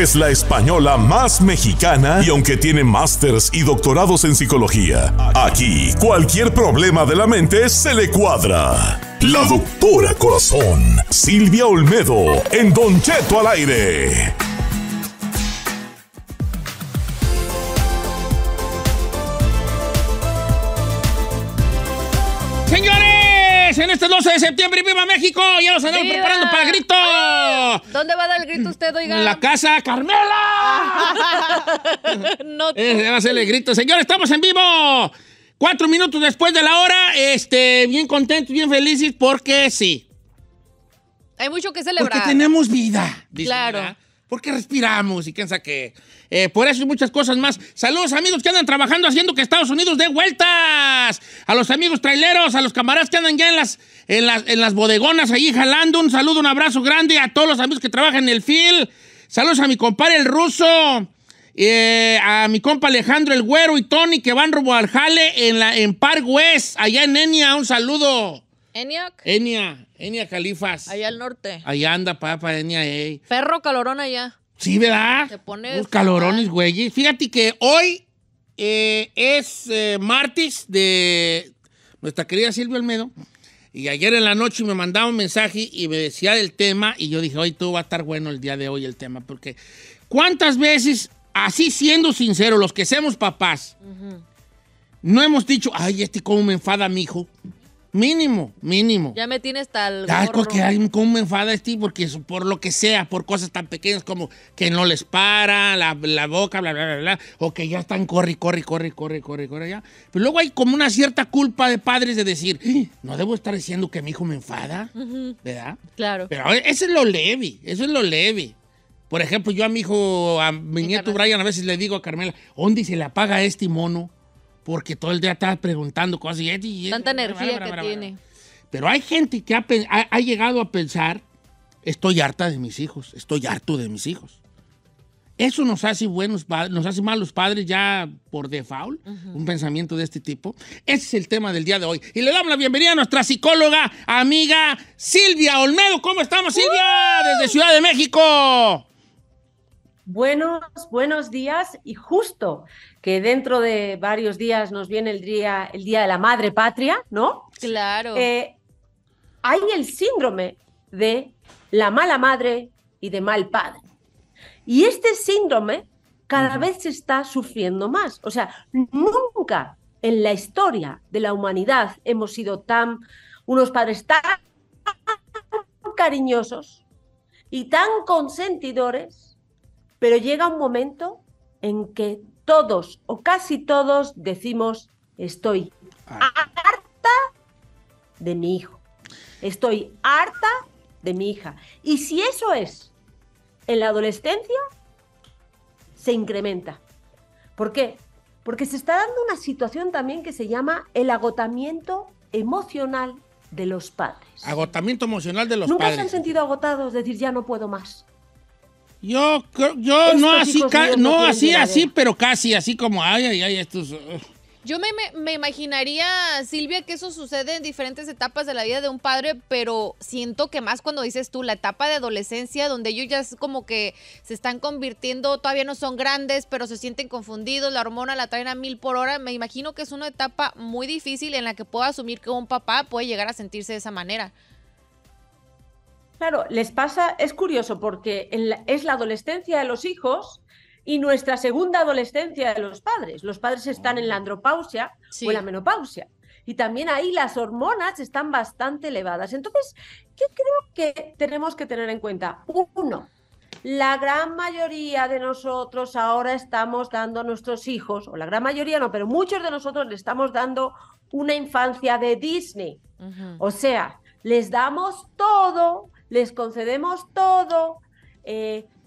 Es la española más mexicana y aunque tiene másters y doctorados en psicología, aquí cualquier problema de la mente se le cuadra. La doctora Corazón, Silvia Olmedo, en Don Cheto al aire. Señores, en este 12 de septiembre, ¡viva México! Ya nos andamos preparando para el grito. ¿Dónde va a dar el grito usted, oiga? En la casa Carmela. No te... va a ser el grito. Señores, estamos en vivo. 4 minutos después de la hora, bien contentos, bien felices, porque sí. Hay mucho que celebrar. Porque tenemos vida. Claro. ¿Verdad? Porque respiramos y quién sabe qué. Por eso y muchas cosas más. Saludos, amigos que andan trabajando haciendo que Estados Unidos dé vueltas. A los amigos traileros, a los camaradas que andan ya en las bodegonas ahí jalando. Un saludo, un abrazo grande a todos los amigos que trabajan en el field. Saludos a mi compadre el ruso, a mi compa Alejandro el Güero y Tony que van rumbo al jale en Park West, allá en Enia. Un saludo. ¿Eniac? Enia Califas. Allá al norte. Allá anda, papá, Enia, ey. Perro calorón allá. Sí, ¿verdad? Te pones... Los calorones, güey. Fíjate que hoy es martes de nuestra querida Silvia Olmedo. Y ayer en la noche me mandaba un mensaje y me decía del tema. Y yo dije, hoy tú va a estar bueno el día de hoy el tema. Porque cuántas veces, así siendo sincero, los que seamos papás, no hemos dicho, ay, cómo me enfada mi hijo. Mínimo. Ya me tienes tal gorro. Ay, porque como me enfada porque por lo que sea, por cosas tan pequeñas como que no les para la boca, bla, bla, bla, bla, o que ya están corre ya. Pero luego hay como una cierta culpa de padres de decir, no debo estar diciendo que mi hijo me enfada, ¿verdad? Claro. Pero eso es lo leve, Por ejemplo, yo a mi hijo, a mi nieto Brian, a veces le digo a Carmela, ¿dónde se le apaga mono? Porque todo el día estás preguntando cosas y tanta energía que tiene. Pero hay gente que ha llegado a pensar, estoy harta de mis hijos, estoy harto de mis hijos. Eso nos hace buenos padres, nos hace malos padres ya por default, un pensamiento de este tipo. Ese es el tema del día de hoy. Y le damos la bienvenida a nuestra psicóloga, amiga Silvia Olmedo. ¿Cómo estamos, Silvia? Desde Ciudad de México. Buenos días, y justo que dentro de varios días nos viene el día de la madre patria, ¿no? Claro. Hay el síndrome de la mala madre y de mal padre. Y este síndrome cada vez se está sufriendo más. O sea, nunca en la historia de la humanidad hemos sido unos padres tan cariñosos y tan consentidores. Pero llega un momento en que todos o casi todos decimos, estoy harta de mi hijo, estoy harta de mi hija. Y si eso es en la adolescencia, se incrementa. ¿Por qué? Porque se está dando una situación también que se llama el agotamiento emocional de los padres. Agotamiento emocional de los padres. ¿Nunca se han sentido agotados? Decir, ya no puedo más. Yo no así, pero casi, así como, estos... Yo me imaginaría, Silvia, que eso sucede en diferentes etapas de la vida de un padre, pero siento que más cuando dices tú, la etapa de adolescencia, donde ellos ya es como que se están convirtiendo, todavía no son grandes, pero se sienten confundidos, la hormona la traen a 1000 por hora, me imagino que es una etapa muy difícil en la que puedo asumir que un papá puede llegar a sentirse de esa manera. Claro, les pasa, es curioso porque es la adolescencia de los hijos y nuestra segunda adolescencia de los padres. Los padres están en la andropausia o en la menopausia y también ahí las hormonas están bastante elevadas. Entonces, ¿qué creo que tenemos que tener en cuenta? Uno, la gran mayoría de nosotros ahora estamos dando a nuestros hijos, o la gran mayoría no, pero muchos de nosotros le estamos dando una infancia de Disney. O sea, les damos todo... Les concedemos todo,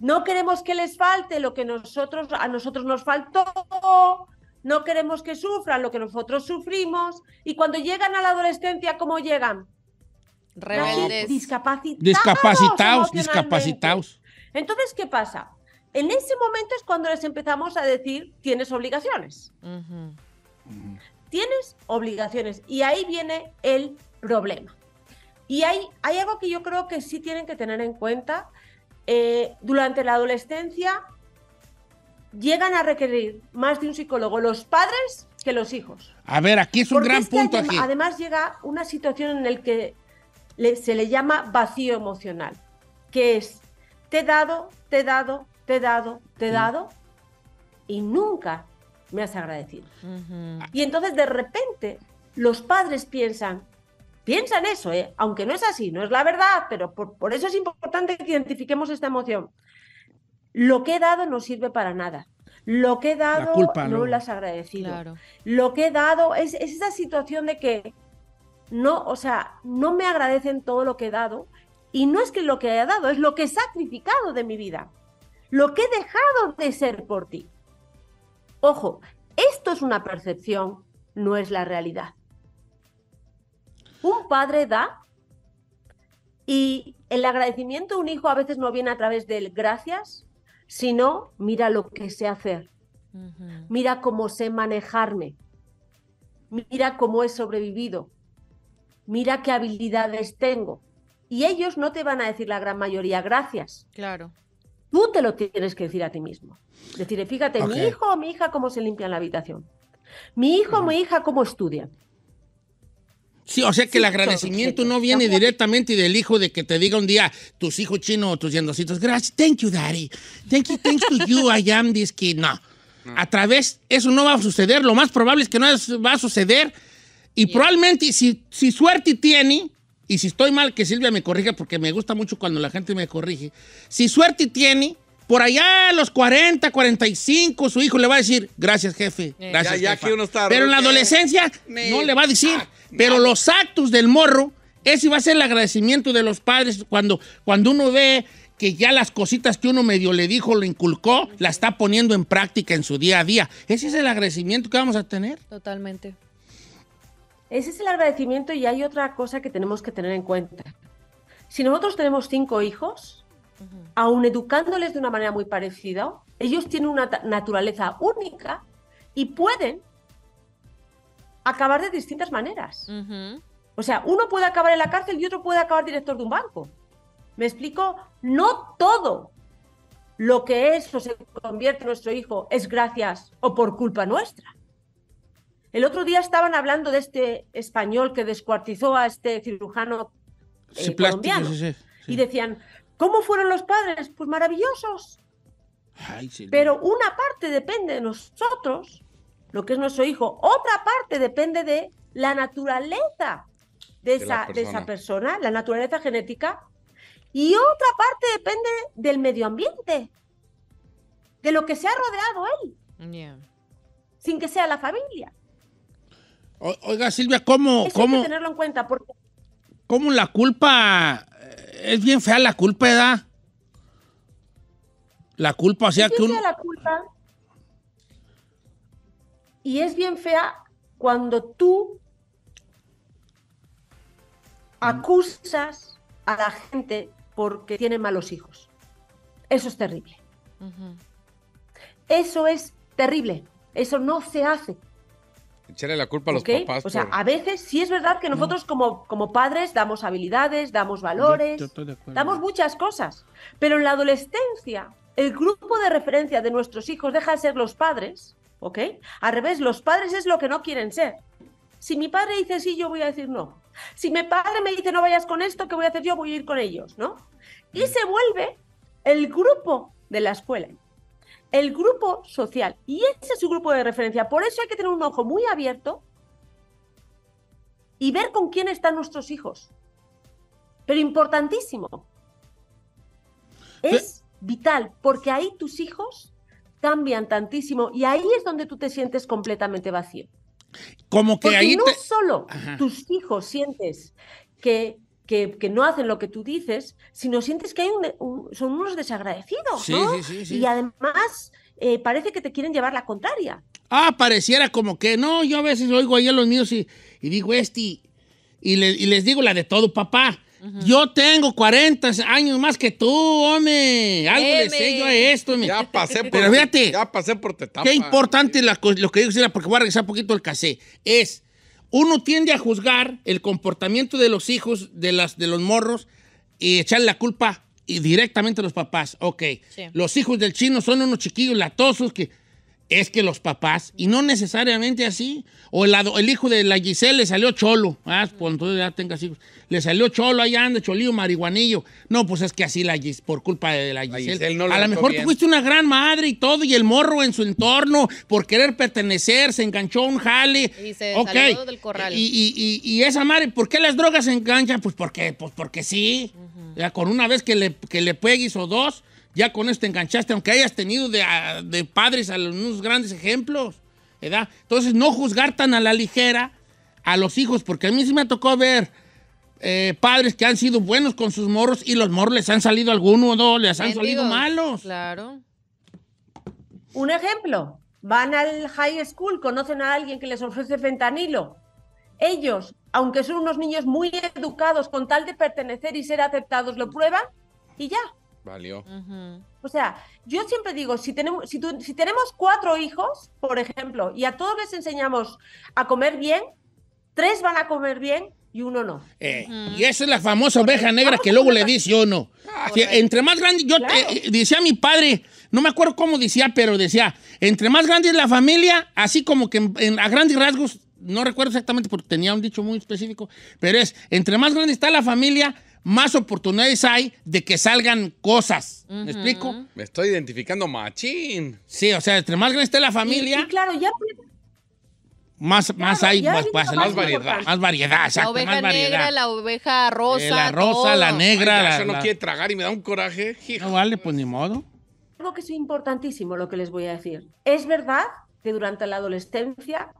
no queremos que les falte lo que a nosotros nos faltó, no queremos que sufran lo que nosotros sufrimos, y cuando llegan a la adolescencia, ¿cómo llegan? Rebeldes. Discapacitados. Entonces, ¿qué pasa? En ese momento es cuando les empezamos a decir, tienes obligaciones. Tienes obligaciones, y ahí viene el problema. Y hay algo que yo creo que sí tienen que tener en cuenta, durante la adolescencia llegan a requerir más de un psicólogo los padres que los hijos. A ver, aquí es un porque gran es que punto. Aquí. Además llega una situación en la que se le llama vacío emocional, que es te he dado y nunca me has agradecido. Uh-huh. Y entonces de repente los padres piensan eso, aunque no es así, no es la verdad, pero por eso es importante que identifiquemos esta emoción. Lo que he dado no sirve para nada. Lo que he dado no lo has agradecido. Claro. Lo que he dado es esa situación de que no me agradecen todo lo que he dado, y no es que lo que haya dado, es lo que he sacrificado de mi vida, lo que he dejado de ser por ti. Ojo, esto es una percepción, no es la realidad. Un padre da, y el agradecimiento a un hijo a veces no viene a través del gracias, sino mira lo que sé hacer, uh-huh. Mira cómo sé manejarme, mira cómo he sobrevivido, mira qué habilidades tengo. Y ellos no te van a decir la gran mayoría gracias. Claro. Tú te lo tienes que decir a ti mismo. Decirle, fíjate, okay. Mi hijo o mi hija cómo se limpian la habitación. Mi hijo o mi hija cómo estudian. Sí, o sea que el agradecimiento no viene directamente del hijo, de que te diga un día tus hijos chinos o tus yendocitos, gracias, thank you daddy, thanks to you, I am this kid. No, a través, eso no va a suceder, lo más probable es que no va a suceder, y probablemente si suerte tiene, y si estoy mal que Silvia me corrija, porque me gusta mucho cuando la gente me corrige, si suerte tiene, por allá a los 40, 45, su hijo le va a decir, gracias jefe, gracias jefa. Que uno está pero en la adolescencia no le va a decir. Pero los actos del morro, ese va a ser el agradecimiento de los padres cuando uno ve que ya las cositas que uno medio le dijo, lo inculcó, la está poniendo en práctica en su día a día. Ese es el agradecimiento que vamos a tener. Totalmente. Ese es el agradecimiento, y hay otra cosa que tenemos que tener en cuenta. Si nosotros tenemos 5 hijos... Aun educándoles de una manera muy parecida, ellos tienen una naturaleza única y pueden acabar de distintas maneras. Uh-huh. O sea, uno puede acabar en la cárcel y otro puede acabar director de un banco. ¿Me explico? No todo lo que es o se convierte en nuestro hijo es gracias o por culpa nuestra. El otro día estaban hablando de este español que descuartizó a este cirujano colombiano. Sí. Y decían... ¿Cómo fueron los padres? Pues maravillosos. Ay, sí. Pero una parte depende de nosotros, lo que es nuestro hijo. Otra parte depende de la naturaleza de esa persona, la naturaleza genética. Y otra parte depende del medio ambiente, de lo que se ha rodeado él, sin que sea la familia. Oiga, Silvia, ¿cómo? Hay que tenerlo en cuenta. Porque... ¿Cómo la culpa... Es bien fea la culpa, ¿verdad? La culpa, o sea, que uno... Es bien fea la culpa. Y es bien fea cuando tú acusas a la gente porque tiene malos hijos. Eso es terrible. Uh-huh. Eso es terrible. Eso no se hace. Echarle la culpa a los papás. O sea, a veces sí es verdad que nosotros como padres damos habilidades, damos valores, damos muchas cosas. Pero en la adolescencia, el grupo de referencia de nuestros hijos deja de ser los padres, ¿ok? Al revés, los padres es lo que no quieren ser. Si mi padre dice sí, yo voy a decir no. Si mi padre me dice no vayas con esto, ¿qué voy a hacer yo? Voy a ir con ellos, ¿no? Y se vuelve el grupo de la escuela. El grupo social, y ese es su grupo de referencia. Por eso hay que tener un ojo muy abierto y ver con quién están nuestros hijos. Pero importantísimo, es vital, porque ahí tus hijos cambian tantísimo, y ahí es donde tú te sientes completamente vacío. Como que porque ahí no solo tus hijos sientes que no hacen lo que tú dices, sino sientes que hay son unos desagradecidos, ¿no? Sí. Y además parece que te quieren llevar la contraria. Ah, pareciera como que no, yo a veces oigo ahí a los míos y digo y les digo la de todo, papá. Uh-huh. Yo tengo 40 años más que tú, hombre. Algo le sé yo a esto. Ya pasé por pero fíjate, ya pasé por tu etapa. Qué importante lo que digo, porque voy a regresar un poquito al casé. Es... Uno tiende a juzgar el comportamiento de los hijos, de los morros, y echar la culpa y directamente los papás. Ok, sí. Los hijos del chino son unos chiquillos latosos que... Es que los papás, y no necesariamente así, o el hijo de la Giselle le salió cholo, ah, pues entonces ya tengas hijos, le salió cholo, ahí anda, cholillo, marihuanillo, no, pues es que así por culpa de la Giselle, no a lo mejor tú fuiste una gran madre y todo, y el morro en su entorno, por querer pertenecer, se enganchó un jale, y se salió del corral. Y esa madre, ¿por qué las drogas se enganchan? Pues porque sí, ya, con una vez que le pegues o dos, ya con eso te enganchaste, aunque hayas tenido de padres a unos grandes ejemplos, ¿verdad? Entonces, no juzgar tan a la ligera a los hijos, porque a mí sí me tocó ver padres que han sido buenos con sus morros y los morros les han salido algunos, no, les han salido malos. Claro. Un ejemplo, van al high school, conocen a alguien que les ofrece fentanilo. Ellos, aunque son unos niños muy educados con tal de pertenecer y ser aceptados, lo prueban y ya. Valió. O sea, yo siempre digo, si tenemos 4 hijos, por ejemplo, y a todos les enseñamos a comer bien, 3 van a comer bien y 1 no. Y esa es la famosa oveja negra que luego le dice uno. Entre más grande, yo claro. Decía mi padre, no me acuerdo cómo decía, pero decía, entre más grande es la familia, así como que a grandes rasgos, no recuerdo exactamente porque tenía un dicho muy específico, pero es, entre más grande está la familia, más oportunidades hay de que salgan cosas. ¿Me explico? Me estoy identificando machín. Sí, o sea, entre más grande esté la familia... Y claro, ya... Más hay... Más variedad. Más variedad, exacto. La oveja negra, la oveja rosa, la rosa, todo. La negra... Ay, eso no quiere tragar y me da un coraje. Hijo. No vale, pues ni modo. Algo que es importantísimo lo que les voy a decir. Es verdad que durante la adolescencia...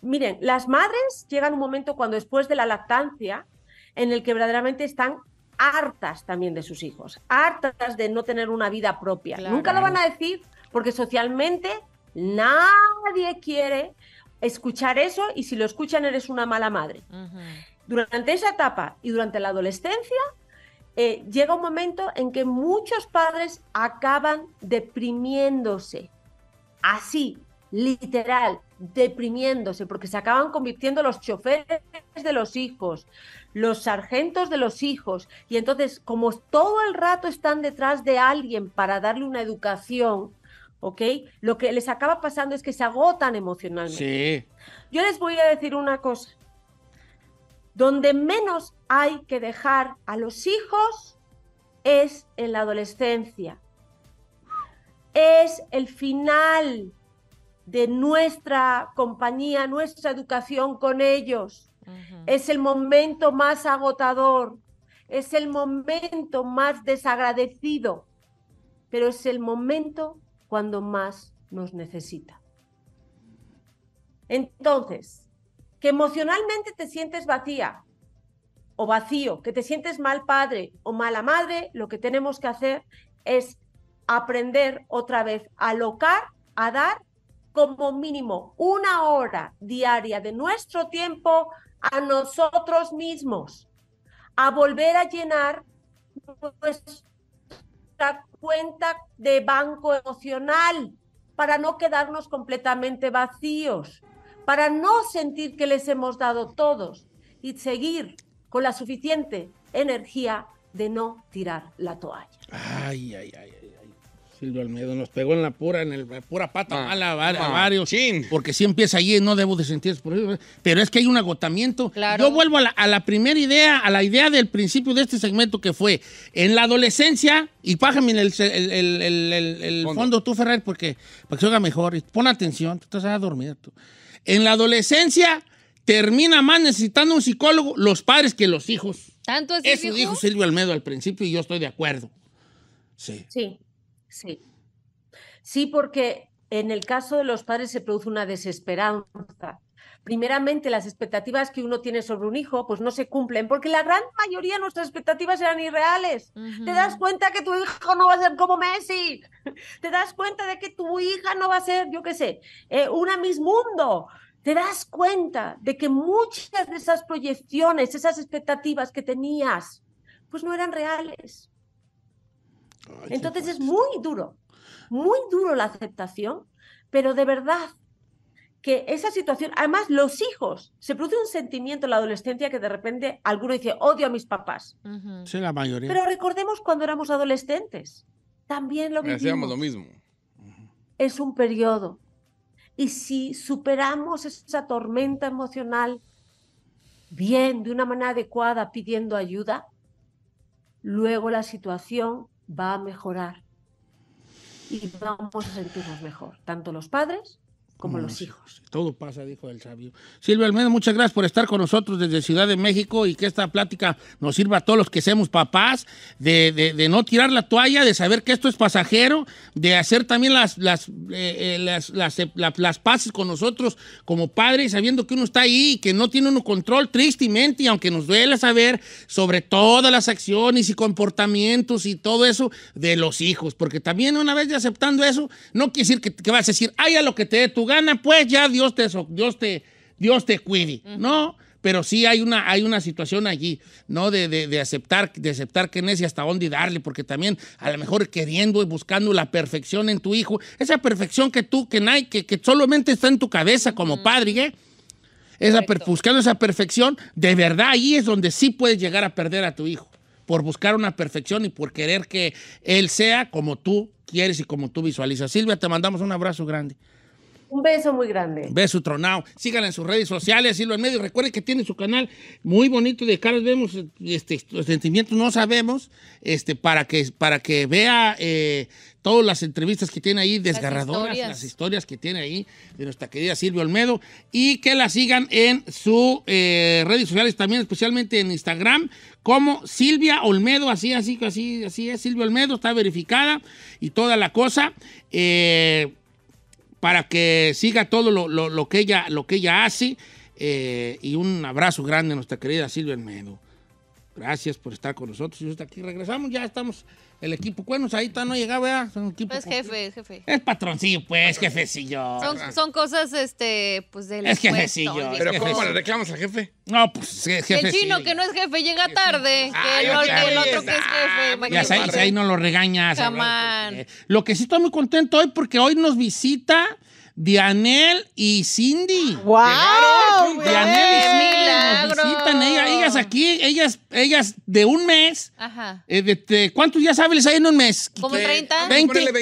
Miren, las madres llegan un momento cuando después de la lactancia... en el que verdaderamente están hartas también de sus hijos, hartas de no tener una vida propia. Claro. Nunca lo van a decir porque socialmente nadie quiere escuchar eso y si lo escuchan eres una mala madre. Durante esa etapa y durante la adolescencia llega un momento en que muchos padres acaban deprimiéndose, así, literal, deprimiéndose, porque se acaban convirtiendo los choferes de los hijos, los sargentos de los hijos, y entonces como todo el rato están detrás de alguien para darle una educación, ¿ok? Lo que les acaba pasando es que se agotan emocionalmente. Sí. Yo les voy a decir una cosa, donde menos hay que dejar a los hijos es en la adolescencia, es el final de nuestra compañía, nuestra educación con ellos. Es el momento más agotador, es el momento más desagradecido, pero es el momento cuando más nos necesita. Entonces, que emocionalmente te sientes vacía o vacío, que te sientes mal padre o mala madre, lo que tenemos que hacer es aprender otra vez a alocar, a dar como mínimo 1 hora diaria de nuestro tiempo a nosotros mismos, a volver a llenar nuestra cuenta de banco emocional para no quedarnos completamente vacíos, para no sentir que les hemos dado todos y seguir con la suficiente energía de no tirar la toalla. Ay, ay, ay, ay. Silvia Olmedo nos pegó en la pura pata mala a varios. Chin. Porque si empieza allí, no debo de sentirse por eso. Pero es que hay un agotamiento. Claro. Yo vuelvo a la primera idea, a la idea del principio de este segmento que fue en la adolescencia, y pájame el fondo tú, Ferrer, porque para que se haga mejor. Pon atención, tú estás a dormir. Tú. En la adolescencia termina más necesitando un psicólogo los padres que los hijos. ¿Tanto así, eso dijo Silvia Olmedo al principio y yo estoy de acuerdo. Sí. Sí. Sí, sí, porque en el caso de los padres se produce una desesperanza. Primeramente, las expectativas que uno tiene sobre un hijo pues no se cumplen, porque la gran mayoría de nuestras expectativas eran irreales. Te das cuenta que tu hijo no va a ser como Messi, te das cuenta de que tu hija no va a ser, yo qué sé, una Miss Mundo. Te das cuenta de que muchas de esas proyecciones, esas expectativas que tenías, pues no eran reales. Entonces es muy duro la aceptación, pero de verdad que esa situación, además los hijos, se produce un sentimiento en la adolescencia que de repente alguno dice, odio a mis papás. Uh-huh. Sí, la mayoría. Pero recordemos cuando éramos adolescentes, también lo vivimos. Hacíamos lo mismo. Uh-huh. Es un periodo. Y si superamos esa tormenta emocional bien, de una manera adecuada, pidiendo ayuda, luego la situación va a mejorar. Y vamos a sentirnos mejor, tanto los padres como los hijos. Todo pasa, dijo el sabio. Silvia Olmedo, muchas gracias por estar con nosotros desde Ciudad de México y que esta plática nos sirva a todos los que seamos papás, de no tirar la toalla, de saber que esto es pasajero, de hacer también las paces con nosotros como padres, sabiendo que uno está ahí y que no tiene uno control, tristemente, y aunque nos duela saber sobre todas las acciones y comportamientos y todo eso de los hijos, porque también una vez aceptando eso, no quiere decir que vas a decir, ay, a lo que te dé tu gana, pues ya Dios te cuide, uh-huh. ¿no? Pero sí hay una situación allí, ¿no? De aceptar que necia hasta dónde darle, porque también a lo mejor queriendo y buscando la perfección en tu hijo, esa perfección que tú, que solamente está en tu cabeza como uh-huh. padre, ¿eh? Buscando esa perfección, de verdad ahí es donde sí puedes llegar a perder a tu hijo, por buscar una perfección y por querer que él sea como tú quieres y como tú visualizas. Silvia, te mandamos un abrazo grande. Un beso muy grande. Un beso tronado. Síganla en sus redes sociales, Silvia Olmedo. Recuerden que tiene su canal muy bonito de Caras Vemos, los sentimientos no sabemos, para que vea todas las entrevistas que tiene ahí, desgarradoras, las historias que tiene ahí de nuestra querida Silvia Olmedo, y que la sigan en sus redes sociales también, especialmente en Instagram, como Silvia Olmedo, así es, Silvia Olmedo, está verificada y toda la cosa. Para que siga todo lo que ella hace. Y un abrazo grande a nuestra querida Silvia Olmedo. Gracias por estar con nosotros. Y hasta aquí regresamos, ya estamos el equipo. Bueno, ahí no llegaba, ¿verdad? Son equipo. Pues jefe. Es patroncillo, pues, jefecillo. Son cosas, pues, del es jefecillo. Puesto, pero ¿cómo le reclamas al jefe? No, pues, jefe. El chino que no es jefe llega tarde. El otro que es jefe. Y ahí no lo regañas. Lo que sí estoy muy contento hoy, porque hoy nos visita Dianel y Cindy. ¡Wow! Dianel y Cindy nos visitan. Ellas aquí, ellas de un mes. Ajá. ¿Cuántos días hábiles hay en un mes? ¿Como 30?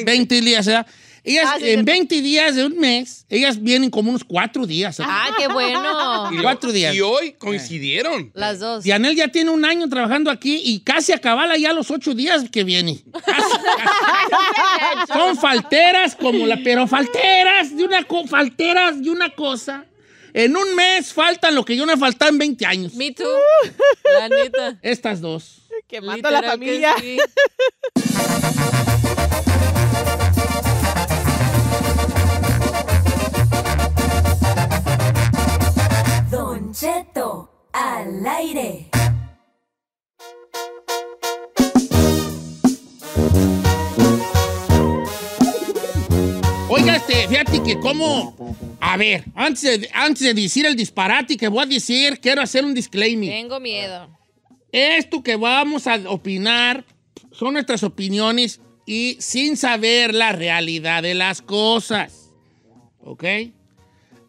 20 días, ¿verdad? Ellas en 20 días de un mes, ellas vienen como unos 4 días. ¿Sabes? ¡Ah, qué bueno! 4 días. Y hoy coincidieron. Las dos. Dianel ya tiene un año trabajando aquí y casi acabala ya los 8 días que viene. Casi. Son falteras como la... Pero falteras de una cosa. En un mes faltan lo que yo no he faltado en 20 años. Me too. La neta. Estas dos. Que mata a la familia. Sí. Don Cheto al aire. Oiga, fíjate que a ver, antes de decir el disparate que voy a decir, quiero hacer un disclaimer. Tengo miedo. Esto que vamos a opinar son nuestras opiniones y sin saber la realidad de las cosas. ¿Ok?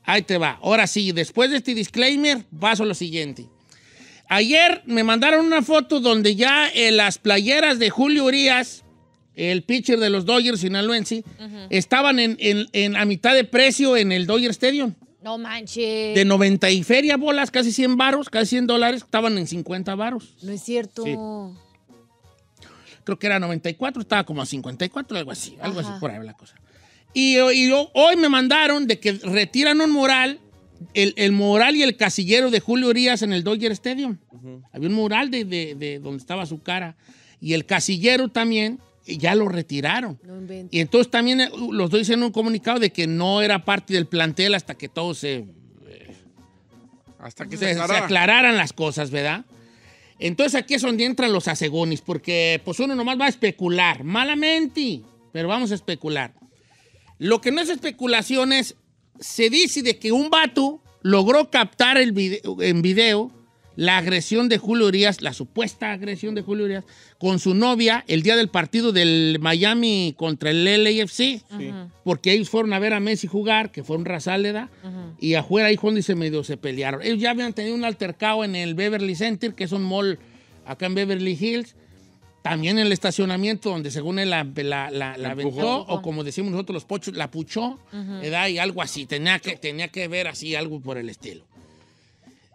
Ahí te va. Ahora sí, después de este disclaimer, paso a lo siguiente. Ayer me mandaron una foto donde ya en las playeras de Julio Urías, el pitcher de los Dodgers sinaloense, uh-huh. estaban a mitad de precio en el Dodger Stadium. No manches. De 90 y feria bolas, casi 100 varos, casi $100, estaban en 50 varos. No es cierto. Sí. Creo que era 94, estaba como a 54, algo así por ahí la cosa. Y hoy me mandaron de que retiran un mural, el mural y el casillero de Julio Urías en el Dodger Stadium. Uh-huh. Había un mural de donde estaba su cara. Y el casillero también, ya lo retiraron. No invento. Y entonces también los dos hicieron un comunicado de que no era parte del plantel hasta que todo se aclararan las cosas, ¿verdad? Entonces aquí es donde entran los asegúnes, porque pues uno nomás va a especular, malamente, pero vamos a especular. Lo que no es especulación es, se dice de que un vato logró captar en video la agresión de Julio Urías, la supuesta agresión de Julio Urías, con su novia el día del partido del Miami contra el LAFC, sí, porque ellos fueron a ver a Messi jugar, que fue un razáleda, y afuera ahí donde se medio se pelearon. Ellos ya habían tenido un altercado en el Beverly Center, que es un mall acá en Beverly Hills, también en el estacionamiento donde según él la aventó, o como decimos nosotros los pochos, la puchó, y algo así, tenía que ver así, algo por el estilo.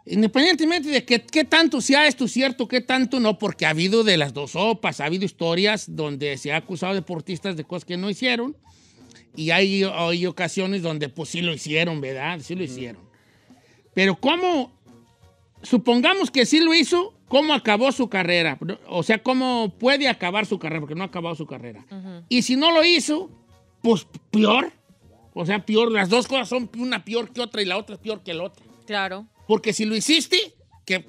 Independientemente de qué tanto sea esto cierto, qué tanto no, porque ha habido de las dos sopas, ha habido historias donde se ha acusado deportistas de cosas que no hicieron, y hay ocasiones donde pues sí lo hicieron, ¿verdad? Sí lo hicieron. Pero ¿cómo? Supongamos que sí lo hizo, ¿cómo acabó su carrera? O sea, ¿cómo puede acabar su carrera? Porque no ha acabado su carrera. Y si no lo hizo, pues peor. O sea, peor. Las dos cosas son una peor que otra y la otra es peor que la otra. Claro. Porque si lo hiciste, qué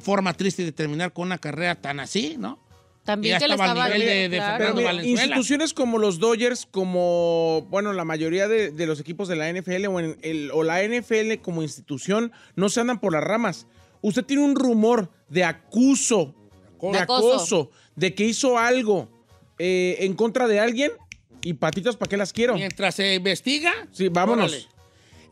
forma triste de terminar con una carrera tan así, ¿no? También que estaba al nivel de Fernando Valenzuela. Instituciones como los Dodgers, como, bueno, la mayoría de los equipos de la NFL o la NFL como institución, no se andan por las ramas. Usted tiene un rumor de acoso, de que hizo algo en contra de alguien y patitas, ¿para qué las quiero? Mientras se investiga. Sí, vámonos. Órale.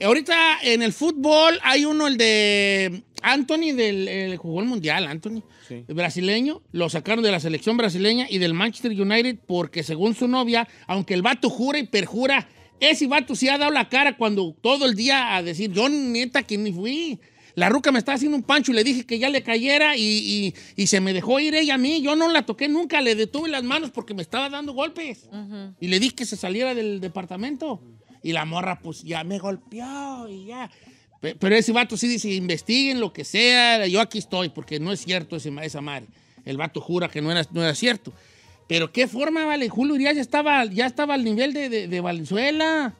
Ahorita en el fútbol hay uno, el de Anthony, el jugó el mundial, Anthony, sí, el brasileño. Lo sacaron de la selección brasileña y del Manchester United porque según su novia, aunque el vato jura y perjura, ese vato sí ha dado la cara cuando todo el día a decir, yo neta que ni fui. La ruca me está haciendo un pancho y le dije que ya le cayera y se me dejó ir ella a mí. Yo no la toqué nunca, le detuve las manos porque me estaba dando golpes. Y le dije que se saliera del departamento. Y la morra, pues, ya me golpeó y ya. Pero ese vato sí dice, investiguen lo que sea, yo aquí estoy, porque no es cierto esa madre. El vato jura que no era cierto. Pero qué forma, vale, Julio Urías ya estaba al nivel de Valenzuela.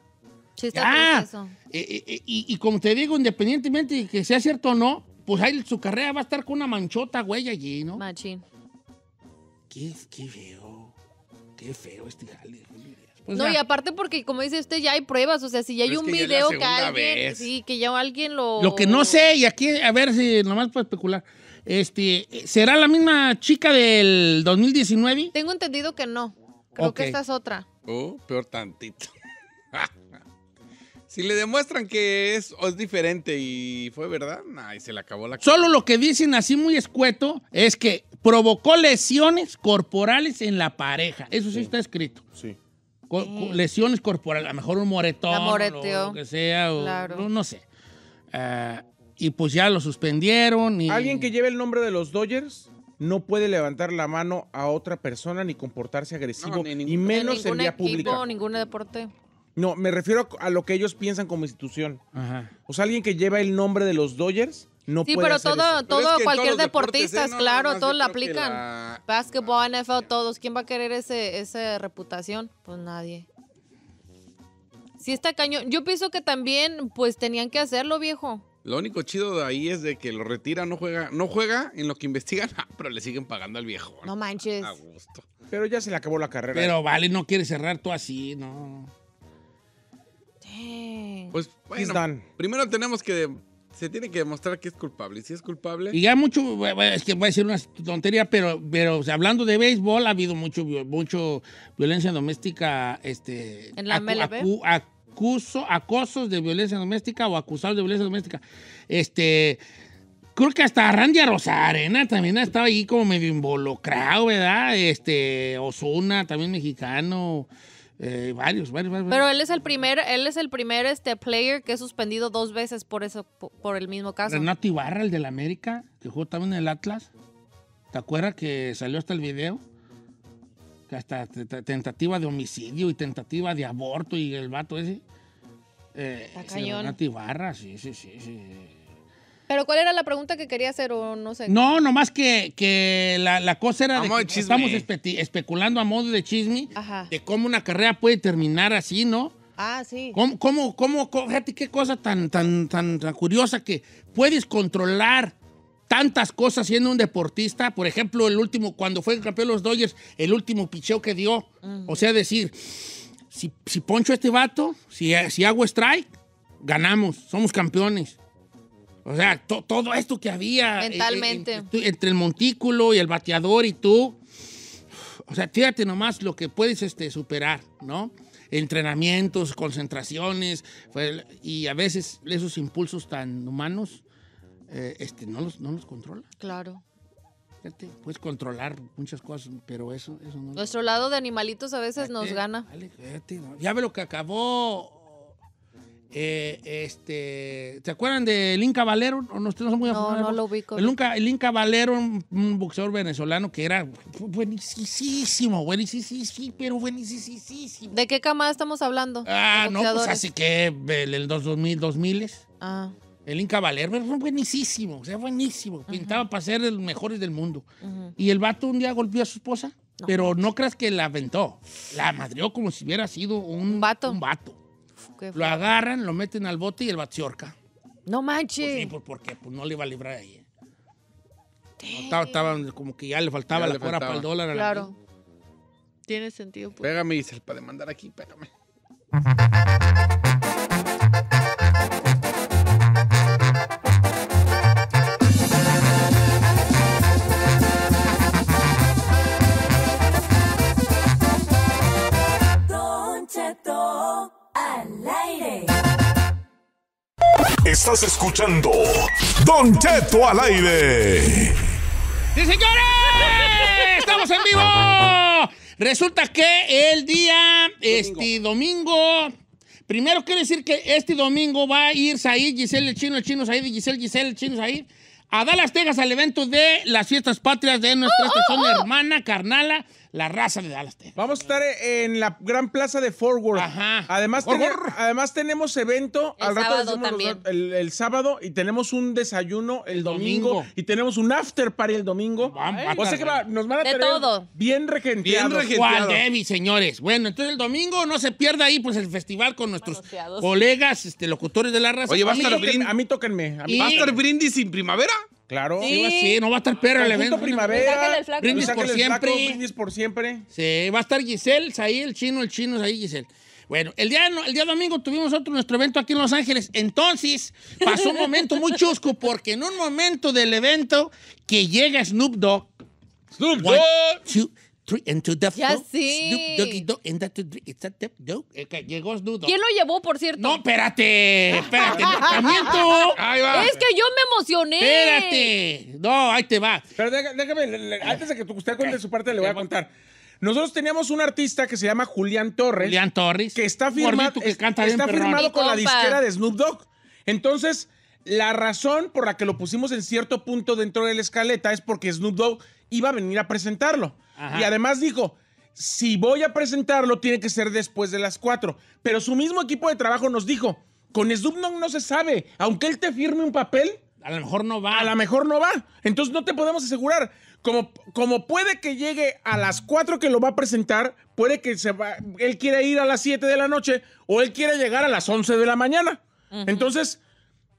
Sí, está eso. Y como te digo, independientemente de que sea cierto o no, pues ahí su carrera va a estar con una manchota, güey, allí, ¿no? Machín. Qué feo este jale, Julio Urías. Pues no, ya. Y aparte porque, como dice usted, ya hay pruebas. O sea, si ya hay un video que alguien... Sí, que ya alguien lo... Lo que no sé, y aquí, a ver si nomás puedo especular. ¿Será la misma chica del 2019? Tengo entendido que no. Creo que esta es otra. Peor tantito. Si le demuestran que es diferente y fue verdad, nah, y se le acabó la... Solo lo que dicen así muy escueto es que provocó lesiones corporales en la pareja. Eso sí está escrito. Sí. Lesiones corporales, a lo mejor un moretón o lo que sea, claro, no sé. Y pues ya lo suspendieron. Alguien que lleve el nombre de los Dodgers no puede levantar la mano a otra persona ni comportarse agresivo, y menos en vía pública. Ningún deporte. No, me refiero a lo que ellos piensan como institución. Ajá. O sea, alguien que lleva el nombre de los Dodgers no puede hacer eso. Sí, pero cualquier deportista, claro, todos la aplican. Básquetbol, NFL, todos. ¿Quién va a querer esa reputación? Pues nadie. Sí está cañón. Yo pienso que también, pues, tenían que hacerlo, viejo. Lo único chido de ahí es de que lo retiran, no juega en lo que investigan, pero le siguen pagando al viejo. No manches. A gusto. Pero ya se le acabó la carrera. Pero vale, no quiere cerrar tú así, no. Pues bueno, primero tenemos que... Se tiene que demostrar que es culpable. Y si es culpable... Y ya mucho... Es que voy a decir una tontería, pero hablando de béisbol, ha habido mucho violencia doméstica. ¿En la MLB? Acosos de violencia doméstica o acusados de violencia doméstica. Creo que hasta Randy Arozarena también estaba ahí como medio involucrado, ¿verdad? Ozuna, también mexicano... varios. Pero él es el primer player que es suspendido dos veces por el mismo caso. Renato Ibarra, el de la América, que jugó también en el Atlas. ¿Te acuerdas que salió hasta el video? Que hasta tentativa de homicidio y tentativa de aborto y el vato ese. Renato Ibarra, sí. ¿Pero cuál era la pregunta que quería hacer o no sé? No, nomás que la cosa era de que estamos especulando a modo de chisme. Ajá. De cómo una carrera puede terminar así, ¿no? Ah, sí. ¿Cómo fíjate qué cosa tan curiosa que puedes controlar tantas cosas siendo un deportista? Por ejemplo, el último, cuando fue el campeón de los Dodgers, el último picheo que dio. O sea, decir, si poncho a este vato, si hago strike, ganamos, somos campeones. O sea, todo esto que había. Mentalmente. Entre el montículo y el bateador y tú. O sea, fíjate nomás lo que puedes superar, ¿no? Entrenamientos, concentraciones, y a veces esos impulsos tan humanos no los controla. Claro. Fíjate, puedes controlar muchas cosas, pero eso no. Nuestro lado de animalitos a veces nos gana. Dale, fíjate, no. Ya ve lo que acabó. ¿Se acuerdan del Inca Valero? No lo ubico. El Inca Valero, un boxeador venezolano que era buenísimo. ¿De qué camada estamos hablando? Ah, no, pues así que el 2000. Ah. El Inca Valero fue buenísimo, Pintaba para ser los mejores del mundo. Y el vato un día golpeó a su esposa, pero no creas que la aventó. La madreó como si hubiera sido un vato. Lo agarran, lo meten al bote y el vato se ahorca. No manches. Pues sí, porque pues no le iba a librar a ella. Estaba como que ya le faltaba la hora para el dólar. Claro. Tiene sentido. Pues. Pégame, dice, para demandar aquí, pégame. Estás escuchando Don Cheto al aire. ¡Sí, señores! ¡Estamos en vivo! Resulta que el día, domingo, primero quiere decir que este domingo va a ir Said, Giselle, el chino Said, a Dallas, Texas, al evento de las fiestas patrias de nuestra hermana, carnala, La Raza de Dallas, Texas. Vamos a estar en la gran plaza de Fort Worth. Ajá. Además tenemos evento el al rato también. El sábado, y tenemos un desayuno el domingo, y tenemos un after party el domingo. O sea que nos van a tener todo bien regenteados. Juan Debbie, señores. Bueno, entonces el domingo no se pierda ahí pues el festival con nuestros colegas locutores de La Raza. Oye, tóquenme. ¿Va a estar brindis sin primavera? Claro. Sí, no va a estar perro el evento. Primavera. Brindis por siempre. Sí, va a estar Giselle, ahí el chino, ahí Giselle. Bueno, el día domingo tuvimos nuestro evento aquí en Los Ángeles. Entonces, pasó un momento muy chusco, porque en un momento del evento que llega Snoop Dogg. Snoop Dogg. 1, 2, 3, and to the floor. Ya sí. Snoop Doggy and that it's a dip dog. Llegó Snoop Dogg. ¿Quién lo llevó, por cierto? No, espérate. Ahí va. Es que yo me emocioné. Espérate. No, ahí te va. Pero déjame, antes de que usted cuente su parte, le voy a contar. Nosotros teníamos un artista que se llama Julián Torres. Que está firmado, con la disquera de Snoop Dogg. Entonces, la razón por la que lo pusimos en cierto punto dentro de la escaleta es porque Snoop Dogg iba a venir a presentarlo. Ajá. Y además dijo, si voy a presentarlo, tiene que ser después de las 4. Pero su mismo equipo de trabajo nos dijo, con Snoop Dogg no se sabe. Aunque él te firme un papel, a lo mejor no va. Entonces no te podemos asegurar. Como puede que llegue a las 4 que lo va a presentar, puede que él quiera ir a las 7 de la noche o él quiera llegar a las 11 de la mañana. Uh-huh. Entonces,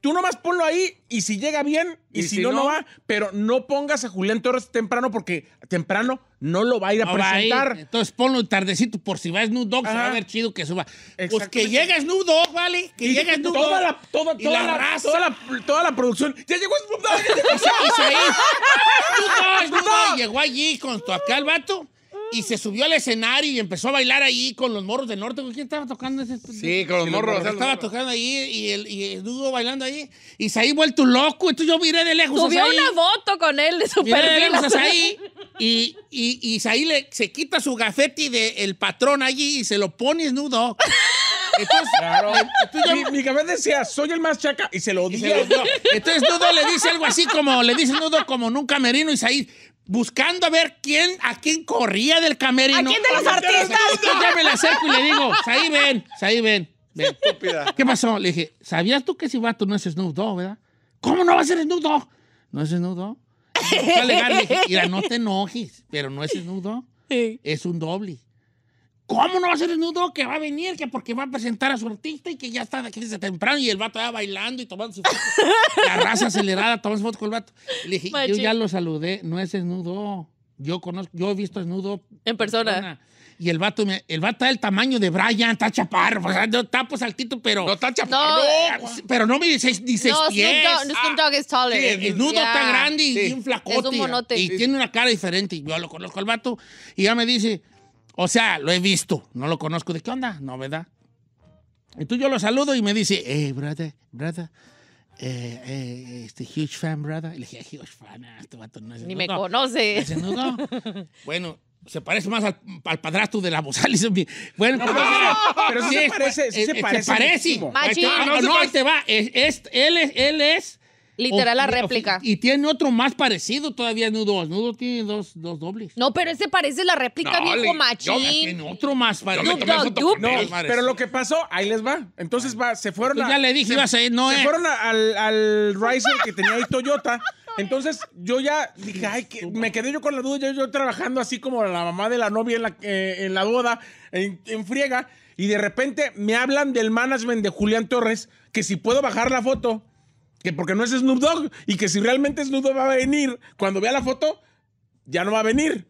tú nomás ponlo ahí y si llega bien y si no va, pero no pongas a Julián Torres temprano porque temprano no lo va a ir a presentar. Entonces ponlo tardecito por si va Snoop Dogg, se va a ver chido que suba. Pues que llega Snoop Dogg, ¿vale? Que llega Snoop Dogg. Toda la producción. ¡Ya llegó Snoop Dogg! Snoop Dogg llegó allí con acá el vato. Y se subió al escenario y empezó a bailar ahí con los morros del norte. ¿Quién estaba tocando ese? Sí, con los morros. Estaba tocando ahí y estuvo bailando ahí. Y se ahí vuelto loco. Entonces yo miré de lejos. Subió una foto con él de su perfil. Y ahí se quita su gafete del patrón allí y se lo pone desnudo. Entonces, claro. Mi cabeza decía, soy el más chaca, y se lo dio. Entonces Nudo le dice algo así como, nunca camerino, y Said, buscando a ver a quién corría del camerino. ¿A quién de los artistas? Entonces ya me la acerco y le digo, Said, ven. Estúpida. ¿Qué pasó? Le dije, ¿sabías tú que ese vato no es Snoop Dogg, verdad? ¿Cómo no va a ser Snoop Dogg? No es Snoop Dogg. Le dije, mira, no te enojes, pero no es Snoop Dogg, es un doble. ¿Cómo no va a ser Snoop Dogg que va a venir? Que porque va a presentar a su artista y que ya está aquí desde temprano y el vato ya bailando y tomando su foto. La raza acelerada tomando su foto con el vato. Le dije, yo ya lo saludé, no es Snoop Dogg. Yo he visto a Snoop Dogg en persona. Y el vato era el tamaño de Brian, está chaparro, o sea, no, está pues altito, pero... No está chaparro, no, pero no mide 6 pies. No, Snoop Dogg es taller. Sí, el nudo está grande y un flacote. Es un monote. Y tiene una cara diferente. Yo lo conozco al vato y ya me dice, o sea, lo he visto, no lo conozco. ¿De qué onda? No, ¿verdad? Entonces yo lo saludo y me dice, hey, brother. Huge fan, brother. Y le dije, huge fan, este vato no es Ni me conoce. No. Bueno, se parece más al padrastro de la Bozales. Bueno, no, pero sí se parece. Se parece. No, te va. Él es. Literal, la réplica. Y tiene otro más parecido todavía, Nudo. Nudo tiene dos dobles. No, pero ese parece la réplica, no, viejo machín. Tiene otro más parecido. Pero lo que pasó, ahí les va. Entonces se fueron a... Ya le dije, ibas a ir, no. Se fueron al Riser que tenía ahí Toyota. Entonces yo ya dije, ay, que me quedé yo con la duda. Yo trabajando así como la mamá de la novia en la boda, en friega. Y de repente me hablan del management de Julián Torres, que si puedo bajar la foto... Que porque no es Snoop Dogg y que si realmente Snoop Dogg va a venir, cuando vea la foto, ya no va a venir.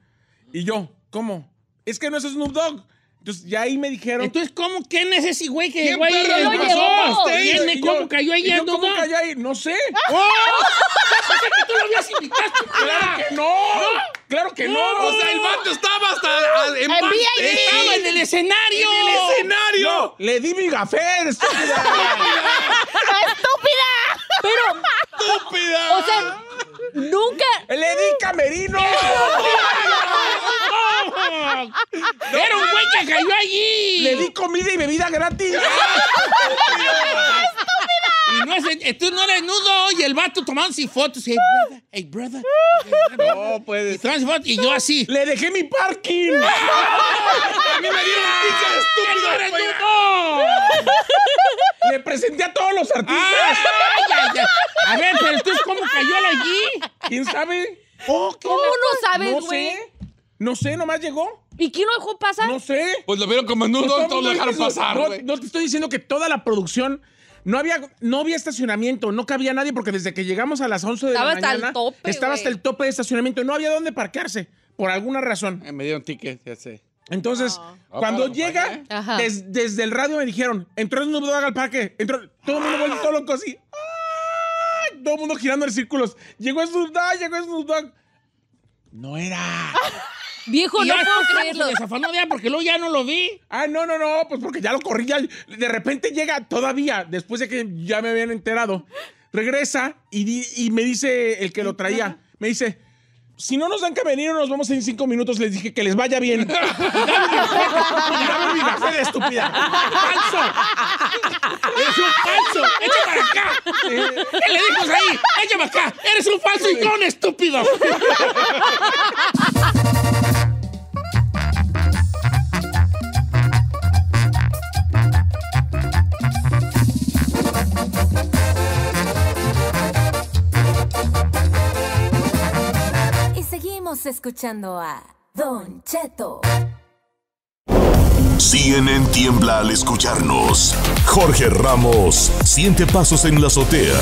Y yo, ¿cómo? Es que no es Snoop Dogg. Entonces, ya ahí me dijeron... Entonces, ¿cómo? ¿Quién es ese güey que llegó ahí? ¿Quién ¿Cómo cayó ahí? ¿Cómo cayó ahí? No sé. ¡Oh! ¿Tú lo habías invitado? ¡Claro que no! ¡Claro que no! O sea, el vato estaba hasta... ¡Estaba en el escenario! ¡En el escenario! No, le di mi gafé, estúpida. ¡Estúpida! Pero... ¡Estúpida! O sea, nunca... ¡Le di camerino! ¡Era un güey que cayó allí! ¡Le di comida y bebida gratis! ¡Estúpida! Y no es... Tú no eres nudo y el vato tomando sin fotos. Hey, brother. No, puedes. Y yo así. ¡Le dejé mi parking! ¡A mí me dieron un ticket, estúpido! ¡Le presenté a todos los artistas! ¡Ay! A ver, pero tú, ¿cómo cayó allí? ¿Quién sabe? ¿Cómo no sabes, güey? No sé, nomás llegó. ¿Y quién lo dejó pasar? No sé. Pues lo vieron como nudo, pues todos lo dejaron pasar, güey. No, te estoy diciendo que toda la producción... No había estacionamiento, no cabía nadie, porque desde que llegamos a las 11 de la mañana... Estaba hasta el tope de estacionamiento. No había dónde parquearse, por alguna razón. Me dieron ticket, ya sé. Entonces, cuando llega, desde el radio me dijeron, entró Snoop Dogg al parque, todo el mundo vuelve todo loco así. ¡Ay! Todo el mundo girando en círculos. Llegó Snoop Dogg. No era... Viejo, no puedo creerlo. Me desafanó ya porque luego ya no lo vi. Ah, no, pues porque ya lo corrí. Ya, de repente llega todavía, después de que ya me habían enterado. Regresa y me dice el que lo traía. Me dice, si no nos dan que venir, nos vamos en 5 minutos. Les dije que les vaya bien. Dame mi café de estúpida. ¡Falso! ¡Eres un falso! ¡Echa para acá! ¿Qué le dijo ahí? ¡Echa para acá! ¡Eres un falso y con estúpido! Escuchando a Don Cheto. CNN tiembla al escucharnos. Jorge Ramos siente pasos en la azotea.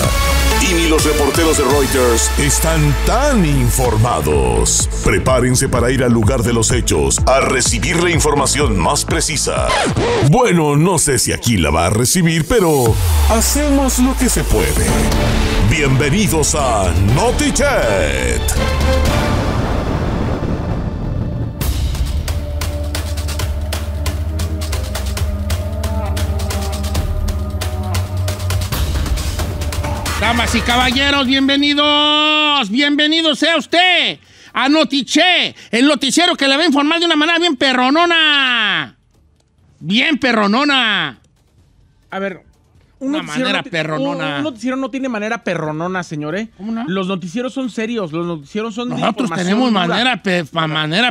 Y ni los reporteros de Reuters están tan informados. Prepárense para ir al lugar de los hechos a recibir la información más precisa. Bueno, no sé si aquí la va a recibir, pero hacemos lo que se puede. Bienvenidos a NotiChat. Damas y caballeros, bienvenidos sea usted a Notiche, el noticiero que le va a informar de una manera bien perronona. A ver, un noticiero no tiene manera perronona, señores. ¿Cómo no? Los noticieros son serios, los noticieros son... Nosotros tenemos manera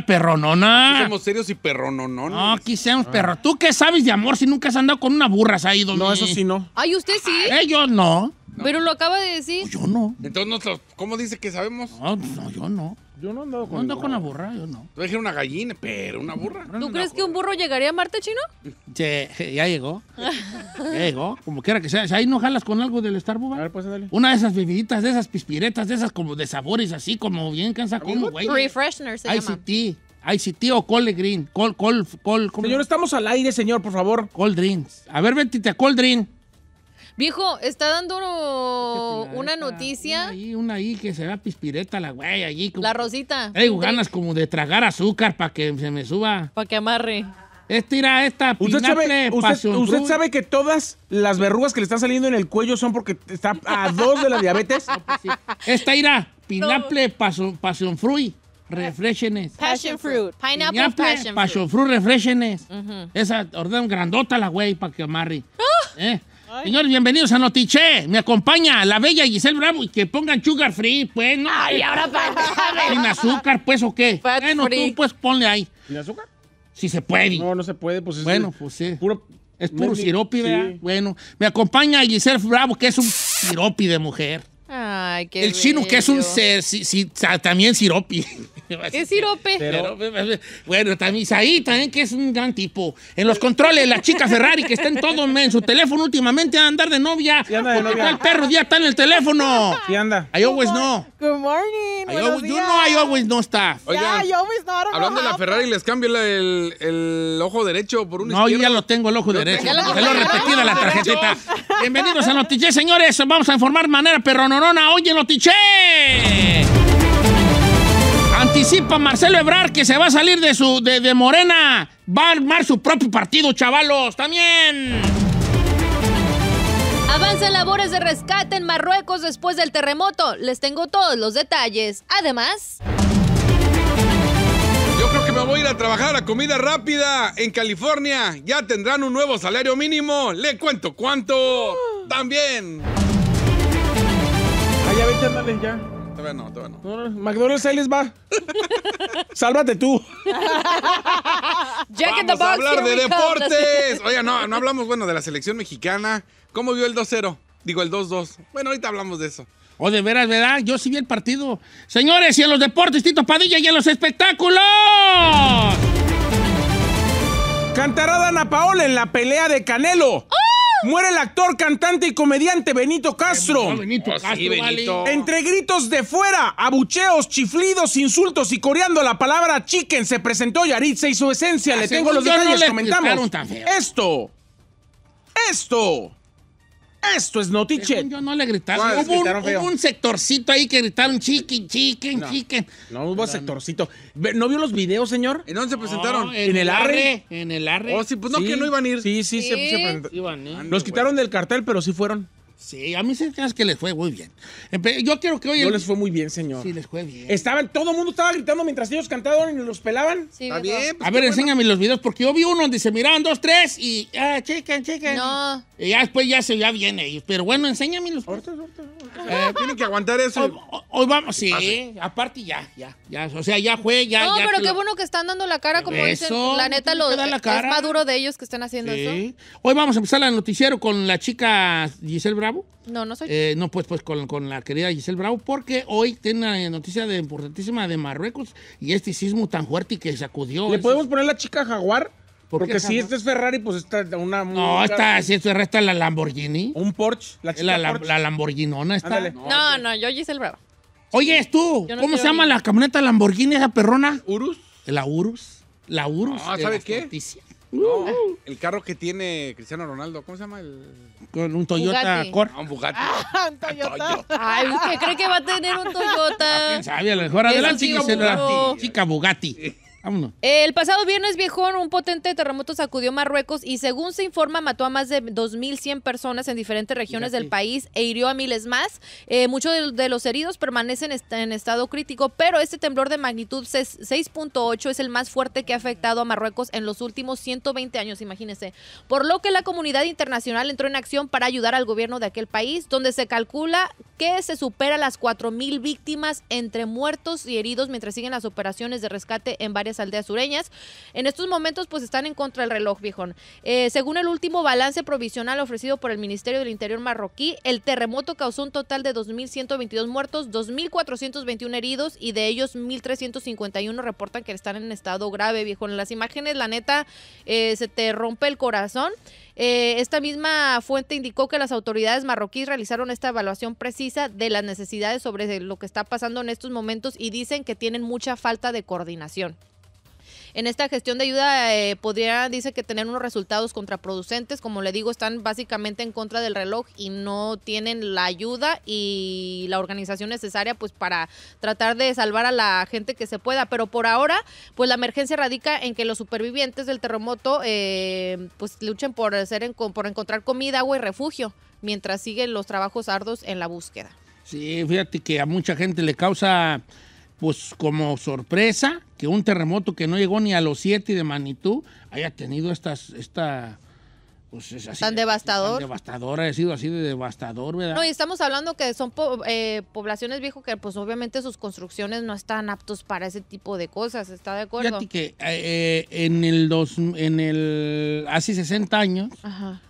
perronona. Aquí somos serios y perrononones. No, aquí somos perro. ¿Tú qué sabes de amor si nunca has andado con una burra? Ahí, no, eso sí no. Ay, ¿usted sí? Yo no. No. Pero lo acaba de decir. Pues yo no. Entonces, ¿cómo dice que sabemos? No, yo no. Yo no ando con una burra, yo no. Tú dijiste una gallina, pero una burra. ¿Tú crees que un burro llegaría a Marte, Chino? Sí, ya llegó. Como quiera que sea. Ahí no jalas con algo del Starbucks. A ver, pues dale. Una de esas bebiditas, de esas pispiretas, de esas como de sabores así, como bien cansa como, güey. Refreshener se llama. ICT. Ay, sí, tío, Cold Green. Señor, estamos al aire, señor, por favor. Cold Drinks. A ver, vente a Cold Green. Viejo, está dando una noticia. Una ahí que se da pispireta la güey allí. Como, la Rosita. Tengo ganas como de tragar azúcar para que se me suba. Para que amarre. Estira esta pinaple. ¿Usted sabe que todas las verrugas que le están saliendo en el cuello son porque está a dos de la diabetes? No, pues sí. Esta ira, pinaple, passion fruit, refreshenes. Passion fruit. Pineapple, passion fruit, refreshenes. Esa orden grandota la güey para que amarre. Señores, bienvenidos a Notiche. Me acompaña la bella Giselle Bravo y que pongan sugar free, pues. No, ay, ahora para. ¿Sin azúcar, pues, o qué? Fat bueno, free. Tú, pues, ponle ahí. ¿Sin azúcar? Si se puede. No, no se puede, pues. Bueno, es, pues, sí. Es puro siropi, ¿verdad? Sí. Bueno, me acompaña Giselle Bravo, que es un siropi de mujer. Ay, qué El chino, bello. Que es un también siropi. ¿Qué sirope? Bueno, también ahí también que es un gran tipo. En los controles, la chica Ferrari, que está en todo, en su teléfono últimamente a andar de novia. Sí, anda de novia. El perro ya está en el teléfono. Sí, anda. I always know. Good morning. You know I always know stuff. Oigan, yeah, I always know. Hablando de la Ferrari, les cambio el ojo derecho por un izquierdo. No, ya lo tengo el ojo derecho. Se lo he repetido a la tarjetita. Bienvenidos a Notiche, señores. Vamos a informar manera perronorona. Oye, Notiche. Anticipa Marcelo Ebrard que se va a salir de Morena. Va a armar su propio partido, chavalos. También. Avanzan labores de rescate en Marruecos después del terremoto. Les tengo todos los detalles. Además... Yo creo que me voy a ir a trabajar a la comida rápida en California. Ya tendrán un nuevo salario mínimo. Le cuento cuánto. También. Ay, ya vete, ándale, ya. No, todavía no. McDonald's ahí les va. Sálvate tú. Vamos a hablar de deportes. Oiga, no hablamos, bueno, de la selección mexicana. ¿Cómo vio el 2-0? Digo, el 2-2. Bueno, ahorita hablamos de eso. O de veras, ¿verdad? Yo sí vi el partido. Señores, y en los deportes, Tito Padilla, y en los espectáculos. Cantará Danna Paola en la pelea de Canelo. ¡Oh! Muere el actor, cantante y comediante Benito Castro. Benito Castro. Entre gritos de fuera, abucheos, chiflidos, insultos y coreando la palabra chicken, se presentó Yaritza y su esencia. Le tengo los detalles, no comentamos. Esto es Notiche. Yo no le gritaron. No, hubo un sectorcito ahí que gritaron chicken. No hubo sectorcito. ¿No vio los videos, señor? ¿En dónde se presentaron? ¿En el arre? En el arre. Oh, sí, pues no, sí. Que no iban a ir. Sí. Se presentaron. Iban, ¿eh? Los quitaron del cartel, pero sí fueron. Sí, a mí se me hace que les fue muy bien. Yo creo que hoy... No les fue muy bien, señor. Sí, les fue bien. Todo el mundo estaba gritando mientras ellos cantaban y los pelaban. Sí, está bien. Pues a ver, enséñame los videos, porque yo vi uno donde se miraban 2, 3 y... Ah, chicken. No. Y ya después ya se viene ellos. Pero bueno, enséñame los... Ahorita. Tienen que aguantar eso. Hoy vamos, sí. Aparte ya. O sea, ya fue, ya... No, ya, pero qué bueno que están dando la cara, como eso, dicen. La neta, es maduro de ellos que están haciendo eso. Hoy vamos a empezar el noticiero con la chica Giselle Bravo. No soy. No, pues con la querida Giselle Bravo, porque hoy tiene una noticia importantísima de Marruecos y este sismo tan fuerte que sacudió. ¿Le podemos poner la chica Jaguar? Porque si este es Ferrari, pues está una... No, si este Ferrari está la Lamborghini. Un Porsche. La Lamborghinona está. Ándale. No, yo Giselle Bravo. Oye, tú, no, ¿cómo se llama la camioneta Lamborghini, esa perrona? Urus. La Urus. Ah, ¿sabe qué? Noticia. El carro que tiene Cristiano Ronaldo, ¿cómo se llama? Con un Toyota Corsa. Un Bugatti. Ah, un Toyota. Ay, ¿usted cree que va a tener un Toyota? ¿Quién sabe? A lo mejor adelante la chica Bugatti. Vámonos. El pasado viernes, viejón, un potente terremoto sacudió Marruecos y, según se informa, mató a más de 2,100 personas en diferentes regiones del país e hirió a miles más. Muchos de los heridos permanecen en estado crítico, pero este temblor de magnitud 6.8 es el más fuerte que ha afectado a Marruecos en los últimos 120 años, imagínense. Por lo que la comunidad internacional entró en acción para ayudar al gobierno de aquel país, donde se calcula que se supera las 4,000 víctimas entre muertos y heridos mientras siguen las operaciones de rescate en varias aldeas sureñas. En estos momentos pues están en contra del reloj, viejón. Según el último balance provisional ofrecido por el Ministerio del Interior marroquí, el terremoto causó un total de 2,122 muertos, 2,421 heridos y de ellos 1,351 reportan que están en estado grave, viejón. En las imágenes, la neta, se te rompe el corazón. Esta misma fuente indicó que las autoridades marroquíes realizaron esta evaluación precisa de las necesidades sobre lo que está pasando en estos momentos y dicen que tienen mucha falta de coordinación. en esta gestión de ayuda podría, dice, que tener unos resultados contraproducentes. Como le digo, están básicamente en contra del reloj y no tienen la ayuda y la organización necesaria pues para tratar de salvar a la gente que se pueda. Pero por ahora, pues la emergencia radica en que los supervivientes del terremoto pues luchen por encontrar comida, agua y refugio, mientras siguen los trabajos arduos en la búsqueda. Sí, fíjate que a mucha gente le causa pues como sorpresa que un terremoto que no llegó ni a los 7 de magnitud haya tenido tan devastador. Tan devastador, ha sido así de devastador, ¿verdad? No, y estamos hablando que son poblaciones viejas que pues obviamente sus construcciones no están aptos para ese tipo de cosas, ¿está de acuerdo? Fíjate que hace 60 años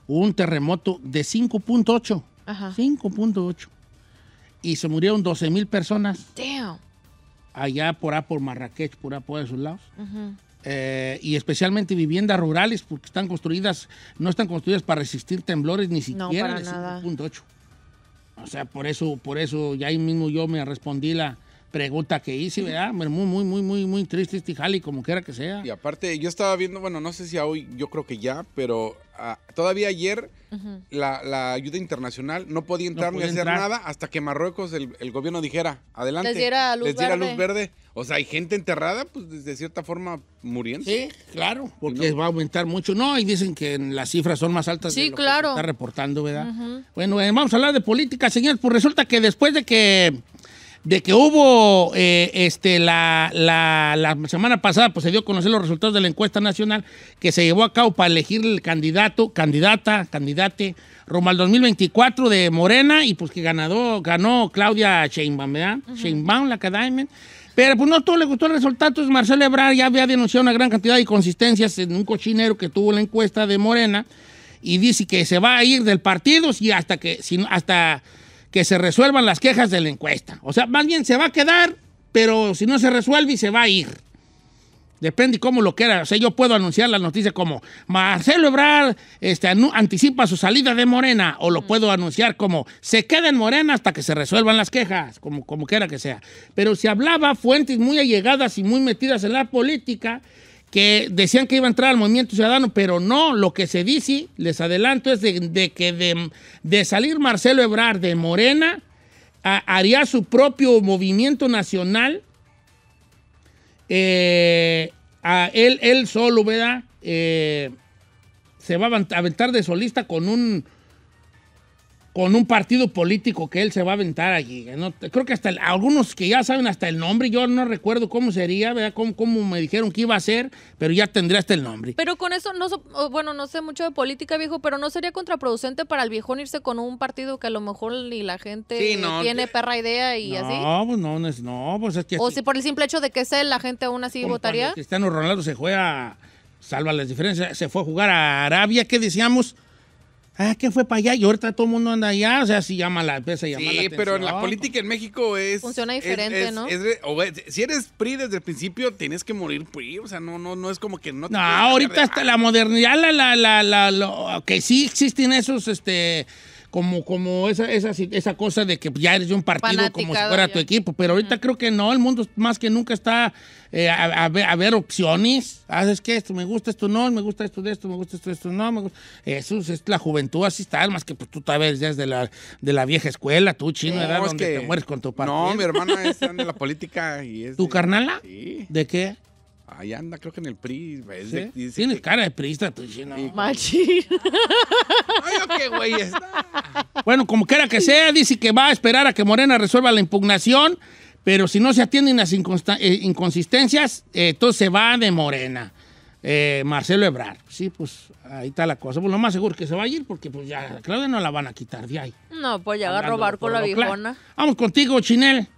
hubo un terremoto de 5.8. 5.8. Y se murieron 12,000 personas. Damn. Allá por Marrakech, por esos lados. Y especialmente viviendas rurales, porque están construidas, no están construidas para resistir temblores ni siquiera de 5.8. O sea, por eso ya ahí mismo yo me respondí la pregunta que hice, ¿verdad? Muy, muy, muy, muy, muy triste este jale, como quiera que sea. Y aparte, yo estaba viendo, bueno, no sé si hoy, yo creo que ya, pero todavía ayer la ayuda internacional no podía entrar ni hacer nada hasta que Marruecos, el gobierno dijera, adelante, les diera luz verde. O sea, hay gente enterrada, pues de cierta forma muriendo. Sí, claro, porque va a aumentar mucho. No, y dicen que las cifras son más altas de lo que se está reportando, ¿verdad? Bueno, vamos a hablar de política, señores. Pues resulta que después de que hubo la semana pasada, pues se dio a conocer los resultados de la encuesta nacional que se llevó a cabo para elegir el candidate rumbo al 2024 de Morena, y pues que ganó Claudia Sheinbaum, ¿verdad? Sheinbaum, la Kardashian. Pero pues no todo le gustó el resultado. Entonces Marcelo Ebrard ya había denunciado una gran cantidad de inconsistencias en un cochinero que tuvo la encuesta de Morena, y dice que se va a ir del partido hasta que se resuelvan las quejas de la encuesta. O sea, más bien se va a quedar, pero si no se resuelve y se va a ir. Depende cómo lo quiera. O sea, yo puedo anunciar la noticia como Marcelo Ebrard anticipa su salida de Morena, o lo puedo anunciar como se queda en Morena hasta que se resuelvan las quejas, como quiera que sea. Pero se hablaba fuentes muy allegadas y muy metidas en la política que decían que iba a entrar al Movimiento Ciudadano, pero no. Lo que se dice, les adelanto, es de que de salir Marcelo Ebrard de Morena, haría su propio movimiento nacional, él solo, ¿verdad? Se va a aventar de solista con un partido político que él se va a aventar allí. Creo que algunos que ya saben hasta el nombre, yo no recuerdo cómo sería, ¿verdad? Cómo me dijeron que iba a ser, pero ya tendría hasta el nombre. Pero con eso, no sé mucho de política, viejo, pero ¿no sería contraproducente para el viejón irse con un partido que a lo mejor ni la gente tiene perra idea y así? Pues es que... O si por el simple hecho de que es él, la gente aún así votaría. Cristiano Ronaldo se juega, salva las diferencias, se fue a jugar a Arabia, ¿qué decíamos? ¿Qué fue para allá? Y ahorita todo el mundo anda allá, o sea, si empieza a llamar la atención. Sí, pero en la política en México funciona diferente, ¿no? Si eres PRI desde el principio, tienes que morir PRI, o sea, no es como que no... No, ahorita hasta la modernidad, que sí existen esos, como esa cosa de que ya eres de un partido como si fuera tu equipo, pero ahorita creo que no, el mundo más que nunca está a ver opciones. Haces que esto me gusta, esto no, me gusta esto de esto, me gusta esto de esto, no, me gusta. Eso es la juventud, así está, más que pues tú sabes ya es de la vieja escuela, tú chino, ¿verdad? No, donde te mueres con tu partido. No, mi hermana es de la política y es... ¿Tu carnala? Sí. ¿De qué? Ahí anda, creo que en el PRI. ¿Sí? Tienes cara de priista, tú, chino. Machi. Ay, qué güey está. Bueno, como quiera que sea, dice que va a esperar a que Morena resuelva la impugnación, pero si no se atienden las inconsistencias, entonces se va de Morena. Marcelo Ebrard. Sí, pues ahí está la cosa. Pues lo más seguro que se va a ir, porque pues ya Claudia no la van a quitar de ahí. No, pues ya va a robar con la viejona. Vamos contigo, Chinel.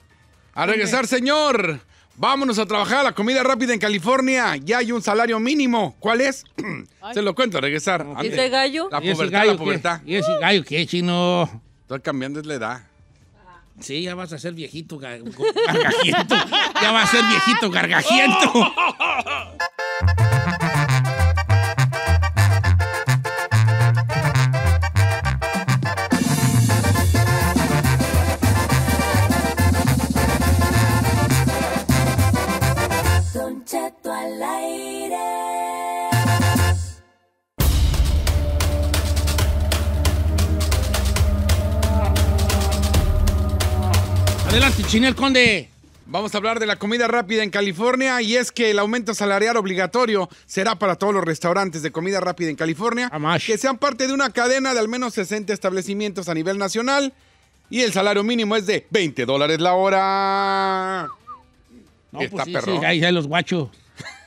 A regresar, señor. Vámonos a trabajar a la comida rápida en California. Ya hay un salario mínimo. ¿Cuál es? Ay. Se lo cuento al regresar. ¿Y ese gallo? La pubertad, la pubertad. ¿Y ese gallo qué, chino? Estoy cambiando la edad. Sí, ya vas a ser viejito gargajiento. Ya vas a ser viejito gargajiento. Al aire. Adelante, Chinel Conde. Vamos a hablar de la comida rápida en California, y es que el aumento salarial obligatorio será para todos los restaurantes de comida rápida en California, que sean parte de una cadena de al menos 60 establecimientos a nivel nacional, y el salario mínimo es de $20 la hora. No, está pues sí, perro. Sí, ahí los guachos.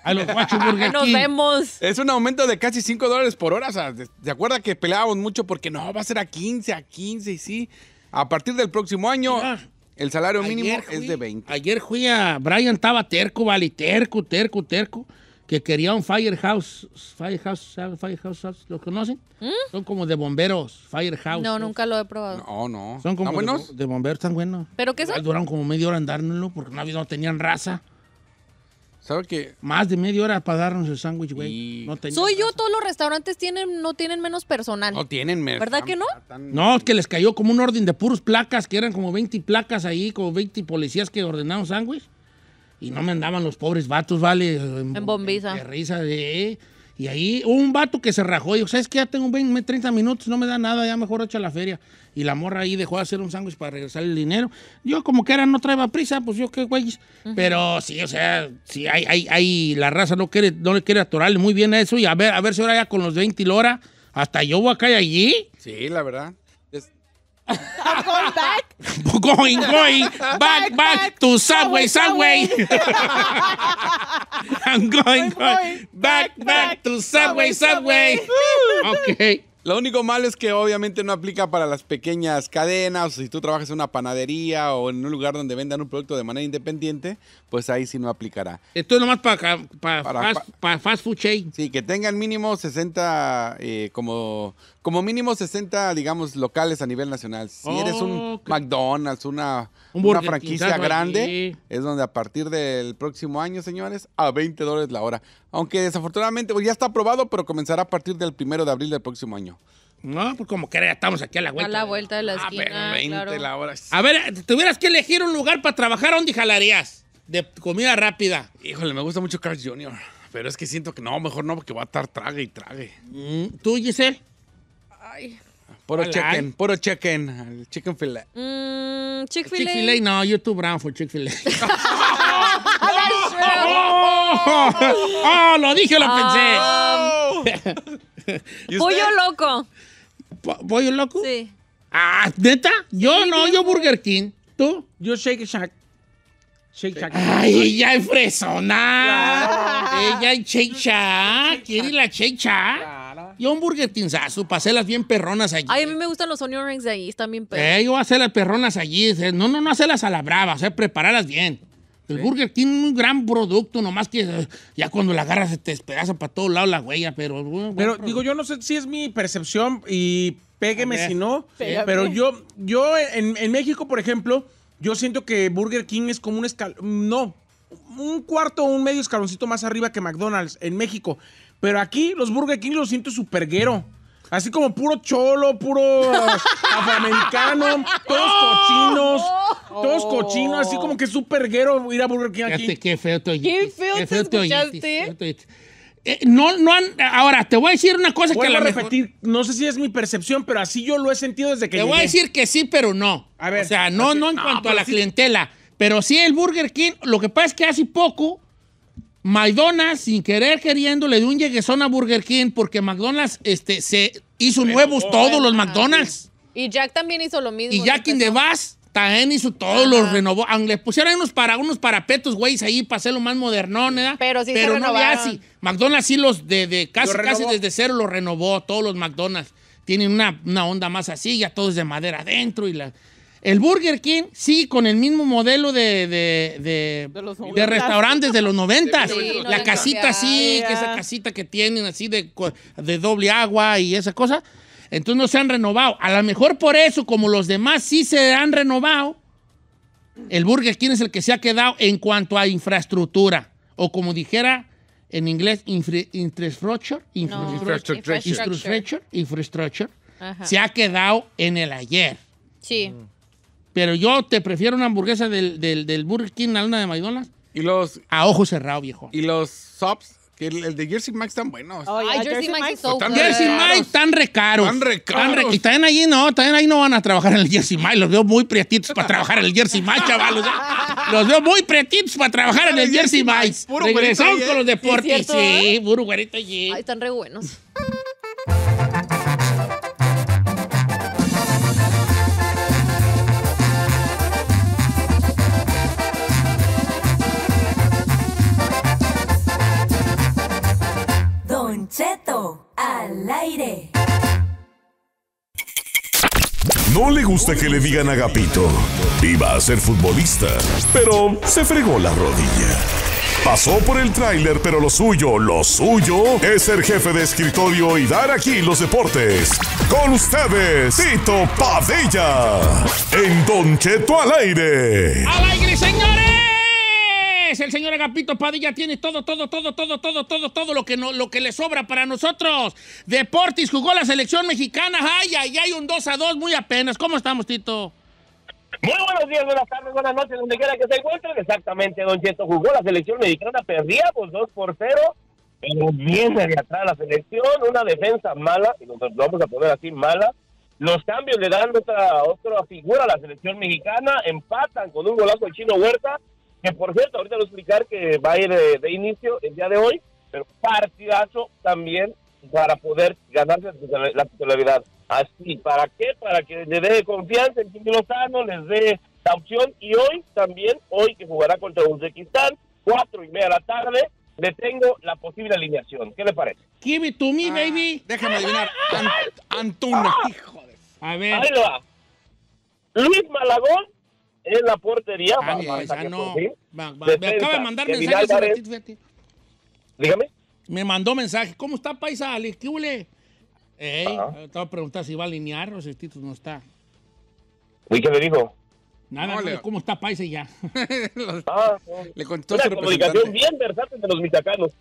A los guachos Burger King. Nos vemos. Es un aumento de casi $5 por hora. O sea, ¿se acuerda que peleábamos mucho porque no, va a ser a 15? Y sí, a partir del próximo año... Mira. El salario mínimo es de 20. Ayer fui a... Brian estaba terco, vale, terco, que quería un Firehouse, ¿lo conocen? ¿Mm? Son como de bomberos, Firehouse. No, nunca lo he probado. No. Son como de bomberos, tan buenos. ¿Pero qué son? Duraron como media hora andárnoslo porque no tenían raza. ¿Sabe qué? Más de media hora para darnos el sándwich, güey. No soy yo, todos los restaurantes no tienen menos personal. No tienen menos. ¿Verdad que no? No, es que les cayó como un orden de puros placas, que eran como 20 placas ahí, como 20 policías que ordenaron sándwich. Y no me andaban los pobres vatos, ¿vale? En bombiza. De risa, Y ahí hubo un vato que se rajó y dijo, ¿sabes qué? Ya tengo 30 minutos, no me da nada, ya mejor echa la feria. Y la morra ahí dejó de hacer un sándwich para regresar el dinero. Yo como que era, no traía prisa, pues yo qué güeyes. Pero sí, o sea, sí, la raza no le quiere atorarle muy bien a eso. Y a ver si ahora ya con los 20 y la hora, hasta yo voy acá y allí. Sí, la verdad. I'm going back. Going back to Subway. I'm going back to Subway. Ok. Lo único malo es que obviamente no aplica para las pequeñas cadenas, o si tú trabajas en una panadería o en un lugar donde vendan un producto de manera independiente, pues ahí sí no aplicará. Esto es nomás para fast food chain. Sí, que tengan mínimo 60, como mínimo 60, digamos, locales a nivel nacional. Si eres un McDonald's, una franquicia grande, es donde a partir del próximo año, señores, a $20 la hora. Aunque desafortunadamente ya está aprobado, pero comenzará a partir del 1 de abril del próximo año. No, pues como que ya estamos aquí a la vuelta. A la vuelta de la esquina, pero 20 claro. La hora. A ver, tuvieras que elegir un lugar para trabajar, ¿dónde jalarías? De comida rápida. Híjole, me gusta mucho Carl's Jr., pero es que siento que no, mejor no, porque va a estar trague. ¿Tú, Giselle? Ay... Puro chicken. El chicken fillet. Chick-fil-A. Chick-fil-A, no, you're too brown for Chick-fil-A. Oh, lo dije, lo pensé. Pollo loco. ¿Pollo loco? Sí. Ah, ¿neta? Yo sí, no, yo Burger King. ¿Tú? Yo Shake Shack. Shake Shack. Ay, ya hay fresona. Ella en Shake Shack. ¿Quiere la Shake Shack? Y un burguetinzazo, para hacerlas bien perronas allí. Ay, a mí me gustan los onion rings allí, están bien perronas. Yo hacerlas perronas allí, no hacerlas a la brava, prepararlas bien. El Burger King es un gran producto, nomás que ya cuando la agarras se te despedaza para todos lados la huella, pero... Pero digo, yo no sé si es mi percepción, y pégueme si no, pero yo en México, por ejemplo, yo siento que Burger King es como un un cuarto o un medio escaloncito más arriba que McDonald's en México. Pero aquí los Burger King los siento superguero. Así como puro cholo, puro afroamericano, todos cochinos, así como que superguero ir a Burger King aquí. Qué feo te oíste. Ahora, te voy a decir una cosa que la repetir. No sé si es mi percepción, pero así yo lo he sentido desde que llegué. Te voy a decir que sí, pero no. A ver, o sea, no en cuanto a la clientela. Pero sí el Burger King, lo que pasa es que hace poco... McDonald's, sin querer queriendo, le dio un lleguezón a Burger King porque McDonald's se hizo nuevos todos los McDonald's. Y Jack también hizo lo mismo. Y Jack in the Bass también hizo todos los renovó. Le pusieron unos parapetos, güeyes, ahí para hacerlo más modernón, ¿verdad? Pero sí se renovaron. Pero no, McDonald's sí los casi desde cero los renovó, todos los McDonald's. Tienen una onda más así, ya todos de madera adentro y la... El Burger King, sí, con el mismo modelo de restaurantes de los 90's. Sí, la casita, sí, que esa casita que tienen así de doble agua y esa cosa. Entonces no se han renovado. A lo mejor por eso, como los demás sí se han renovado, el Burger King es el que se ha quedado en cuanto a infraestructura. O como dijera en inglés, infrastructure. Se ha quedado en el ayer. Sí. Pero yo te prefiero una hamburguesa del Burger King a una de McDonald's. A ojo cerrado, viejo. ¿Y los subs? Que el de Jersey Mike's tan bueno. Oh, yeah. Jersey Mike's tan recaros. Y también ahí no van a trabajar en el Jersey Mike. Los veo muy prietitos para trabajar en el Jersey Mike, chavalos. Los veo muy prietitos para trabajar en el Jersey Mike. Regresamos con los deportes. Sí, puro güerito allí. Ay, están re buenos. Cheto al aire. No le gusta que le digan agapito. Iba a ser futbolista, pero se fregó la rodilla. Pasó por el tráiler, pero lo suyo es ser jefe de escritorio y dar aquí los deportes. Con ustedes, Tito Padilla. En Don Cheto al aire. ¡Al aire, señores! El señor Agapito Padilla tiene todo lo que, no, lo que le sobra para nosotros. Deportes, jugó la selección mexicana. Ay, ay, ay, un 2-2 muy apenas. ¿Cómo estamos, Tito? Muy buenos días, buenas tardes, buenas noches, donde quiera que se encuentren. Exactamente, Don Cheto, jugó la selección mexicana. Perdíamos 2-0, pero viene de atrás la selección. Una defensa mala, y nosotros lo vamos a poner así, mala. Los cambios le dan otra figura a la selección mexicana. Empatan con un golazo de Chino Huerta, que por cierto, ahorita voy a explicar que va a ir de inicio el día de hoy, pero partidazo también para poder ganarse la titularidad. Así, ¿para qué? Para que le dé confianza en Jimmy Lozano, les dé la opción, y hoy también, hoy que jugará contra Uzbekistán, 4:30 de la tarde, le tengo la posible alineación. ¿Qué le parece? Give it to me, baby. Déjame adivinar. Antuna. Hijo de... A ver. Ahí lo va. Luis Malagón en la portería. Me acaba de mandar mensaje. Dígame. Me mandó mensaje. ¿Cómo está, paisa? ¿Qué hule? Estaba preguntando si va a alinear o si Tito no está. ¿Y qué le dijo? Nada, no, le... ¿Cómo está, paisa? Ya. Le contó una comunicación bien versátil de los michoacanos.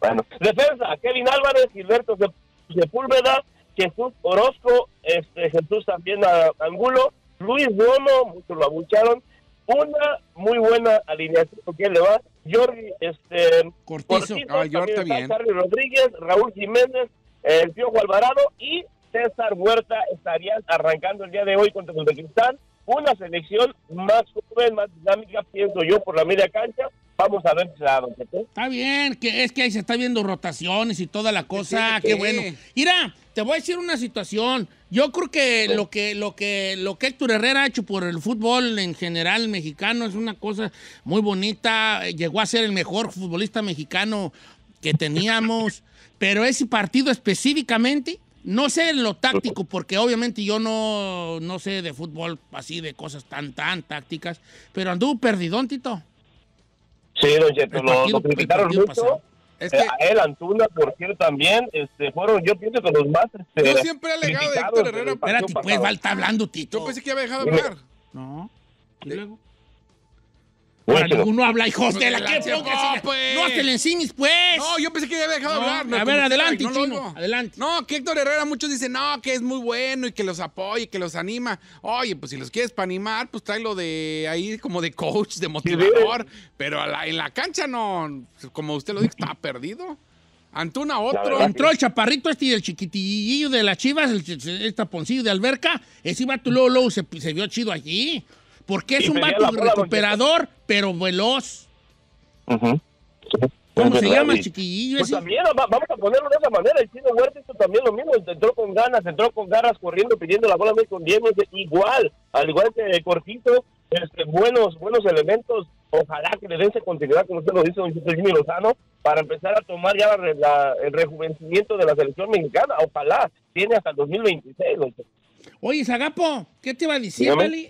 Bueno, defensa, Kevin Álvarez, Gilberto Sepúlveda, Jesús Orozco, Jesús también Angulo, Luis Romo, muchos lo abucharon. Una muy buena alineación que le va Jordi Cortizo, Jordi bien. Charly Rodríguez, Raúl Jiménez, el Piojo Alvarado y César Huerta estarían arrancando el día de hoy contra Uzbekistán. Una selección más joven, más dinámica, pienso yo, por la media cancha. Vamos a ver si la dan. Está bien, que es que ahí se está viendo rotaciones y toda la cosa. Qué bueno. Mira, te voy a decir una situación. Yo creo que lo que Héctor Herrera ha hecho por el fútbol en general mexicano es una cosa muy bonita. Llegó a ser el mejor futbolista mexicano que teníamos, pero ese partido específicamente, no sé lo táctico, porque obviamente yo no sé de fútbol así, de cosas tan tácticas, pero anduvo perdidón, Tito. Sí, Don Cheto, lo criticaron mucho. Pasado. A él, Antuna, por cierto, también fueron, yo pienso que los más yo siempre he alegado de Héctor Herrera. Espérate, pues, está hablando, Tito. Yo pensé que había dejado hablar. No. ¿Y luego? Ninguno habla, hijos de la que... No, hasta el encimis, pues. No, yo pensé que ya había dejado hablar. No, a ver, adelante, Chino, adelante. No, que Héctor Herrera, muchos dicen, no, que es muy bueno y que los apoya y que los anima. Oye, pues si los quieres para animar, pues tráelo de ahí como de coach, de motivador. Pero en la cancha no, como usted lo dijo, está perdido. Antuna, otro. Entró el chaparrito este y el chiquitillo de las Chivas, el taponcillo de alberca. Ese vato luego se vio chido allí. Porque es un vato recuperador, pero veloz. ¿Cómo se llama, chiquillo? Pues también vamos a ponerlo de esa manera. El Chino Huerta hizo también lo mismo. Entró con ganas, entró con garras, corriendo, pidiendo la bola con Diego. Igual, al igual que Cortito, buenos elementos. Ojalá que le den continuidad, como usted lo dice, don Jimmy Lozano, para empezar a tomar ya el rejuvenecimiento de la selección mexicana. Ojalá, tiene hasta el 2026, don Cheto. Oye, Zagapo, ¿qué te iba a decir, Beli?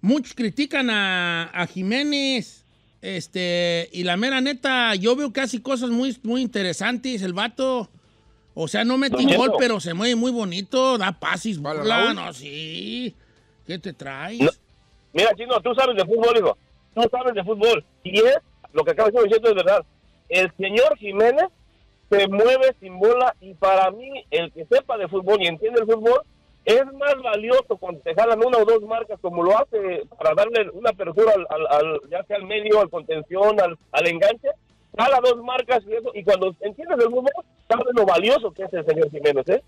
Muchos critican a Jiménez, y la mera neta, yo veo casi cosas muy, muy interesantes, el vato, o sea, no mete gol, pero se mueve muy bonito, da pases, burla, no, sí, ¿qué te traes? No. Mira, Chino, tú sabes de fútbol, hijo, tú sabes de fútbol, y es lo que acabas de decir, es verdad, el señor Jiménez se mueve sin bola, y para mí, el que sepa de fútbol y entiende el fútbol, es más valioso cuando te jalan una o dos marcas, como lo hace para darle una apertura ya sea al medio, al contención, al enganche, jala dos marcas y eso, y cuando entiendes el fútbol, sabes lo valioso que es el señor Jiménez, ¿eh?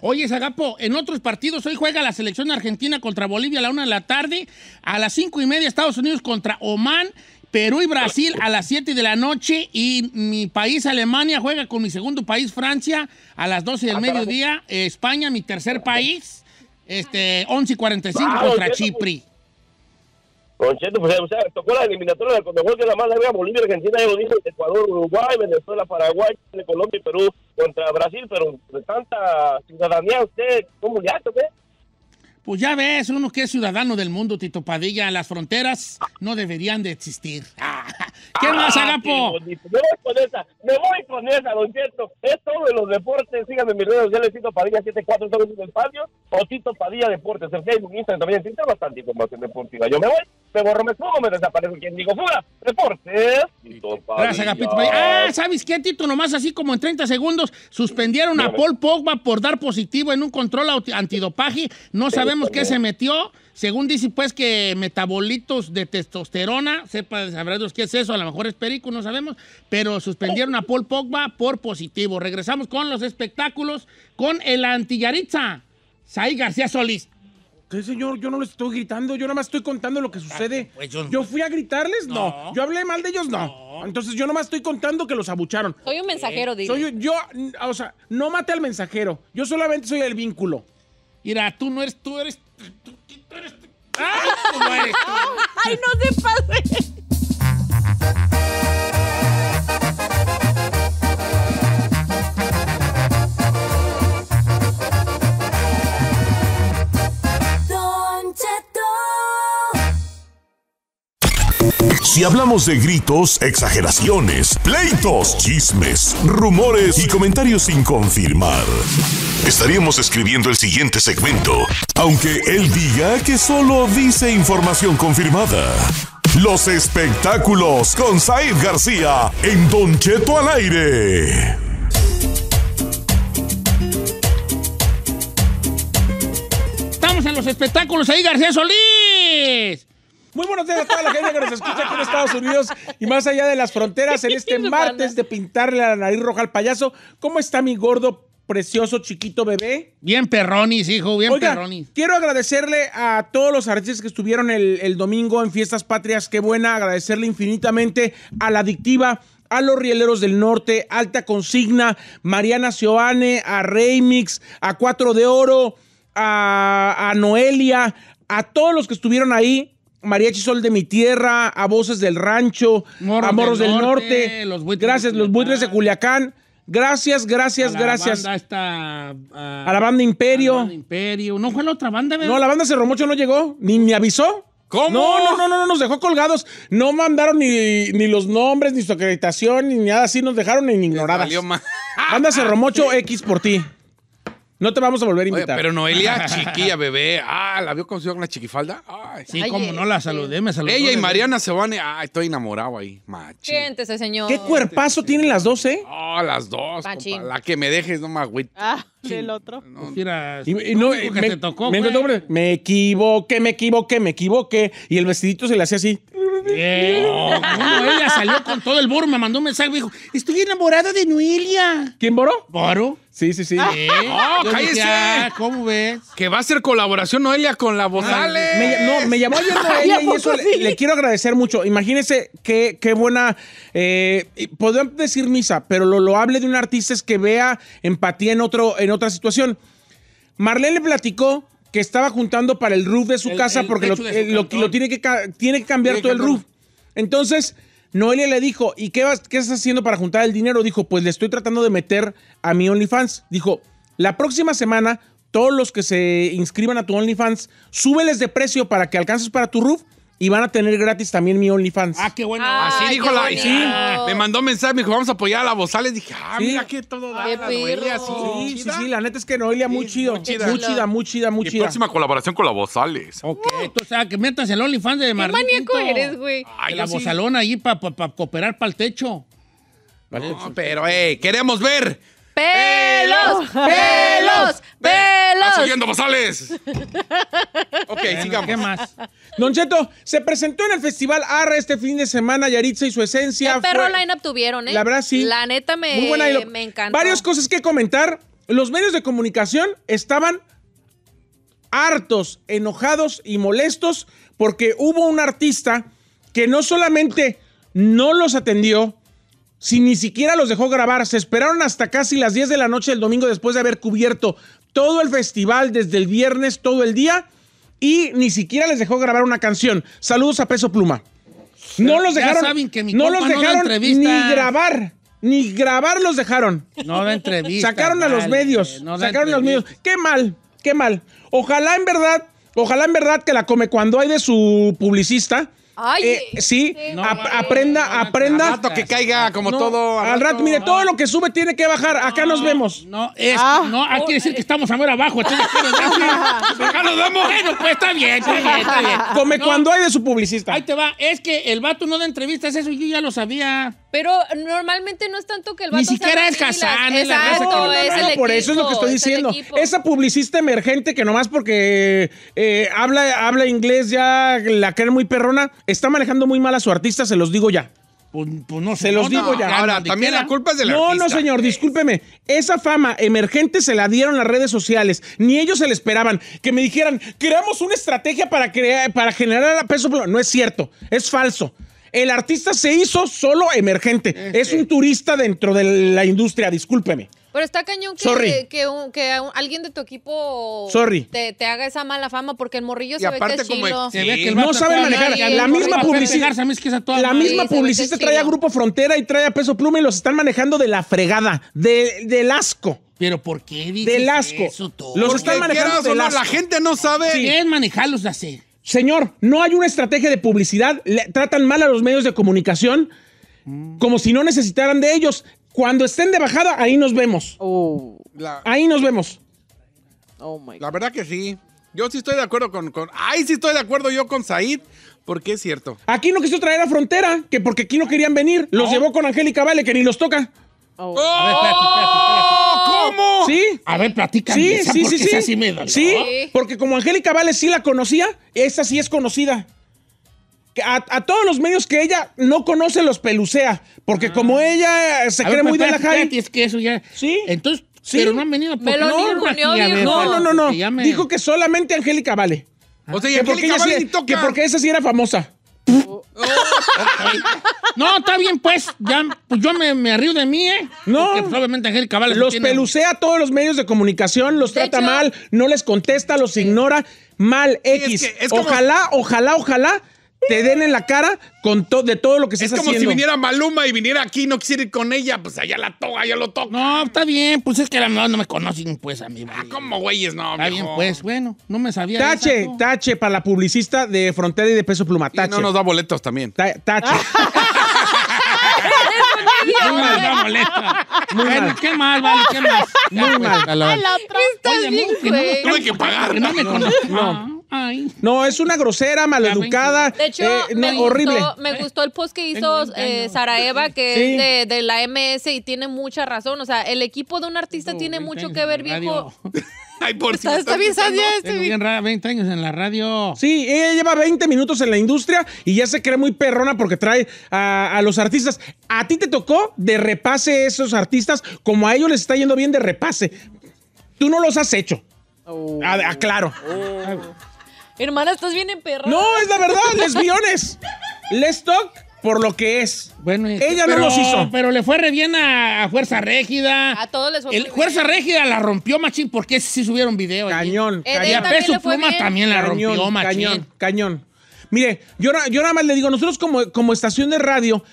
Oye, Zagapo, en otros partidos hoy juega la selección argentina contra Bolivia a la 1:00 p.m, a las 5:30 Estados Unidos contra Omán, Perú y Brasil a las 7:00 p.m, y mi país Alemania juega con mi segundo país Francia a las 12:00 p.m, España, mi tercer país, 11:45 contra Chipre. Concheto, pues, o sea, tocó la eliminatoria del Conmebol, que la más larga, Bolivia, Argentina, ya lo dijo, Ecuador, Uruguay, Venezuela, Paraguay, Colombia y Perú contra Brasil, pero de tanta ciudadanía, usted, ¿cómo le hace usted? Pues ya ves, uno que es ciudadano del mundo, Tito Padilla, las fronteras no deberían de existir. ¿Qué más, Agapo? Sí, me voy con esa, don Cheto. Es todo de los deportes. Síganme en mis redes sociales, Tito Padilla 743 en el patio, o Tito Padilla Deportes. En Facebook, Instagram también existe bastante información deportiva. Yo me voy, me borro, me subo, me desaparezco. Quien digo, fuera, deportes, Tito Padilla. Gracias, Agapito Padilla. Ah, ¿sabes qué, Tito? Nomás así como en 30 segundos, suspendieron a Paul Pogba por dar positivo en un control antidopaje. No sabemos qué se metió. Según dice, pues, que metabolitos de testosterona, sabrá Dios qué es eso, a lo mejor es perico, no sabemos, pero suspendieron a Paul Pogba por positivo. Regresamos con los espectáculos, con el anti-Yaritza, Saí García Solís. ¿Qué, señor? Yo no les estoy gritando, yo nada más estoy contando lo que sucede. Pues ¿Yo fui a gritarles? No. ¿Yo hablé mal de ellos? No. Entonces yo nada más estoy contando que los abucharon. Soy un mensajero, dile. Yo, o sea, no mate al mensajero, yo solamente soy el vínculo. Mira, tú no eres... ¡Ay, tú no eres tú! ¡Ay, no se pase! Don Cheto. Si hablamos de gritos, exageraciones, pleitos, chismes, rumores y comentarios sin confirmar, estaríamos escribiendo el siguiente segmento, aunque él diga que solo dice información confirmada. Los espectáculos con Said García en Don Cheto al aire. Estamos en los espectáculos, Said García Solís. Muy buenos días a toda la gente que nos escucha aquí en Estados Unidos y más allá de las fronteras en este martes de pintarle la nariz roja al payaso. ¿Cómo está mi gordo? Precioso, chiquito bebé. Bien perronis, hijo, bien perronis. Quiero agradecerle a todos los artistas que estuvieron el domingo en Fiestas Patrias. Qué buena, agradecerle infinitamente a La Adictiva, a Los Rieleros del Norte, Alta Consigna, Mariana Seoane, a Reymix, a Cuatro de Oro, a Noelia, a todos los que estuvieron ahí. María Chisol de mi Tierra, a Voces del Rancho, a Morros del Norte. Gracias, los Buitres de Culiacán. Gracias. A la Banda Imperio. ¿No fue la otra banda, bebé? No, la Banda Cerromocho no llegó, ni me avisó. ¿Cómo? No, nos dejó colgados. No mandaron ni los nombres, ni su acreditación, ni nada así. Nos dejaron en ignoradas. Banda Cerromocho, X por ti. No te vamos a volver a invitar. Oye, pero Noelia, chiquilla, bebé. Ah, ¿la vio como si iba con la chiquifalda? Ay, sí, como no la saludé, me saludó. Ella y Mariana Seoane. Ah, estoy enamorado ahí, machín. Siéntese, señor. ¿Qué cuerpazo tienen las dos, eh? Ah, las dos, compa. La que me dejes, no más, güey. Ah, el otro. No, mira, me equivoqué. Y el vestidito se le hacía así. Noelia salió con todo el burro, me mandó un mensaje, me dijo, estoy enamorada de Noelia. ¿Quién, Boro? Boro. Sí. ¡No, cállese! ¿Cómo ves? Que va a hacer colaboración Noelia con la Bozales. Me llamó ayer Noelia y eso le quiero agradecer mucho. Imagínense qué buena... podrían decir misa, pero lo hable de un artista es que vea empatía en otra situación. Marlene le platicó que estaba juntando para el roof de su casa porque lo tiene que cambiar todo el roof. Entonces... Noelia le dijo, ¿y qué estás haciendo para juntar el dinero? Dijo, pues le estoy tratando de meter a mi OnlyFans. Dijo, la próxima semana, todos los que se inscriban a tu OnlyFans, súbeles de precio para que alcances para tu roof y van a tener gratis también mi OnlyFans. Ah, qué bueno. Así dijo la... Sí. Me mandó mensaje, me dijo, vamos a apoyar a la Bozales. Dije, mira que todo da. Noelia, sí, la neta es que Noelia muy chido. Muy chida. Y próxima colaboración con la Bozales. Ok, o sea, que metas el OnlyFans de Marlene. Qué maníaco eres, güey. La Bozalona allí para cooperar para el techo. No, pero, queremos ver. ¡Pelos! ¡Pelos! ¡Pelos! ¡Sígalos! ¡Vas oyendo, basales! Ok, bueno, sigamos. ¿Qué más? Don Cheto, se presentó en el Festival Arra este fin de semana, Yaritza y su esencia. Qué perro line-up tuvieron, ¿eh? La verdad, sí. La neta, me encantó. Varias cosas que comentar. Los medios de comunicación estaban hartos, enojados y molestos porque hubo un artista que no solamente no los atendió, si ni siquiera los dejó grabar. Se esperaron hasta casi las 10 de la noche del domingo después de haber cubierto todo el festival desde el viernes, todo el día, y ni siquiera les dejó grabar una canción. Saludos a Peso Pluma. No los dejaron, no los dejaron ni grabar. Ni grabar los dejaron. No da entrevista. Sacaron a los medios. Sacaron a los medios. Qué mal, qué mal. Ojalá en verdad que la come cuando hay de su publicista. Ay, sí, no, aprenda. Al rato que caiga como no, todo. Al rato, mire, todo lo que sube tiene que bajar. Acá nos vemos. No, es. Ah, no, hay que decir que estamos a ver abajo. Acá nos vemos. Bueno, pues está bien, está bien, está bien. Come no, cuando hay de su publicista. Ahí te va. Es que el vato no da entrevistas, eso yo ya lo sabía. Pero normalmente no es tanto que el vato. Ni siquiera es Hassan, es la raza que no, es el equipo, por eso es lo que estoy diciendo. Esa publicista emergente que nomás porque habla inglés ya la que es muy perrona, está manejando muy mal a su artista, se los digo ya. Pues no, se los digo ya. Ahora, también la culpa es del artista. No, no, señor, discúlpeme. Esa fama emergente se la dieron las redes sociales. Ni ellos se la esperaban. Que me dijeran, creamos una estrategia para generar a Peso Pluma. No es cierto, es falso. El artista se hizo solo emergente. Es un turista dentro de la industria, discúlpeme. Pero está cañón que alguien de tu equipo te haga esa mala fama, porque el morrillo se ve que es chilo. No sabe manejar. La misma publicista trae a Grupo Frontera y trae a Peso Pluma y los están manejando de la fregada, del asco. ¿Pero por qué dices del asco. Eso todo? Los están manejando del asco. La gente no sabe. Quieren manejarlos así. Señor, no hay una estrategia de publicidad. Tratan mal a los medios de comunicación como si no necesitaran de ellos. Cuando estén de bajada, ahí nos vemos. Ahí nos vemos. Oh my God. La verdad que sí. Yo sí estoy de acuerdo ahí sí estoy de acuerdo yo con Said, porque es cierto. Aquí no quiso traer a Frontera, que porque aquí no querían venir. Los llevó con Angélica Vale, que ni los toca. A ver, ¿cómo? ¿Sí? A ver, platícame esa, porque esa sí me dolió. Sí, porque como Angélica Vale sí la conocía, esa sí es conocida. A todos los medios que ella no conoce los pelucea, porque como ella se cree muy de la high. Es que eso ya... Sí. Entonces, pero no han venido... No. Dijo que solamente Angélica Vale. O sea, Angélica Vale toca. Que porque esa sí era famosa. Okay. No, está bien, pues. Ya, pues yo me río de mí, ¿eh? No. Porque probablemente Angélica Vale los pelucea a todos los medios de comunicación, los trata mal, no les contesta, los ignora. Mal, X. Es que es como... Ojalá te den en la cara con de todo lo que se está haciendo. Es como si viniera Maluma y viniera aquí y no quisiera ir con ella. Pues allá la toca, allá lo toca. No, está bien. Pues es que no me conocen, pues, a mí. Ah, ¿cómo, güeyes? No, está bien, pues. Bueno, no me sabía. Tache, esa, tache para la publicista de Frontera y de Peso Pluma. Tache. Y no nos da boletos también. Tache. No nos da boletos. Bueno, ¿qué más, vale? ¿Qué más? Muy mal. La otra. Oye, bien, güey. Tuve que pagar. Que no me conocen. No. Ay. No, es una grosera, maleducada. De hecho, horrible. Me gustó el post que hizo Sara Eva, que es de la MS, y tiene mucha razón. O sea, el equipo de un artista tiene mucho que ver, viejo. Ay, por si está bien, tengo 20 años en la radio. Sí, ella lleva 20 minutos en la industria y ya se cree muy perrona porque trae a los artistas. A ti te tocó de repase esos artistas, como a ellos les está yendo bien de repase. Tú no los has hecho. Aclaro. Hermana, estás bien emperrada. No, es la verdad, lesbiones. Les toc por lo que es. Bueno, ella no los hizo. Pero le fue re bien a Fuerza Régida. A todos les fue bien. Fuerza Régida la rompió machín porque sí subieron video. Cañón, allí. Cañón. Y a Peso Pluma también la rompió machín. Cañón. Mire, yo nada más le digo, nosotros como estación de radio,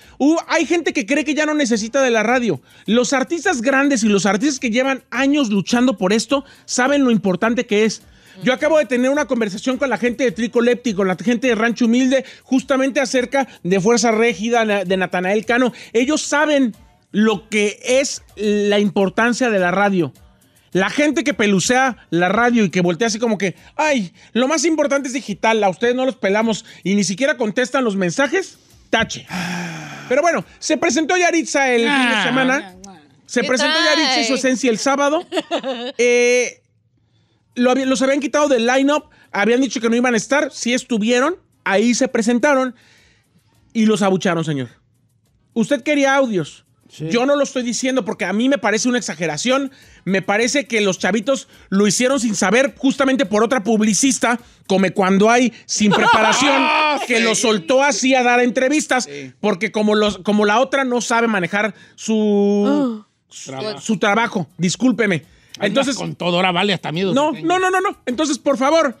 hay gente que cree que ya no necesita de la radio. Los artistas grandes y los artistas que llevan años luchando por esto saben lo importante que es. Yo acabo de tener una conversación con la gente de Tricolépti, con la gente de Rancho Humilde, justamente acerca de Fuerza Régida, de Natanael Cano. Ellos saben lo que es la importancia de la radio. La gente que pelucea la radio y que voltea así como que, ay, lo más importante es digital, a ustedes no los pelamos y ni siquiera contestan los mensajes, tache. Pero bueno, se presentó Yaritza el fin de semana. Se presentó Yaritza y su esencia el sábado. los habían quitado del line-up, habían dicho que no iban a estar, sí estuvieron, ahí se presentaron y los abucharon, señor. Usted quería audios. Sí. Yo no lo estoy diciendo porque a mí me parece una exageración. Me parece que los chavitos lo hicieron sin saber, justamente por otra publicista, como cuando hay sin preparación, que lo soltó así a dar entrevistas, porque como la otra no sabe manejar su trabajo. Discúlpeme. Entonces, con todo ahora vale hasta miedo. No. Entonces, por favor,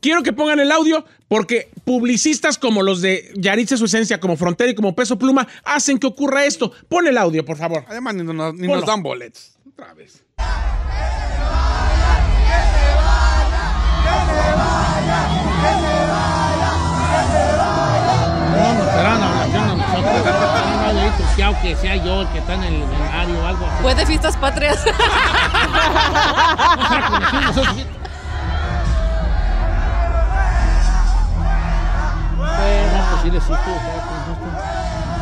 quiero que pongan el audio porque publicistas como los de Yaritza y su esencia, como Frontera y como Peso Pluma, hacen que ocurra esto. Pon el audio, por favor. Además, ni nos dan boletos. Otra vez. ¡Que se vaya! ¡Que se vaya! ¡Que se vaya! ¡Que se vaya! No nos darán oración a nosotros. No hay que sea yo el que está en el área o algo así. Pues de fiestas patrias.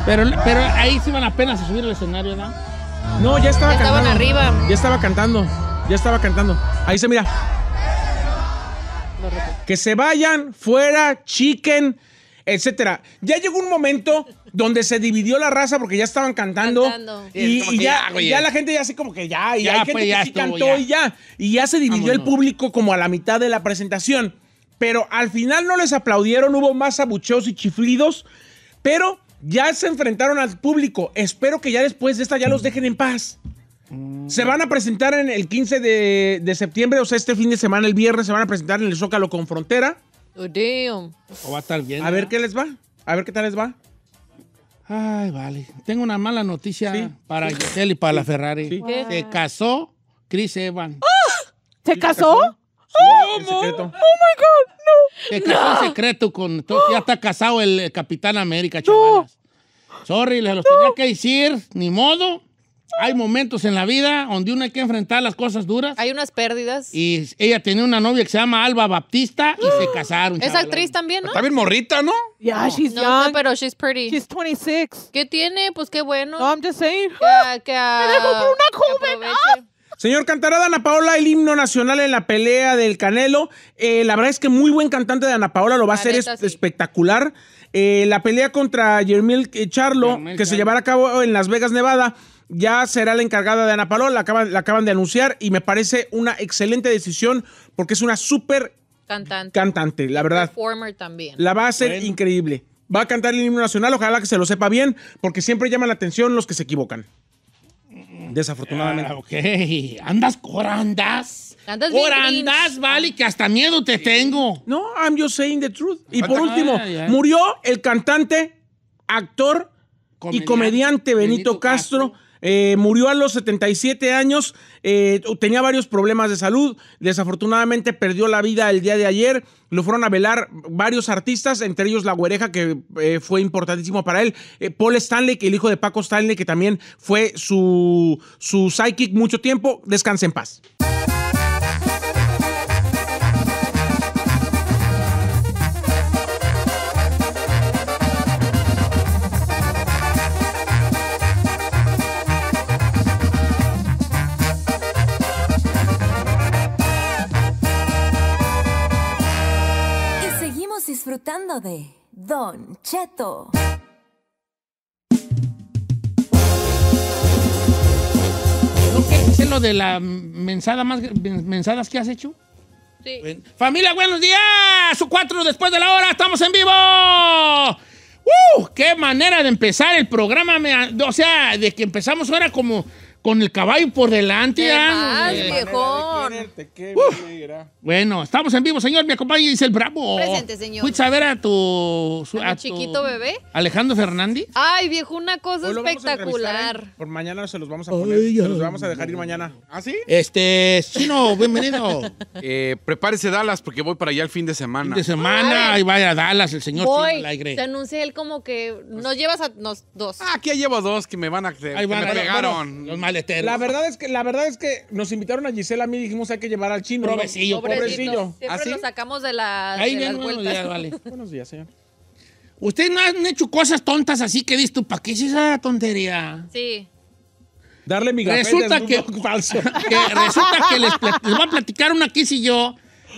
Pero ahí se iban apenas a subir al escenario, ¿no? No, ya estaba cantando. Estaban arriba. Ya estaba cantando. Ahí se mira. Que se vayan, fuera, chiquen, etcétera. Ya llegó un momento donde se dividió la raza porque ya estaban cantando. Y ya la gente ya así como que ya. Y hay gente que sí cantó. Y ya se dividió el público como a la mitad de la presentación. Pero al final no les aplaudieron, hubo más abucheos y chiflidos, pero ya se enfrentaron al público. Espero que ya después de esta ya los dejen en paz. Se van a presentar en el 15 de septiembre, o sea, este fin de semana, el viernes, se van a presentar en el Zócalo con Frontera. Oh, damn. O va a estar bien. A ver qué les va, a ver qué tal les va. Ay, vale. Tengo una mala noticia para Giselle y para la Ferrari. Sí. Se casó Chris Evans. ¡Ah! ¿Se casó? Oh, no, my God, no. Se casó en secreto con... Ya está casado el Capitán América, chavalas. No. Sorry, les los tenía que decir, ni modo. Hay momentos en la vida donde uno hay que enfrentar las cosas duras. Hay unas pérdidas. Y ella tenía una novia que se llama Alba Baptista y se casaron. Es actriz también, ¿no? Está bien morrita, ¿no? Yeah, she's young. No, pero she's pretty. She's 26. ¿Qué tiene? Pues qué bueno. No, I'm just saying. Me dejó por una joven. Señor, cantará Danna Paola el himno nacional en la pelea del Canelo. La verdad es que muy buen cantante de Danna Paola, lo va a hacer espectacular. La pelea contra Jermiel Charlo, que se llevará a cabo en Las Vegas, Nevada, ya será la encargada de Danna Paola, la acaban de anunciar y me parece una excelente decisión porque es una súper cantante, la verdad. Performer también. La va a hacer increíble. Va a cantar el himno nacional, ojalá que se lo sepa bien, porque siempre llaman la atención los que se equivocan. Desafortunadamente. Ok. Andas corandas, vale, que hasta miedo te tengo. No, I'm just saying the truth. Y por último, murió el cantante, actor y comediante Benito Castro. Murió a los 77 años, tenía varios problemas de salud, desafortunadamente perdió la vida el día de ayer, lo fueron a velar varios artistas, entre ellos La Güereja, que fue importantísimo para él, Paul Stanley, que el hijo de Paco Stanley, que también fue su sidekick mucho tiempo. Descanse en paz. Disfrutando de Don Cheto. ¿Qué es lo de las mensadas que has hecho? Sí. Bueno. Familia, buenos días. 4 después de la hora. Estamos en vivo. ¡Qué manera de empezar el programa! O sea, de que empezamos ahora como con el caballo por delante. Bueno, estamos en vivo, señor. Mi acompaña Giselle Bravo. Presente, señor. ¿Fuiste a ver a tu chiquito bebé? Alejandro Fernández. Ay, viejo, una cosa espectacular. Por mañana se los vamos a poner. Se los vamos a dejar ir mañana. ¿Ah, sí? Chino, bienvenido. Prepárese Dallas porque voy para allá el fin de semana. Ay, vaya a Dallas, el señor. Se anuncia él como que nos llevas a nos dos. Aquí llevo dos que me van a... me pegaron. Los maleteros. La verdad es que nos invitaron a Giselle, a mí dijimos hay que llevar al chino. Pobrecillo. Siempre lo sacamos de las vueltas. Buenos días, señor. Ustedes no han hecho cosas tontas así que dices tú, ¿para qué es esa tontería? Sí. Darle mi gafete resulta a Snoop Dogg falso. Resulta que les voy a platicar una que hice yo,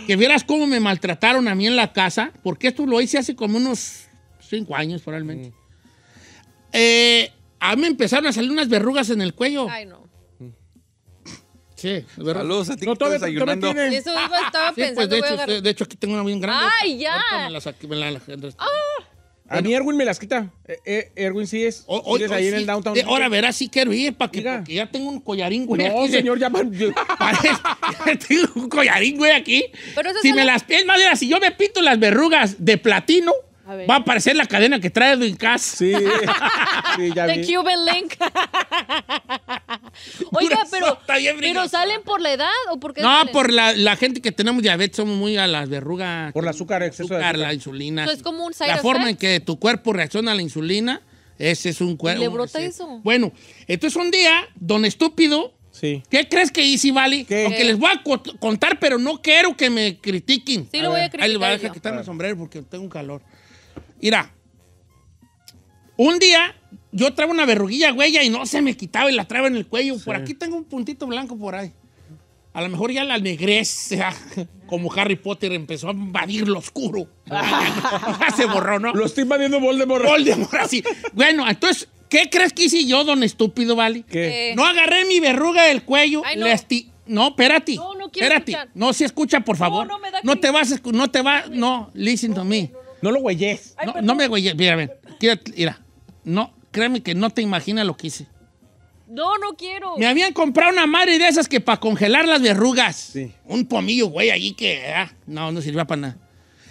que vieras cómo me maltrataron a mí en la casa, porque esto lo hice hace como unos 5 años, probablemente. A mí me empezaron a salir unas verrugas en el cuello. Ay, no. Sí, verrugas. Saludos a ti, no, que estás desayunando. Eso estaba pensando. Sí, pues, de hecho, aquí tengo una bien grande. ¡Ay, ya! A mí Erwin me las quita. Erwin sí es. Hoy ahí sí, en el downtown. Ahora verás, sí quiero ir, para que, porque ya tengo un collarín, güey. No, aquí, señor, ya tengo un collarín, güey, aquí. Pero si me las... Es más, mira, si yo me pinto las verrugas de platino, va a aparecer la cadena que trae Edwin Cass. Sí. Sí, ya vi. The Cuban Link. Oiga, pero ¿salen por la edad o por qué? No, salen por la gente que tenemos diabetes, somos muy a las verrugas. Por el azúcar, exceso de azúcar, la insulina. Entonces, es como un side effect. La forma en que tu cuerpo reacciona a la insulina, ese es un cuerpo. ¿Le brota eso? Bueno, entonces un día, don estúpido, sí. ¿Qué crees que hice, Vale? Aunque les voy a contar, pero no quiero que me critiquen. Sí, lo voy a criticar. Ahí les voy a dejar quitarme el sombrero porque tengo un calor. Mira, un día yo traigo una verruguilla, güey, y no se me quitaba y la traigo en el cuello. Sí. Por aquí tengo un puntito blanco por ahí. A lo mejor ya la negré, como Harry Potter empezó a invadir lo oscuro. Se borró, ¿no? Lo estoy invadiendo Voldemort. Voldemort, así. Bueno, entonces, ¿qué crees que hice yo, don estúpido, Vale? ¿Qué? No agarré mi verruga del cuello, ay, no. No, espérate. No quiero escuchar. No se escucha, por favor. No, me da no te vas, no te vas, no, listen to me. No lo güeyes. No me güeyes. Mira. No, créeme que no te imaginas lo que hice. No, no quiero. Me habían comprado una madre de esas que para congelar las verrugas. Sí. Un pomillo, güey, allí que... no sirvió para nada.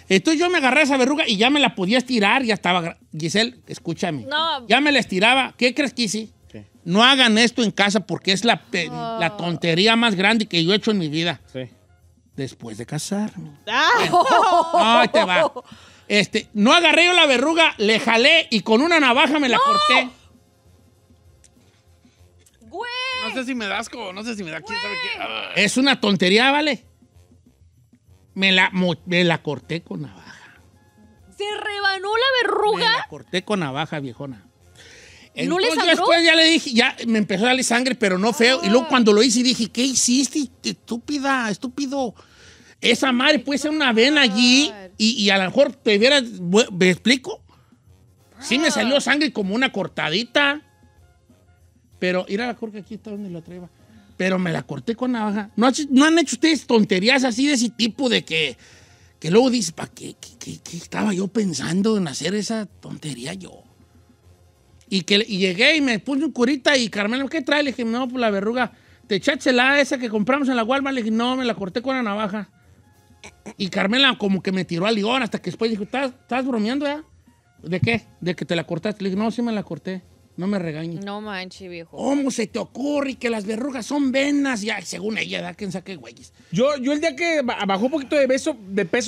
Entonces yo me agarré esa verruga y ya me la podía estirar. Ya estaba... Giselle, escúchame. No. Ya me la estiraba. ¿Qué crees que hice? ¿Qué? No hagan esto en casa porque es la tontería más grande que yo he hecho en mi vida. Sí. Después de casarme. Ahí te va. No agarré yo la verruga, le jalé y con una navaja me la corté. ¡Güey! No sé si me da asco, no sé si me da... ¿Quién sabe qué? Es una tontería, ¿vale? Me la corté con navaja. ¿Se rebanó la verruga? Me la corté con navaja, viejona. Entonces, ¿no le después ya le dije, ya me empezó a darle sangre, pero no feo. Y luego cuando lo hice dije, ¿qué hiciste, estúpida, estúpido? Esa madre puede ser una vena allí y a lo mejor te vieras... ¿Me explico? Sí me salió sangre como una cortadita. Pero, mira la corca aquí, está donde la traigo. Pero me la corté con navaja. ¿No han hecho ustedes tonterías así de ese tipo de que luego dices, ¿para qué estaba yo pensando en hacer esa tontería yo? Y llegué y me puse un curita y Carmelo, ¿qué trae? Le dije, no, pues la verruga. Te echaste la esa que compramos en la Walmart. Le dije, no, me la corté con la navaja. Y Carmela como que me tiró al león hasta que después dijo, ¿estás bromeando ya? ¿De qué? ¿De que te la cortaste? Le dije, no, sí me la corté. No me regañes. No manches, viejo. ¿Cómo se te ocurre que las verrugas son venas? Ya, según ella, da que saque güeyes. Yo el día que bajó un poquito de peso,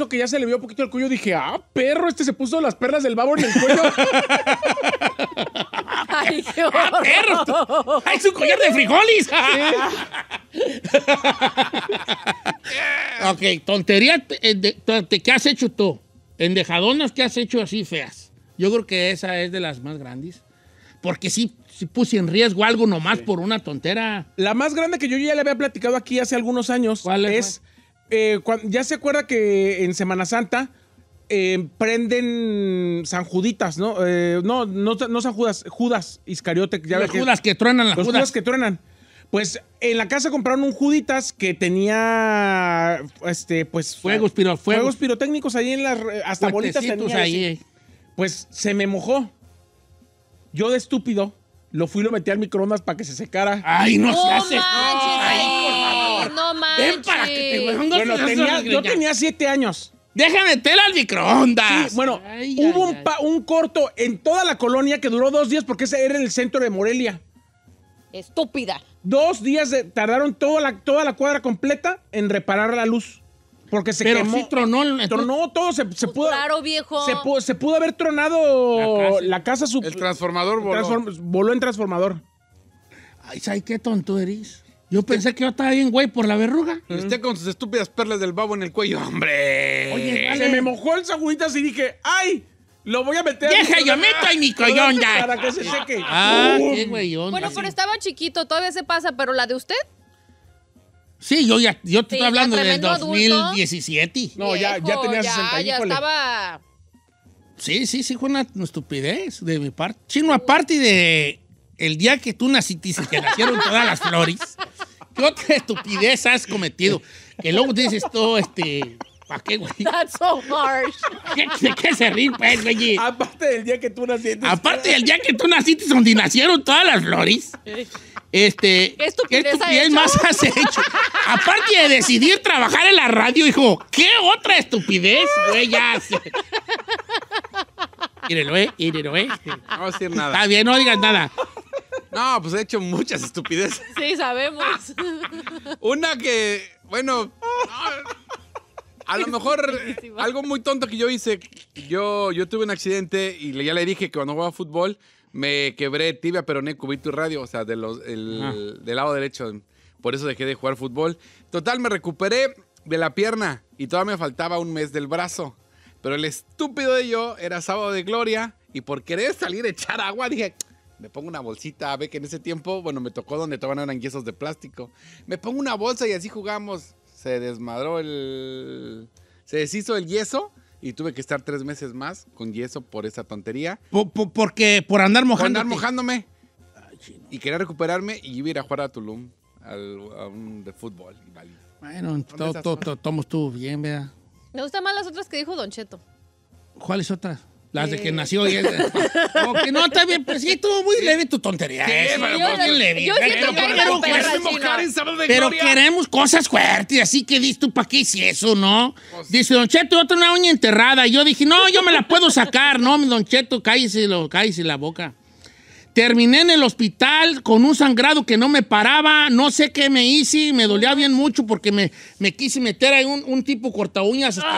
que ya se le vio un poquito el cuello, dije, perro, se puso las perlas del babo en el cuello. ¡Ay, qué perro! ¡Ay, su collar de frijoles! Ok, tontería, ¿qué has hecho tú? Endejadonas, ¿qué has hecho así feas? Yo creo que esa es de las más grandes. Porque sí puse en riesgo algo nomás por una tontera. La más grande que yo ya le había platicado aquí hace algunos años. ¿Cuál es? Ya se acuerda que en Semana Santa prenden San Juditas, ¿no? No San Judas, Judas Iscariote. Ya los Judas que truenan, las Judas. Los Judas que truenan. Pues en la casa compraron un Juditas que tenía, pues... Fuegos pirotécnicos ahí en las... Hasta bolitas tenía. Ahí, pues se me mojó. Yo de estúpido lo fui y lo metí al microondas para que se secara. ¡Ay, no se hace! ¡Ay, por favor! ¡No manches! ¡Ven para que te huevan! Bueno, yo tenía 7 años. ¡Déjame tela al microondas! Sí, bueno, hubo un corto en toda la colonia que duró 2 días porque ese era en el centro de Morelia. ¡Estúpida! 2 días tardaron toda la cuadra completa en reparar la luz. Porque se quemó. Pero sí tronó todo, se pudo... Claro, viejo. Se pudo haber tronado la casa. El transformador voló. Voló en transformador. Ay, ¿sabes qué tonto eres? Yo pensé que yo estaba bien, güey, por la verruga. Y usted con sus estúpidas perlas del babo en el cuello, hombre. Oye, se me mojó el San Juditas y dije, ¡ay! Lo voy a meter. Deja, yo meto ahí mi coyonda. Para que se seque. Ah, qué güeyón. Bueno, pero estaba chiquito, todavía se pasa, pero la de usted. Sí, yo te estoy hablando de 2017. Adulto. No, ya tenía 60. Ya estaba. Sí, fue una estupidez de mi parte. Chino, aparte de el día que tú naciste y que nacieron todas las flores, ¿qué otra estupidez has cometido? Que luego dices todo ¿Para qué, güey? That's so harsh. ¿De qué se ríe, pues, güey? Aparte del día que tú naciste. Aparte del día que tú naciste, donde nacieron todas las flores. ¿Qué estupidez más has hecho? Aparte de decidir trabajar en la radio, hijo. ¿Qué otra estupidez, güey? Ya sé. Mírelo. No voy a decir nada. Está bien, no digas nada. No, pues he hecho muchas estupideces. Sí, sabemos. Una que, bueno... A lo mejor algo muy tonto que yo hice, yo tuve un accidente y ya le dije que cuando jugaba fútbol me quebré tibia, peroné, cúbito y radio, o sea, del lado derecho. Por eso dejé de jugar fútbol. Total, me recuperé de la pierna y todavía me faltaba un mes del brazo. Pero el estúpido de yo era sábado de gloria y por querer salir a echar agua dije... Me pongo una bolsita, ve que en ese tiempo, bueno, me tocó donde todavía eran yesos de plástico. Me pongo una bolsa y así jugamos... Se deshizo el yeso y tuve que estar 3 meses más con yeso por esa tontería. ¿Por andar mojándote? Por andar mojándome. Ay, chino. Y quería recuperarme y iba a ir a jugar a Tulum, a un de fútbol. Vale. Bueno, tomas tú bien, vea. Me gustan más las otras que dijo Don Cheto. ¿Cuáles otras? Las de que nació y... que no, está bien, pues sí, estuvo muy leve tu tontería. Sí, pero leve. Pero queremos cosas fuertes, así que dices tú, ¿para qué hice eso, no? Dice, Don Cheto, otra una uña enterrada. Y yo dije, no, yo me la puedo sacar. No, Don Cheto, cállese la boca. Terminé en el hospital con un sangrado que no me paraba, no sé qué me hice, me dolía bien mucho porque me quise meter ahí un tipo corta uñas hasta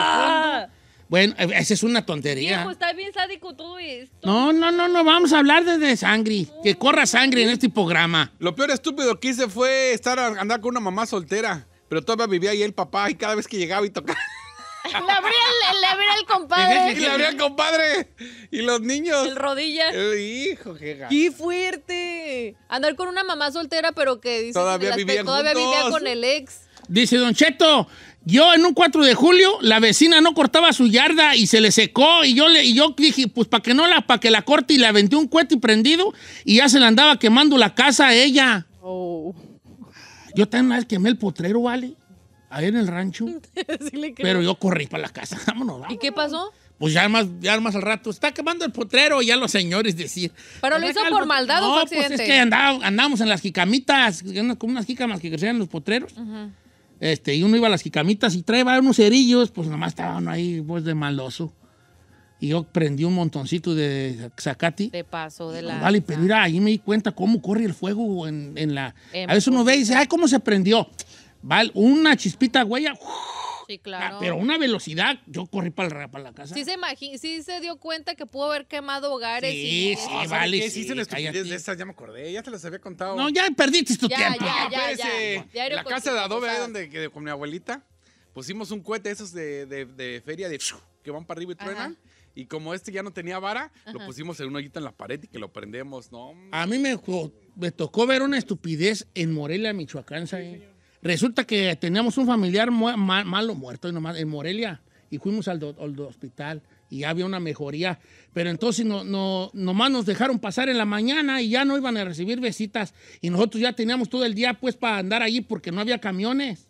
el fondo. Bueno, esa es una tontería. Viejo, está bien sádico todo esto. No, vamos a hablar de sangre. Que corra sangre en este programa. Lo peor estúpido que hice fue andar con una mamá soltera. Pero todavía vivía ahí el papá y cada vez que llegaba y tocaba... Le abría el compadre. Le abría el compadre. Y los niños. El rodilla. Hijo, qué gato. ¡Qué fuerte! Andar con una mamá soltera, pero que dice... Todavía vivía con el ex. Dice, Don Cheto... Yo en un 4 de julio, la vecina no cortaba su yarda y se le secó y yo dije, pues para que la corte y la aventé un cohete prendido y ya se le andaba quemando la casa a ella. Oh. Yo también una vez quemé el potrero, ¿vale? Ahí en el rancho. Sí, pero yo corrí para la casa. Vámonos. ¿Y qué pasó? Pues ya más al rato. Está quemando el potrero y ya los señores decir. ¿Pero lo hizo por maldad o accidente? Pues es que andábamos en las jicamitas, como unas jicamas que crecían los potreros. Ajá. Y uno iba a las jicamitas y traía unos cerillos, pues nomás estaba uno ahí, pues, de maloso. Y yo prendí un montoncito de zacate. De paso, de la... Vale, pero mira, ahí me di cuenta cómo corre el fuego en la... A veces uno ve y dice, ay, ¿cómo se prendió? Vale, una chispita, güey. Sí, claro. Pero a una velocidad, yo corrí para la casa. Sí se dio cuenta que pudo haber quemado hogares. Sí, vale. ¿Qué hiciste la estupidez de esas? Ya me acordé, ya te las había contado. No, ya perdiste tu tiempo. Ya. La casa de adobe, ahí donde con mi abuelita, pusimos un cohete esos de feria que van para arriba y truenan. Y como ya no tenía vara, lo pusimos en un hoyito en la pared y que lo prendemos, ¿no? A mí me tocó ver una estupidez en Morelia, Michoacán, ¿sabes? Resulta que teníamos un familiar malo muerto en Morelia y fuimos al hospital y ya había una mejoría. Pero entonces nomás nos dejaron pasar en la mañana y ya no iban a recibir visitas. Y nosotros ya teníamos todo el día pues para andar allí porque no había camiones.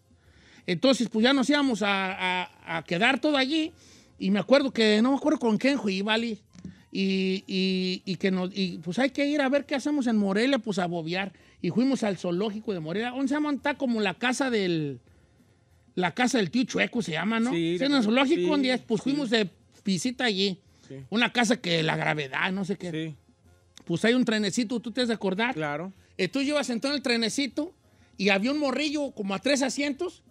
Entonces pues ya nos íbamos a quedar todo allí. Y me acuerdo que no me acuerdo con quién fui, ¿vale? Y pues hay que ir a ver qué hacemos en Morelia, pues a bobear. Y fuimos al zoológico de Morelia, donde se llama, está como la casa del tío Chueco se llama, ¿no? Sí. En el zoológico, donde pues fuimos de visita allí. Sí. Una casa que la gravedad, no sé qué. Sí. Pues hay un trenecito, ¿tú te has de acordar? Claro. Tú llevas entonces el trenecito y había un morrillo como a 3 asientos.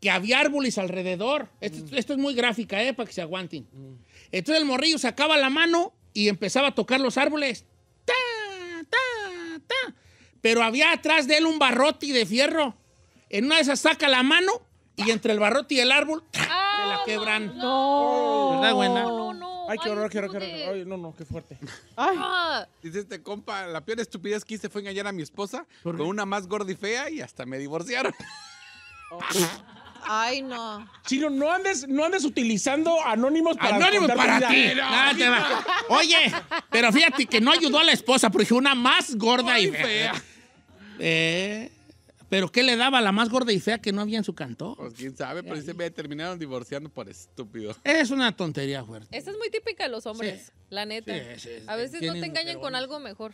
Que había árboles alrededor. Esto es muy gráfica, para que se aguanten. Entonces el morrillo sacaba la mano y empezaba a tocar los árboles. ¡Ta, ta, ta! Pero había atrás de él un barrote de fierro. En una de esas saca la mano y entre el barrote y el árbol se la quebran. No, ¿verdad, buena? No, no. Ay, qué horror, qué horror. Ay, no, no, qué fuerte. Ay. Dice este compa, la peor estupidez que hice fue engañar a mi esposa con una más gorda y fea y hasta me divorciaron. Oh. Ay, no. Chino, no andes utilizando anónimos para... Anónimos para ti. No, te va. Oye, pero fíjate que no ayudó a la esposa porque una más gorda y fea. ¿Pero qué le daba a la más gorda y fea que no había en su cantón? Pues quién sabe, pero se me terminaron divorciando por estúpido. Es una tontería fuerte. Esa es muy típica de los hombres, la neta. Sí. A veces no te engañan con algo mejor.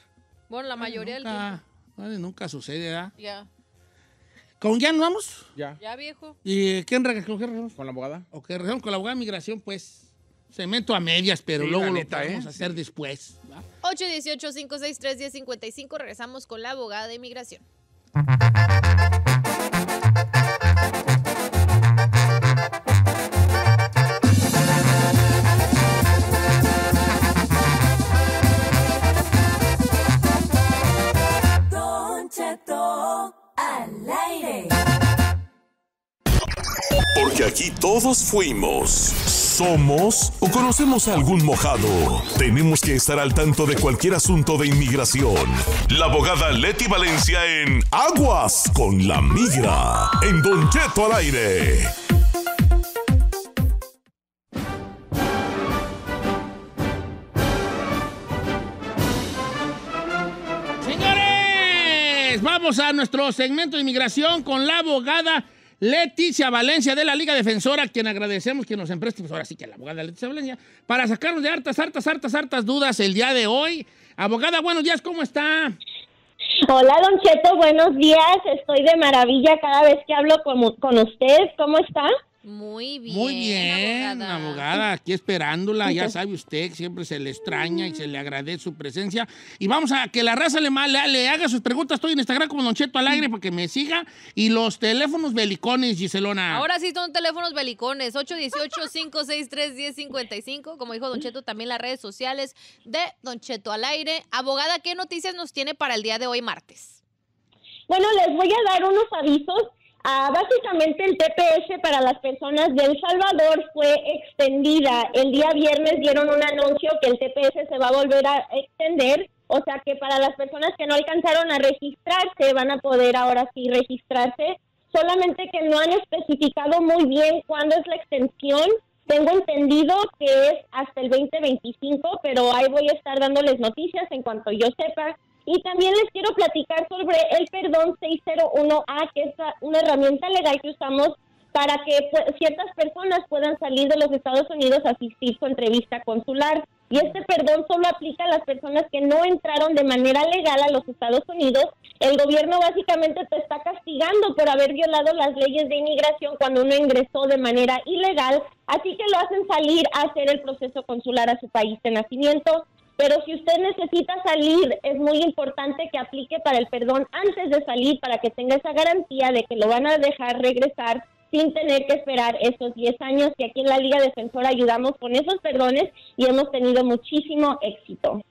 Bueno, la mayoría del tiempo. Nunca sucede, ¿verdad? Ya. ¿Con quién vamos? Ya. Ya, viejo. ¿Y quién regresamos? Con la abogada. ¿O qué regresamos? Con la abogada de migración, pues. Cemento a medias, pero sí, luego neta, lo podemos hacer después. 818-563-1055. Regresamos con la abogada de migración. Don Cheto al aire. Porque aquí todos fuimos, somos o conocemos a algún mojado. Tenemos que estar al tanto de cualquier asunto de inmigración. La abogada Leti Valencia en Aguas con la Migra. En Don Cheto al aire. Señores, vamos a nuestro segmento de inmigración con la abogada Leticia Valencia de la Liga Defensora, a quien agradecemos que nos empreste, pues ahora sí que la abogada Leticia Valencia, para sacarnos de hartas dudas el día de hoy. Abogada, buenos días, ¿cómo está? Hola, Don Cheto, buenos días. Estoy de maravilla cada vez que hablo con usted. ¿Cómo está? Muy bien. Muy bien, abogada. Aquí esperándola, ya sabe usted, siempre se le extraña y se le agradece su presencia. Y vamos a que la raza le haga sus preguntas. Estoy en Instagram como Don Cheto al aire para que me siga. Y los teléfonos belicones, Giselona. Ahora sí son teléfonos belicones. 818-563-1055. Como dijo Don Cheto, también las redes sociales de Don Cheto al aire. Abogada, ¿qué noticias nos tiene para el día de hoy, martes? Bueno, les voy a dar unos avisos. Básicamente el TPS para las personas de El Salvador fue extendida. El día viernes dieron un anuncio que el TPS se va a volver a extender, o sea que para las personas que no alcanzaron a registrarse van a poder ahora sí registrarse, solamente que no han especificado muy bien cuándo es la extensión. Tengo entendido que es hasta el 2025, pero ahí voy a estar dándoles noticias en cuanto yo sepa. Y también les quiero platicar sobre el perdón 601A, que es una herramienta legal que usamos para que ciertas personas puedan salir de los Estados Unidos a asistir su entrevista consular. Y este perdón solo aplica a las personas que no entraron de manera legal a los Estados Unidos. El gobierno básicamente te está castigando por haber violado las leyes de inmigración cuando uno ingresó de manera ilegal. Así que lo hacen salir a hacer el proceso consular a su país de nacimiento. Pero si usted necesita salir, es muy importante que aplique para el perdón antes de salir para que tenga esa garantía de que lo van a dejar regresar sin tener que esperar esos 10 años. Y aquí en la Liga Defensora ayudamos con esos perdones y hemos tenido muchísimo éxito.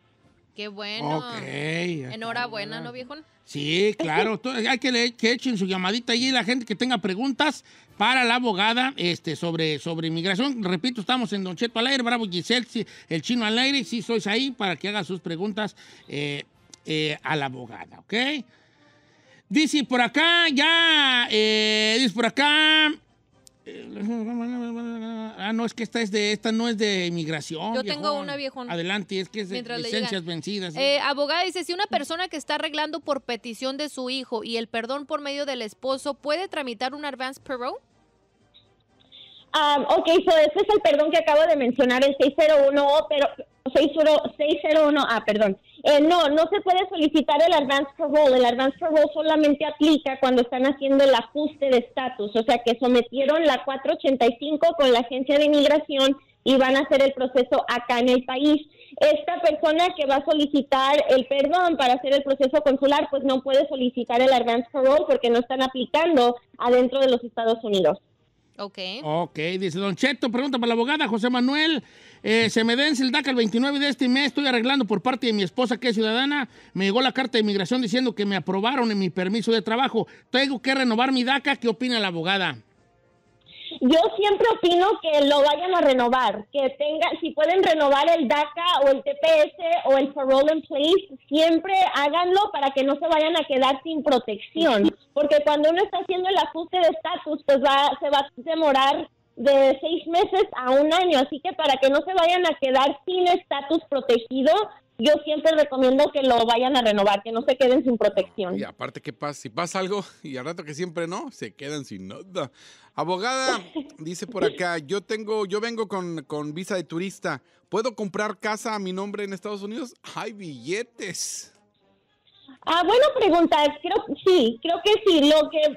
¡Qué bueno! Okay, enhorabuena, ¿no, viejón? Sí, claro. Hay que echen su llamadita allí la gente que tenga preguntas para la abogada sobre inmigración. Repito, estamos en Don Cheto al aire. Bravo, Giselle, sí, el chino al aire. Sí, sois ahí para que haga sus preguntas a la abogada, ¿ok? Dice por acá, ya... dice por acá... no, es que esta no es de inmigración. Yo tengo una, viejón. Adelante, es que es de licencias vencidas. ¿Sí? Abogada dice, si una persona que está arreglando por petición de su hijo y el perdón por medio del esposo, ¿puede tramitar un advance parole? Ok, so ese es el perdón que acabo de mencionar, el 601, pero... 601A, perdón. No se puede solicitar el advance parole. El advance parole solamente aplica cuando están haciendo el ajuste de estatus, o sea que sometieron la 485 con la agencia de inmigración y van a hacer el proceso acá en el país. Esta persona que va a solicitar el perdón para hacer el proceso consular, pues no puede solicitar el advance parole porque no están aplicando adentro de los Estados Unidos. Ok, dice Don Cheto, pregunta para la abogada José Manuel, se me vence el DACA el 29 de este mes, estoy arreglando por parte de mi esposa que es ciudadana, me llegó la carta de inmigración diciendo que me aprobaron en mi permiso de trabajo, tengo que renovar mi DACA, ¿qué opina la abogada? Yo siempre opino que lo vayan a renovar, que tengan, si pueden renovar el DACA o el TPS o el Parole in Place, siempre háganlo para que no se vayan a quedar sin protección, porque cuando uno está haciendo el ajuste de estatus, pues se va a demorar de 6 meses a 1 año, así que para que no se vayan a quedar sin estatus protegido, yo siempre recomiendo que lo vayan a renovar, que no se queden sin protección. Y aparte, ¿qué pasa? Si pasa algo y al rato que siempre no, se quedan sin nada. Abogada, dice por acá, yo vengo con visa de turista, ¿puedo comprar casa a mi nombre en Estados Unidos? ¡Hay billetes! Ah, buena pregunta. Creo que sí. Lo que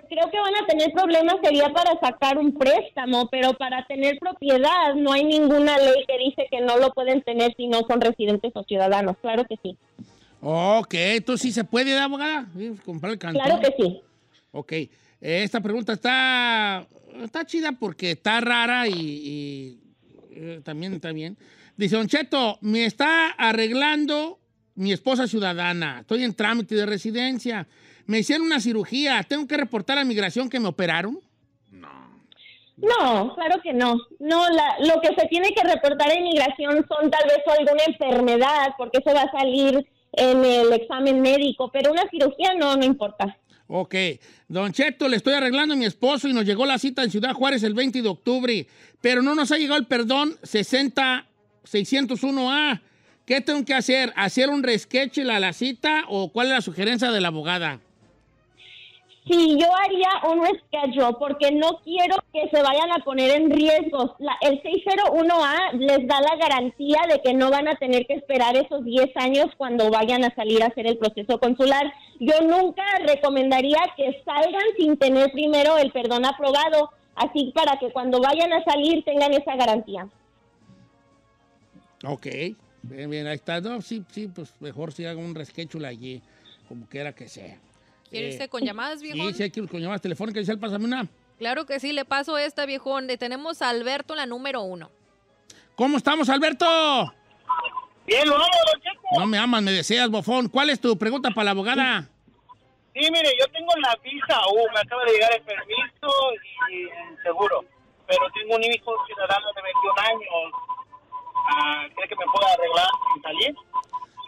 creo que van a tener problemas sería para sacar un préstamo, pero para tener propiedad no hay ninguna ley que dice que no lo pueden tener si no son residentes o ciudadanos. Claro que sí. Ok, entonces sí se puede, abogada, comprar el cantón. Claro que sí. Ok, esta pregunta está chida porque está rara y también está bien. Dice, Don Cheto, me está arreglando mi esposa ciudadana, estoy en trámite de residencia, me hicieron una cirugía, ¿tengo que reportar a migración que me operaron? No, claro que no. No, lo que se tiene que reportar a migración son tal vez alguna enfermedad, porque eso va a salir en el examen médico, pero una cirugía no importa. Ok, Don Cheto, le estoy arreglando a mi esposo y nos llegó la cita en Ciudad Juárez el 20 de octubre, pero no nos ha llegado el perdón 601A. ¿Qué tengo que hacer? ¿Hacer un reschedule a la cita o cuál es la sugerencia de la abogada? Sí, yo haría un reschedule porque no quiero que se vayan a poner en riesgo. El 601A les da la garantía de que no van a tener que esperar esos 10 años cuando vayan a salir a hacer el proceso consular. Yo nunca recomendaría que salgan sin tener primero el perdón aprobado, así para que cuando vayan a salir tengan esa garantía. Ok. Bien, ahí está. No, sí, pues mejor si hago un reschedule allí, como quiera que sea. ¿Quiere irse con llamadas, viejón? Sí, quiero con llamadas telefónicas. ¿Sí? Pásame una. Claro que sí, le paso esta, viejón. Tenemos a Alberto, la número 1. ¿Cómo estamos, Alberto? Bien, lo amo, Don Checo. No me amas, me deseas, bofón. ¿Cuál es tu pregunta para la abogada? Sí, mire, yo tengo la visa U, me acaba de llegar el permiso y el seguro, pero tengo un hijo ciudadano de 21 años. ¿Crees que me pueda arreglar sin salir?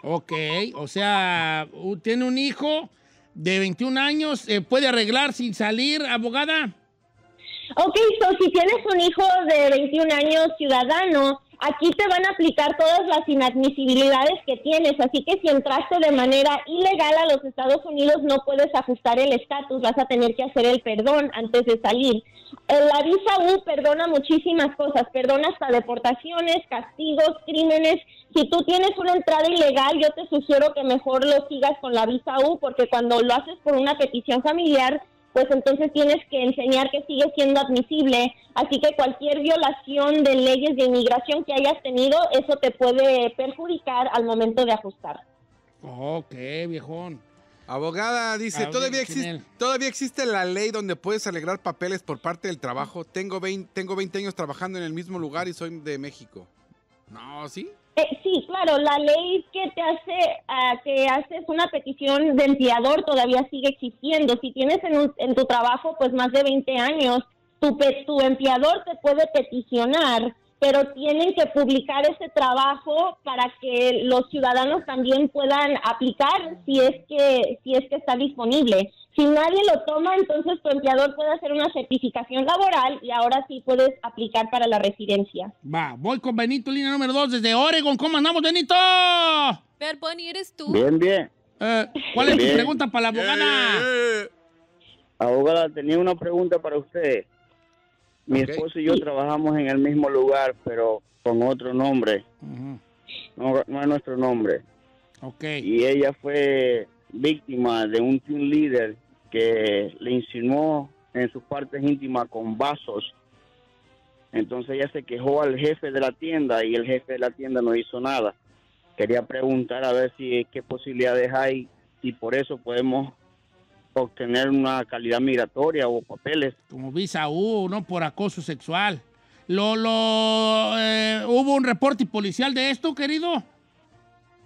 Ok, o sea, tiene un hijo de 21 años, ¿puede arreglar sin salir, abogada? Ok, so si tienes un hijo de 21 años ciudadano, aquí te van a aplicar todas las inadmisibilidades que tienes, así que si entraste de manera ilegal a los Estados Unidos no puedes ajustar el estatus, vas a tener que hacer el perdón antes de salir. La visa U perdona muchísimas cosas, perdona hasta deportaciones, castigos, crímenes. Si tú tienes una entrada ilegal, yo te sugiero que mejor lo sigas con la visa U, porque cuando lo haces por una petición familiar, pues entonces tienes que enseñar que sigue siendo admisible, así que cualquier violación de leyes de inmigración que hayas tenido, eso te puede perjudicar al momento de ajustar. Ok, viejón. Abogada, dice, ¿todavía existe la ley donde puedes alegrar papeles por parte del trabajo? Tengo 20 años trabajando en el mismo lugar y soy de México. No, ¿sí? Sí, claro, la ley que haces una petición de empleador todavía sigue existiendo. Si tienes en tu trabajo pues más de 20 años, tu empleador te puede peticionar, pero tienen que publicar ese trabajo para que los ciudadanos también puedan aplicar si es que está disponible. Si nadie lo toma, entonces tu empleador puede hacer una certificación laboral y ahora sí puedes aplicar para la residencia. Va, voy con Benito, línea número 2 desde Oregon. ¿Cómo andamos, Benito? Bad Bunny, ¿eres tú? Bien, bien. ¿Cuál es tu pregunta para la abogada? Abogada, tenía una pregunta para usted. Mi esposo y yo trabajamos en el mismo lugar, pero con otro nombre. Uh-huh. No es nuestro nombre. Okay. Y ella fue víctima de un team leader que le insinuó en sus partes íntimas con vasos. Entonces ella se quejó al jefe de la tienda y el jefe de la tienda no hizo nada. Quería preguntar a ver qué posibilidades hay y por eso podemos obtener una calidad migratoria o papeles. Como visa U, ¿no? Por acoso sexual. ¿Hubo un reporte policial de esto, querido?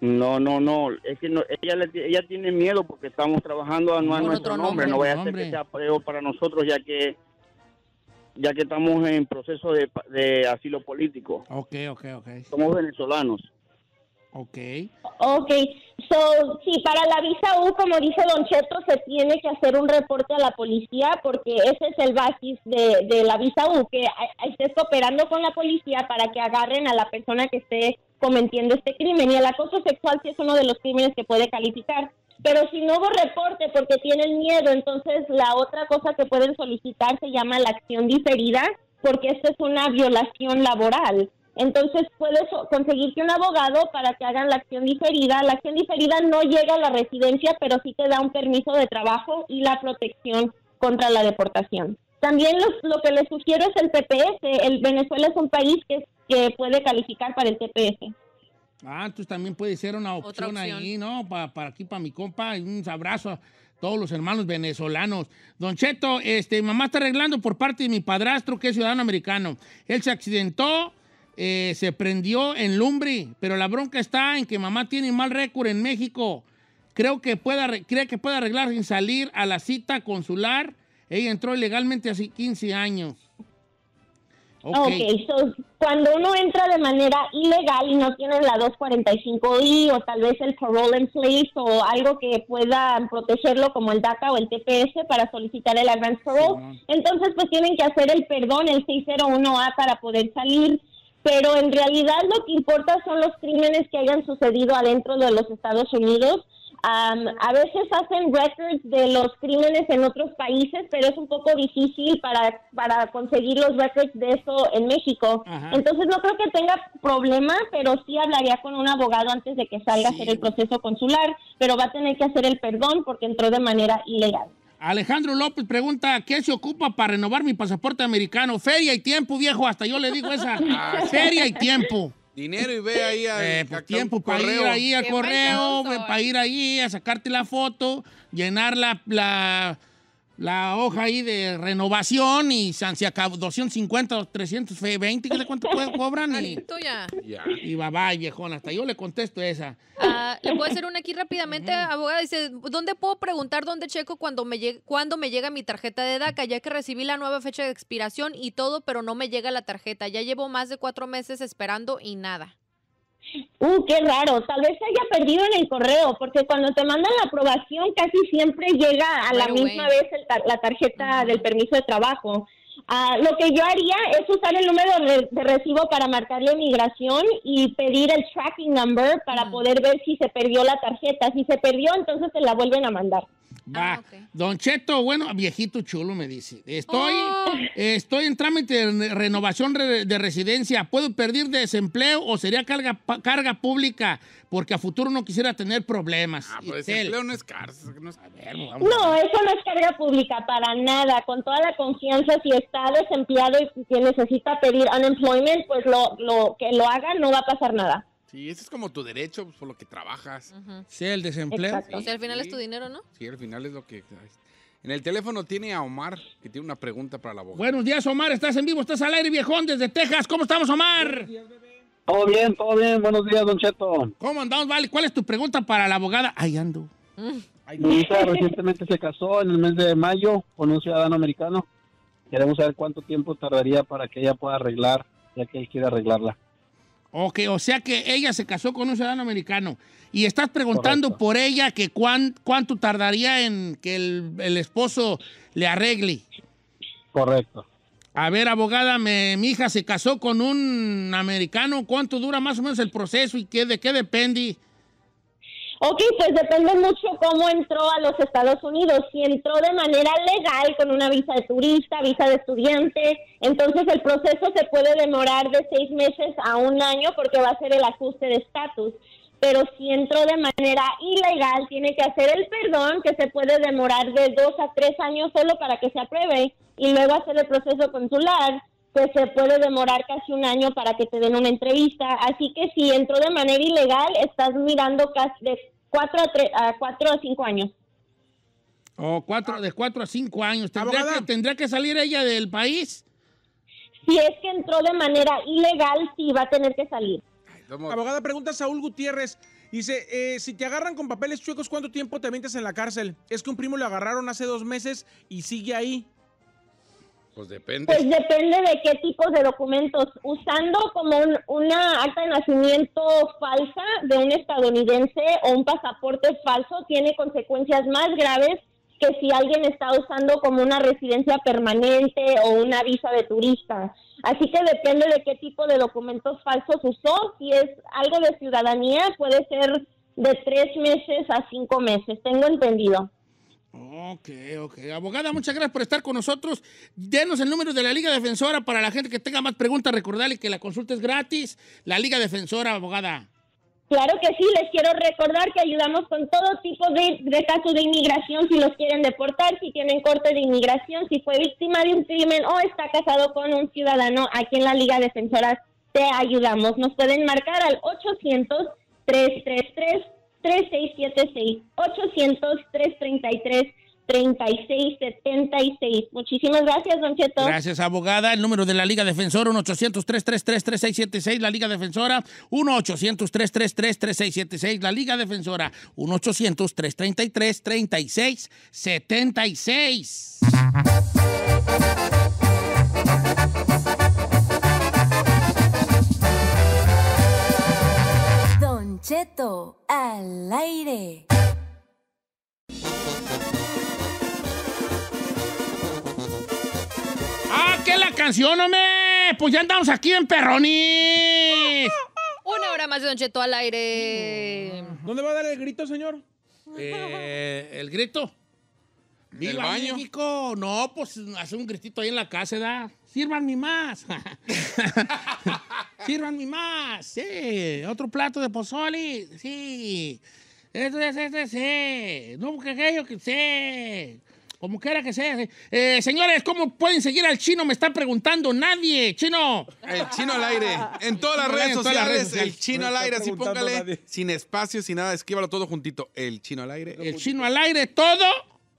No. Es que no, ella tiene miedo porque estamos trabajando a nuestro nombre. No vaya a ser que sea peor para nosotros, ya que ya que estamos en proceso de asilo político. Ok. Somos venezolanos. Ok. So, sí, para la visa U, como dice Don Cheto, se tiene que hacer un reporte a la policía, porque ese es el basis de la visa U, que estés cooperando con la policía para que agarren a la persona que esté cometiendo este crimen. Y el acoso sexual sí es uno de los crímenes que puede calificar. Pero si no hubo reporte porque tienen miedo, entonces la otra cosa que pueden solicitar se llama la acción diferida, porque esta es una violación laboral. Entonces puedes conseguirte un abogado para que hagan la acción diferida. La acción diferida no llega a la residencia, pero sí te da un permiso de trabajo y la protección contra la deportación. También lo que les sugiero es el TPS. El Venezuela es un país que puede calificar para el TPS. Ah, entonces también puede ser una opción ahí, ¿no? Para aquí, para mi compa, y un abrazo a todos los hermanos venezolanos. Don Cheto, mi mamá está arreglando por parte de mi padrastro, que es ciudadano americano. Él se accidentó, se prendió en lumbre, pero la bronca está en que mamá tiene mal récord en México. Cree que puede arreglar sin salir a la cita consular. Ella entró ilegalmente hace 15 años. Okay. So, cuando uno entra de manera ilegal y no tienen la 245I o tal vez el parole in place o algo que pueda protegerlo como el DACA o el TPS para solicitar el advance parole, sí, entonces pues tienen que hacer el perdón, el 601A, para poder salir. Pero en realidad lo que importa son los crímenes que hayan sucedido adentro de los Estados Unidos. A veces hacen records de los crímenes en otros países, pero es un poco difícil para conseguir los records de eso en México. Ajá. Entonces no creo que tenga problema, pero sí hablaría con un abogado antes de que salga a hacer el proceso consular, pero va a tener que hacer el perdón porque entró de manera ilegal. Alejandro López pregunta, ¿qué se ocupa para renovar mi pasaporte americano? Feria y tiempo, viejo, hasta yo le digo esa. Feria y tiempo. Dinero y ve ahí a tiempo para ir ahí al correo, para ir ahí a sacarte la foto, llenar la hoja ahí de renovación y se acabó 250, 320, ¿cuánto cobran? Y bye bye, viejona, hasta yo le contesto esa. Le puedo hacer una aquí rápidamente, abogada. Dice, ¿dónde puedo preguntar dónde checo cuando me llega mi tarjeta de DACA? Ya que recibí la nueva fecha de expiración y todo, pero no me llega la tarjeta. Ya llevo más de 4 meses esperando y nada. Qué raro, tal vez se haya perdido en el correo, porque cuando te mandan la aprobación casi siempre llega a la misma vez la tarjeta del permiso de trabajo. Lo que yo haría es usar el número de recibo para marcarle inmigración y pedir el tracking number para poder ver si se perdió la tarjeta. Si se perdió, entonces te la vuelven a mandar. Va. Don Cheto, bueno, viejito chulo me dice, estoy en trámite de renovación de residencia, ¿puedo perder desempleo o sería carga pública? Porque a futuro no quisiera tener problemas. Pero desempleo no es no, eso no es carga pública para nada, con toda la confianza. Si está desempleado y que necesita pedir unemployment, pues lo que lo haga, no va a pasar nada. Sí, ese es como tu derecho, pues, por lo que trabajas. Sí, el desempleo. Sí, o sea, al final es tu dinero, ¿no? Sí, al final es lo que... En el teléfono tiene a Omar, que tiene una pregunta para la abogada. Buenos días, Omar, estás en vivo, estás al aire, viejón, desde Texas. ¿Cómo estamos, Omar? Todo bien. Buenos días, Don Cheto. ¿Cómo andamos? Vale, ¿cuál es tu pregunta para la abogada? Ahí ando. Mi hija recientemente se casó en el mes de mayo con un ciudadano americano. Queremos saber cuánto tiempo tardaría para que ella pueda arreglar, ya que él quiere arreglarla. Ok, o sea que ella se casó con un ciudadano americano y estás preguntando por ella que cuánto tardaría en que el esposo le arregle. Correcto. A ver, abogada, mi hija se casó con un americano, ¿cuánto dura más o menos el proceso y de qué depende? Ok, pues depende mucho cómo entró a los Estados Unidos. Si entró de manera legal con una visa de turista, visa de estudiante, entonces el proceso se puede demorar de 6 meses a 1 año porque va a ser el ajuste de estatus. Pero si entró de manera ilegal, tiene que hacer el perdón, que se puede demorar de 2 a 3 años solo para que se apruebe, y luego hacer el proceso consular, pues se puede demorar casi 1 año para que te den una entrevista. Así que si entró de manera ilegal, estás mirando casi de 4 a 5 años. De 4 a 5 años. ¿Tendría que salir ella del país? Si es que entró de manera ilegal, sí va a tener que salir. Abogada, pregunta Saúl Gutiérrez. Dice, si te agarran con papeles chuecos, ¿cuánto tiempo te metes en la cárcel? Es que un primo lo agarraron hace 2 meses y sigue ahí. Pues depende. Pues depende de qué tipos de documentos. Usando como una acta de nacimiento falsa de un estadounidense o un pasaporte falso tiene consecuencias más graves que si alguien está usando como una residencia permanente o una visa de turista. Así que depende de qué tipo de documentos falsos usó. Si es algo de ciudadanía, puede ser de 3 meses a 5 meses, tengo entendido. Ok. Abogada, muchas gracias por estar con nosotros. Denos el número de la Liga Defensora para la gente que tenga más preguntas. Recordarle que la consulta es gratis. La Liga Defensora, abogada. Claro que sí, les quiero recordar que ayudamos con todo tipo de casos de inmigración, si los quieren deportar, si tienen corte de inmigración, si fue víctima de un crimen o está casado con un ciudadano. Aquí en la Liga Defensora te ayudamos. Nos pueden marcar al 800-333-3676, 800-333-3676. Muchísimas gracias, don Cheto. Gracias, abogada. El número de la Liga Defensora, 1-800-333-3676. La Liga Defensora, 1-800-333-3676. La Liga Defensora, 1-800-333-3676. Don Cheto, al aire. ¿Qué la canción, hombre? Pues ya andamos aquí en Perroní. Una hora más de Don Cheto al aire. ¿Dónde va a dar el grito, señor? ¿El grito? ¿El baño? México. No, pues hace un gritito ahí en la casa, ¿da? ¡Sírvanme más! ¡Sírvanme más! Sí, otro plato de pozole. Sí. Este, sí. No, porque aquello que sé. Como quiera que sea. Señores, ¿cómo pueden seguir al Chino? Me está preguntando nadie. ¡Chino! El Chino al aire. En todas las redes sociales. El Chino al aire. Así póngale. Nadie. Sin espacio, sin nada. Escríbalo todo juntito. El Chino al aire. El Chino al aire. Todo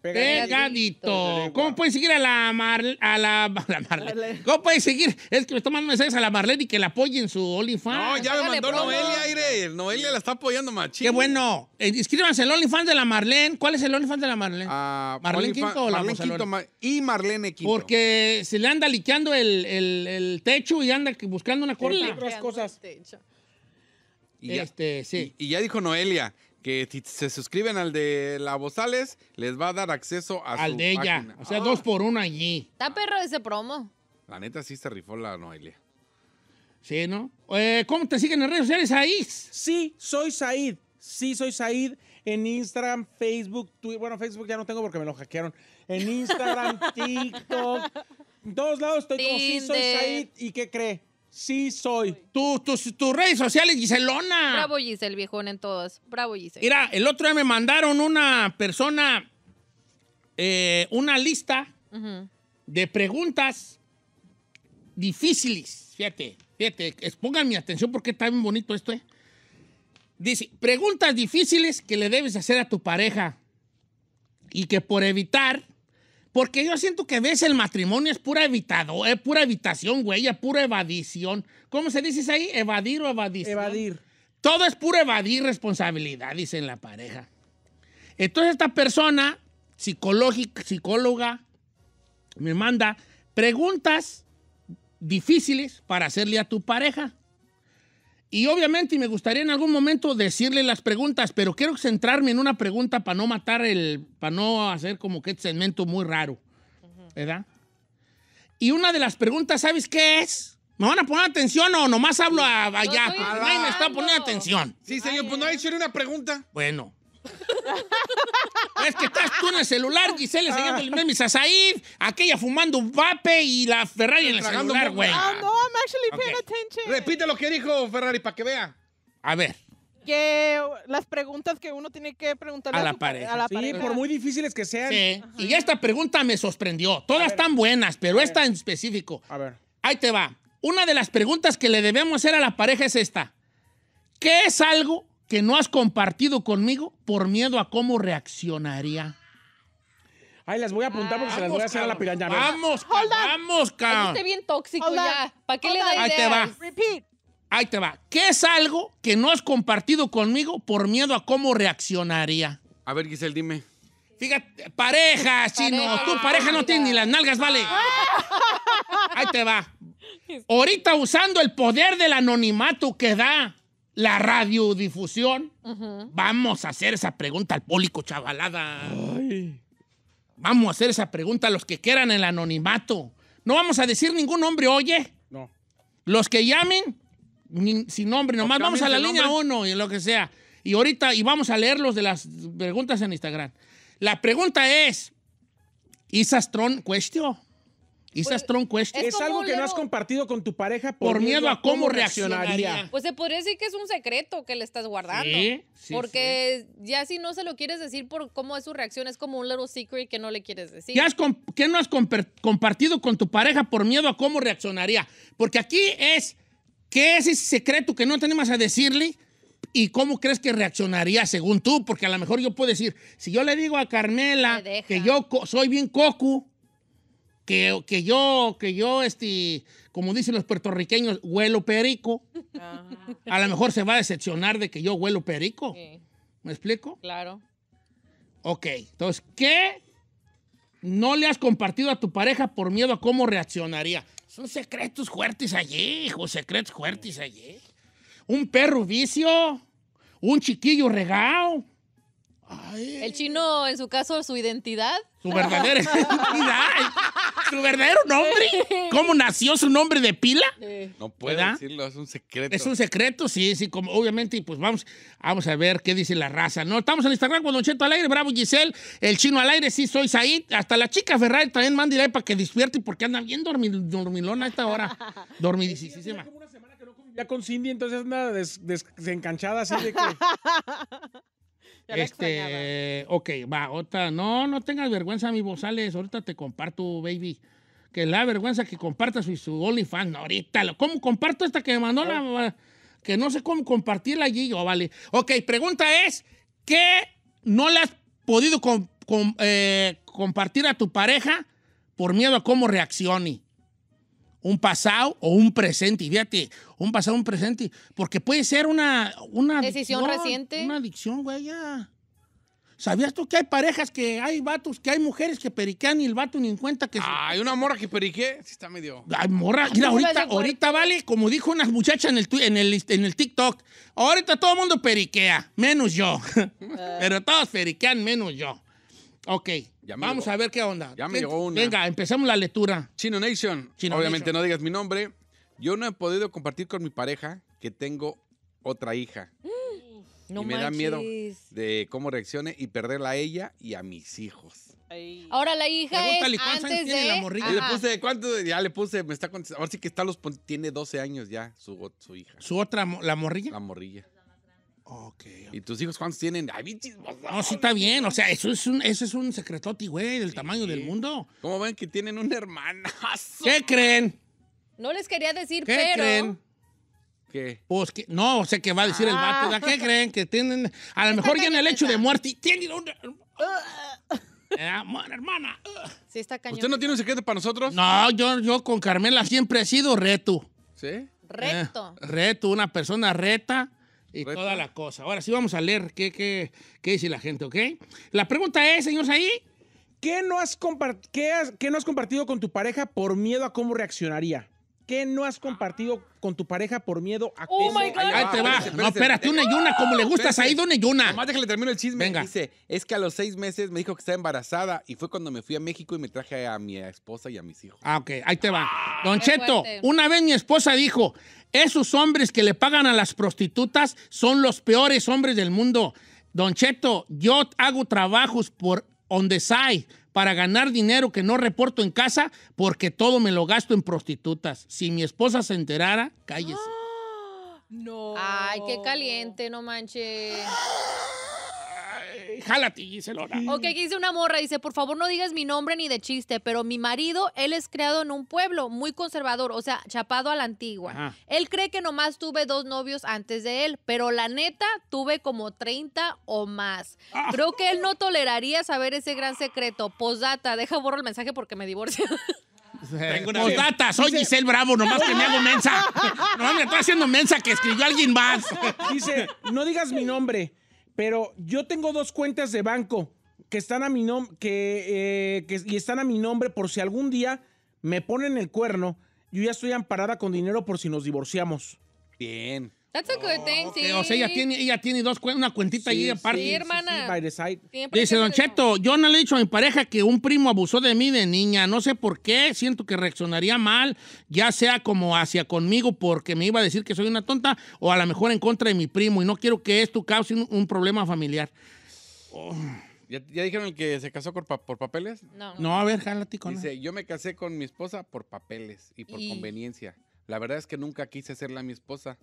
pegadito. ¿Cómo pueden seguir a la Marlene? ¿Cómo pueden seguir? Es que me está mandando mensajes a la Marlene y que la apoye en su OnlyFans. No, ya me mandó Noelia aire. Noelia la está apoyando machín. Qué bueno. Inscríbanse al OnlyFans de la Marlene. ¿Cuál es el OnlyFans de la Marlene? ¿Marlene Quinto o la Marlene Quinto? Y Marlene Quinto. Porque se le anda liqueando el techo y anda buscando una corta. Y otras cosas. Sí. Y ya dijo Noelia que si se suscriben al de la Bozales, les va a dar acceso a al su de ella. Página. O sea, 2 por 1 allí. Está perro ese promo. La neta sí se rifó la Noelia. Sí, ¿no? ¿Cómo te siguen en redes sociales, Said? Sí, soy Said. Sí, soy Said. En Instagram, Facebook, Twitter. Bueno, Facebook ya no tengo porque me lo hackearon. En Instagram, TikTok. En todos lados estoy como sí, soy Said. ¿Y qué cree? Sí soy. Tus redes sociales, Giselona. Bravo, Gisel, viejón, en todos. Bravo, Gisel. Mira, el otro día me mandaron una persona, una lista de preguntas difíciles. Fíjate, pongan mi atención porque está bien bonito esto, ¿eh? Dice, preguntas difíciles que le debes hacer a tu pareja y que por evitar... Porque yo siento que a veces el matrimonio es pura evitado, es pura evitación, güey, es pura evadición. ¿Cómo se dice ahí? ¿Evadir o evadición? Evadir. Todo es pura evadir responsabilidad, dice en la pareja. Entonces esta persona, psicóloga, me manda preguntas difíciles para hacerle a tu pareja. Y obviamente me gustaría en algún momento decirle las preguntas, pero quiero centrarme en una pregunta para no matar para no hacer como que este segmento muy raro, ¿verdad? Y una de las preguntas, ¿sabes qué es? ¿Me van a poner atención o nomás hablo allá? Nadie me está poniendo atención. Sí, señor, pues no hay una pregunta. Bueno. Es que estás tú en el celular, Giselle, enseñando el meme a Said, aquella fumando vape y la Ferrari en el celular, güey. No, I'm actually paying attention. Repite lo que dijo Ferrari para que vea. A ver. Que las preguntas que uno tiene que preguntarle a la pareja. A la pareja. Por muy difíciles que sean. Sí. Y esta pregunta me sorprendió. Todas están buenas, pero esta en específico. A ver. Ahí te va. Una de las preguntas que le debemos hacer a la pareja es esta. ¿Qué es algo que no has compartido conmigo por miedo a cómo reaccionaría? Ay, las voy a apuntar porque se las voy a hacer a la piraña. Vamos, cabrón. Este bien tóxico ya. ¿Para qué le da ideas? Ahí te va. Repeat. Ahí te va. ¿Qué es algo que no has compartido conmigo por miedo a cómo reaccionaría? A ver, Giselle, dime. Fíjate, parejas, Chino. Tu pareja no tiene ni las nalgas, vale. Ahí te va. Ahorita usando el poder del anonimato que da la radiodifusión, vamos a hacer esa pregunta al público, chavalada. Ay. Vamos a hacer esa pregunta a los que quieran el anonimato. No vamos a decir ningún nombre, oye. No. Los que llamen, sin nombre, nomás vamos a la línea 1 y lo que sea. Y ahorita, y vamos a leer los de las preguntas en Instagram. La pregunta es, ¿is a strong question? ¿Is a strong question? Es algo que no has compartido con tu pareja por miedo a cómo reaccionaría. Pues se podría decir que es un secreto que le estás guardando. Sí, sí, porque ya si no se lo quieres decir por cómo es su reacción, es como un little secret que no le quieres decir. ¿Qué no has compartido con tu pareja por miedo a cómo reaccionaría? Porque aquí es, ¿qué es ese secreto que no tenemos a decirle? ¿Y cómo crees que reaccionaría según tú? Porque a lo mejor yo puedo decir, si yo le digo a Carmela que yo soy bien cocu, que yo, como dicen los puertorriqueños, huelo perico, a lo mejor se va a decepcionar de que yo huelo perico. Sí. ¿Me explico? Claro. Ok, entonces, ¿qué no le has compartido a tu pareja por miedo a cómo reaccionaría? Son secretos fuertes allí, hijo, secretos fuertes allí. Un perro vicio, un chiquillo regao. Ay. El chino, en su caso, su identidad. Su verdadera identidad. Su verdadero nombre. ¿Cómo nació su nombre de pila? No puedo decirlo, es un secreto. Es un secreto, sí, como obviamente, pues vamos a ver qué dice la raza. No, estamos en Instagram con Don Cheto al aire, bravo Giselle, el chino al aire, sí soy Said. Hasta la chica Ferrari también manda para que despierte porque anda bien dormilona a esta hora. Dormidísima. Como una semana que no convivía con Cindy, entonces anda desencanchada así de que... ok, va, otra. No tengas vergüenza, mi Bozales. Ahorita te comparto, baby. Que la vergüenza que compartas su OnlyFans. No, ahorita, ¿cómo comparto esta que me mandó la? Que no sé cómo compartirla allí, yo, vale. Ok, pregunta es: ¿qué no le has podido compartir a tu pareja por miedo a cómo reaccione? ¿Un pasado o un presente? Y fíjate, un pasado o un presente. Porque puede ser una decisión adicción, reciente. Una adicción, güey, ya. ¿Sabías tú que hay parejas, que hay vatos, que hay mujeres que periquean y el vato ni en cuenta que... Ah, hay una morra que periquee, sí está medio... Ay, morra, mira, ahorita vale, como dijo una muchacha en el TikTok, ahorita todo el mundo periquea, menos yo. Pero todos periquean menos yo. Ok, vamos a ver qué onda. Ya me llegó una. Venga, empezamos la lectura. Chino Nation, obviamente no digas mi nombre. Yo no he podido compartir con mi pareja que tengo otra hija. No me da miedo de cómo reaccione y perderla a ella y a mis hijos. Ay. Ahora la hija es antes de... La morrilla. Le puse, ¿cuánto? Ya le puse, me está contestando. Ahora sí que tiene 12 años ya su hija. ¿Su otra, la morrilla? La morrilla. Okay, ¿y tus hijos cuántos tienen? Ay, no, sí está bien. O sea, eso es un secretoti, güey, del tamaño del mundo. ¿Cómo ven que tienen un hermanazo? ¿Qué creen? No les quería decir, pero... ¿Qué creen? ¿Qué? Pues que no, sé qué va a decir el vato. ¿A qué creen? Que tienen... A lo mejor ya en el hecho de muerte tienen un... Hermana. Sí está cañón. ¿Usted no tiene un secreto para nosotros? No, yo con Carmela siempre he sido reto. ¿Sí? Reto. Reto, una persona reta. Y toda la cosa. Ahora sí vamos a leer qué dice la gente, ¿ok? La pregunta es, señores, ahí, ¿qué no has compartido con tu pareja por miedo a cómo reaccionaría? ¿Qué no has compartido con tu pareja por miedo a cómo reaccionaría? Ahí te va. No, espérate, una y una, como le gustas ahí, una y una. Nomás déjale que le termine el chisme. Venga. Dice, es que a los 6 meses me dijo que estaba embarazada y fue cuando me fui a México y me traje a mi esposa y a mis hijos. Ah, ok, ahí te va. Don Cheto, una vez mi esposa dijo... Esos hombres que le pagan a las prostitutas son los peores hombres del mundo. Don Cheto, yo hago trabajos por on the side para ganar dinero que no reporto en casa porque todo me lo gasto en prostitutas. Si mi esposa se enterara, cállese. ¡Oh, no! Ay, qué caliente, no manches. Jálate, Giselona. Ok, aquí dice una morra, dice, por favor no digas mi nombre ni de chiste, pero mi marido, él es criado en un pueblo muy conservador, o sea, chapado a la antigua. Ajá. Él cree que nomás tuve 2 novios antes de él, pero la neta tuve como 30 o más. Creo que él no toleraría saber ese gran secreto. Posdata, deja borro el mensaje porque me divorcio. Posdata, soy Giselle Bravo, nomás que me hago mensa. Nomás me estoy haciendo mensa que escribió alguien más. Dice, no digas mi nombre. Pero yo tengo 2 cuentas de banco. que están a mi nombre, y están a mi nombre por si algún día me ponen el cuerno. Yo ya estoy amparada con dinero por si nos divorciamos. Bien. That's a good thing, sí. O sea, ella tiene dos una cuentita ahí aparte. Sí, hermana. Sí, dice, Don Cheto, yo no le he dicho a mi pareja que un primo abusó de mí de niña. No sé por qué, siento que reaccionaría mal, ya sea como hacia conmigo porque me iba a decir que soy una tonta o a lo mejor en contra de mi primo y no quiero que esto cause un problema familiar. Oh. ¿Ya dijeron el que se casó por papeles? No. No, a ver, jálate con él. Dice, yo me casé con mi esposa por papeles y por conveniencia. La verdad es que nunca quise hacerla mi esposa.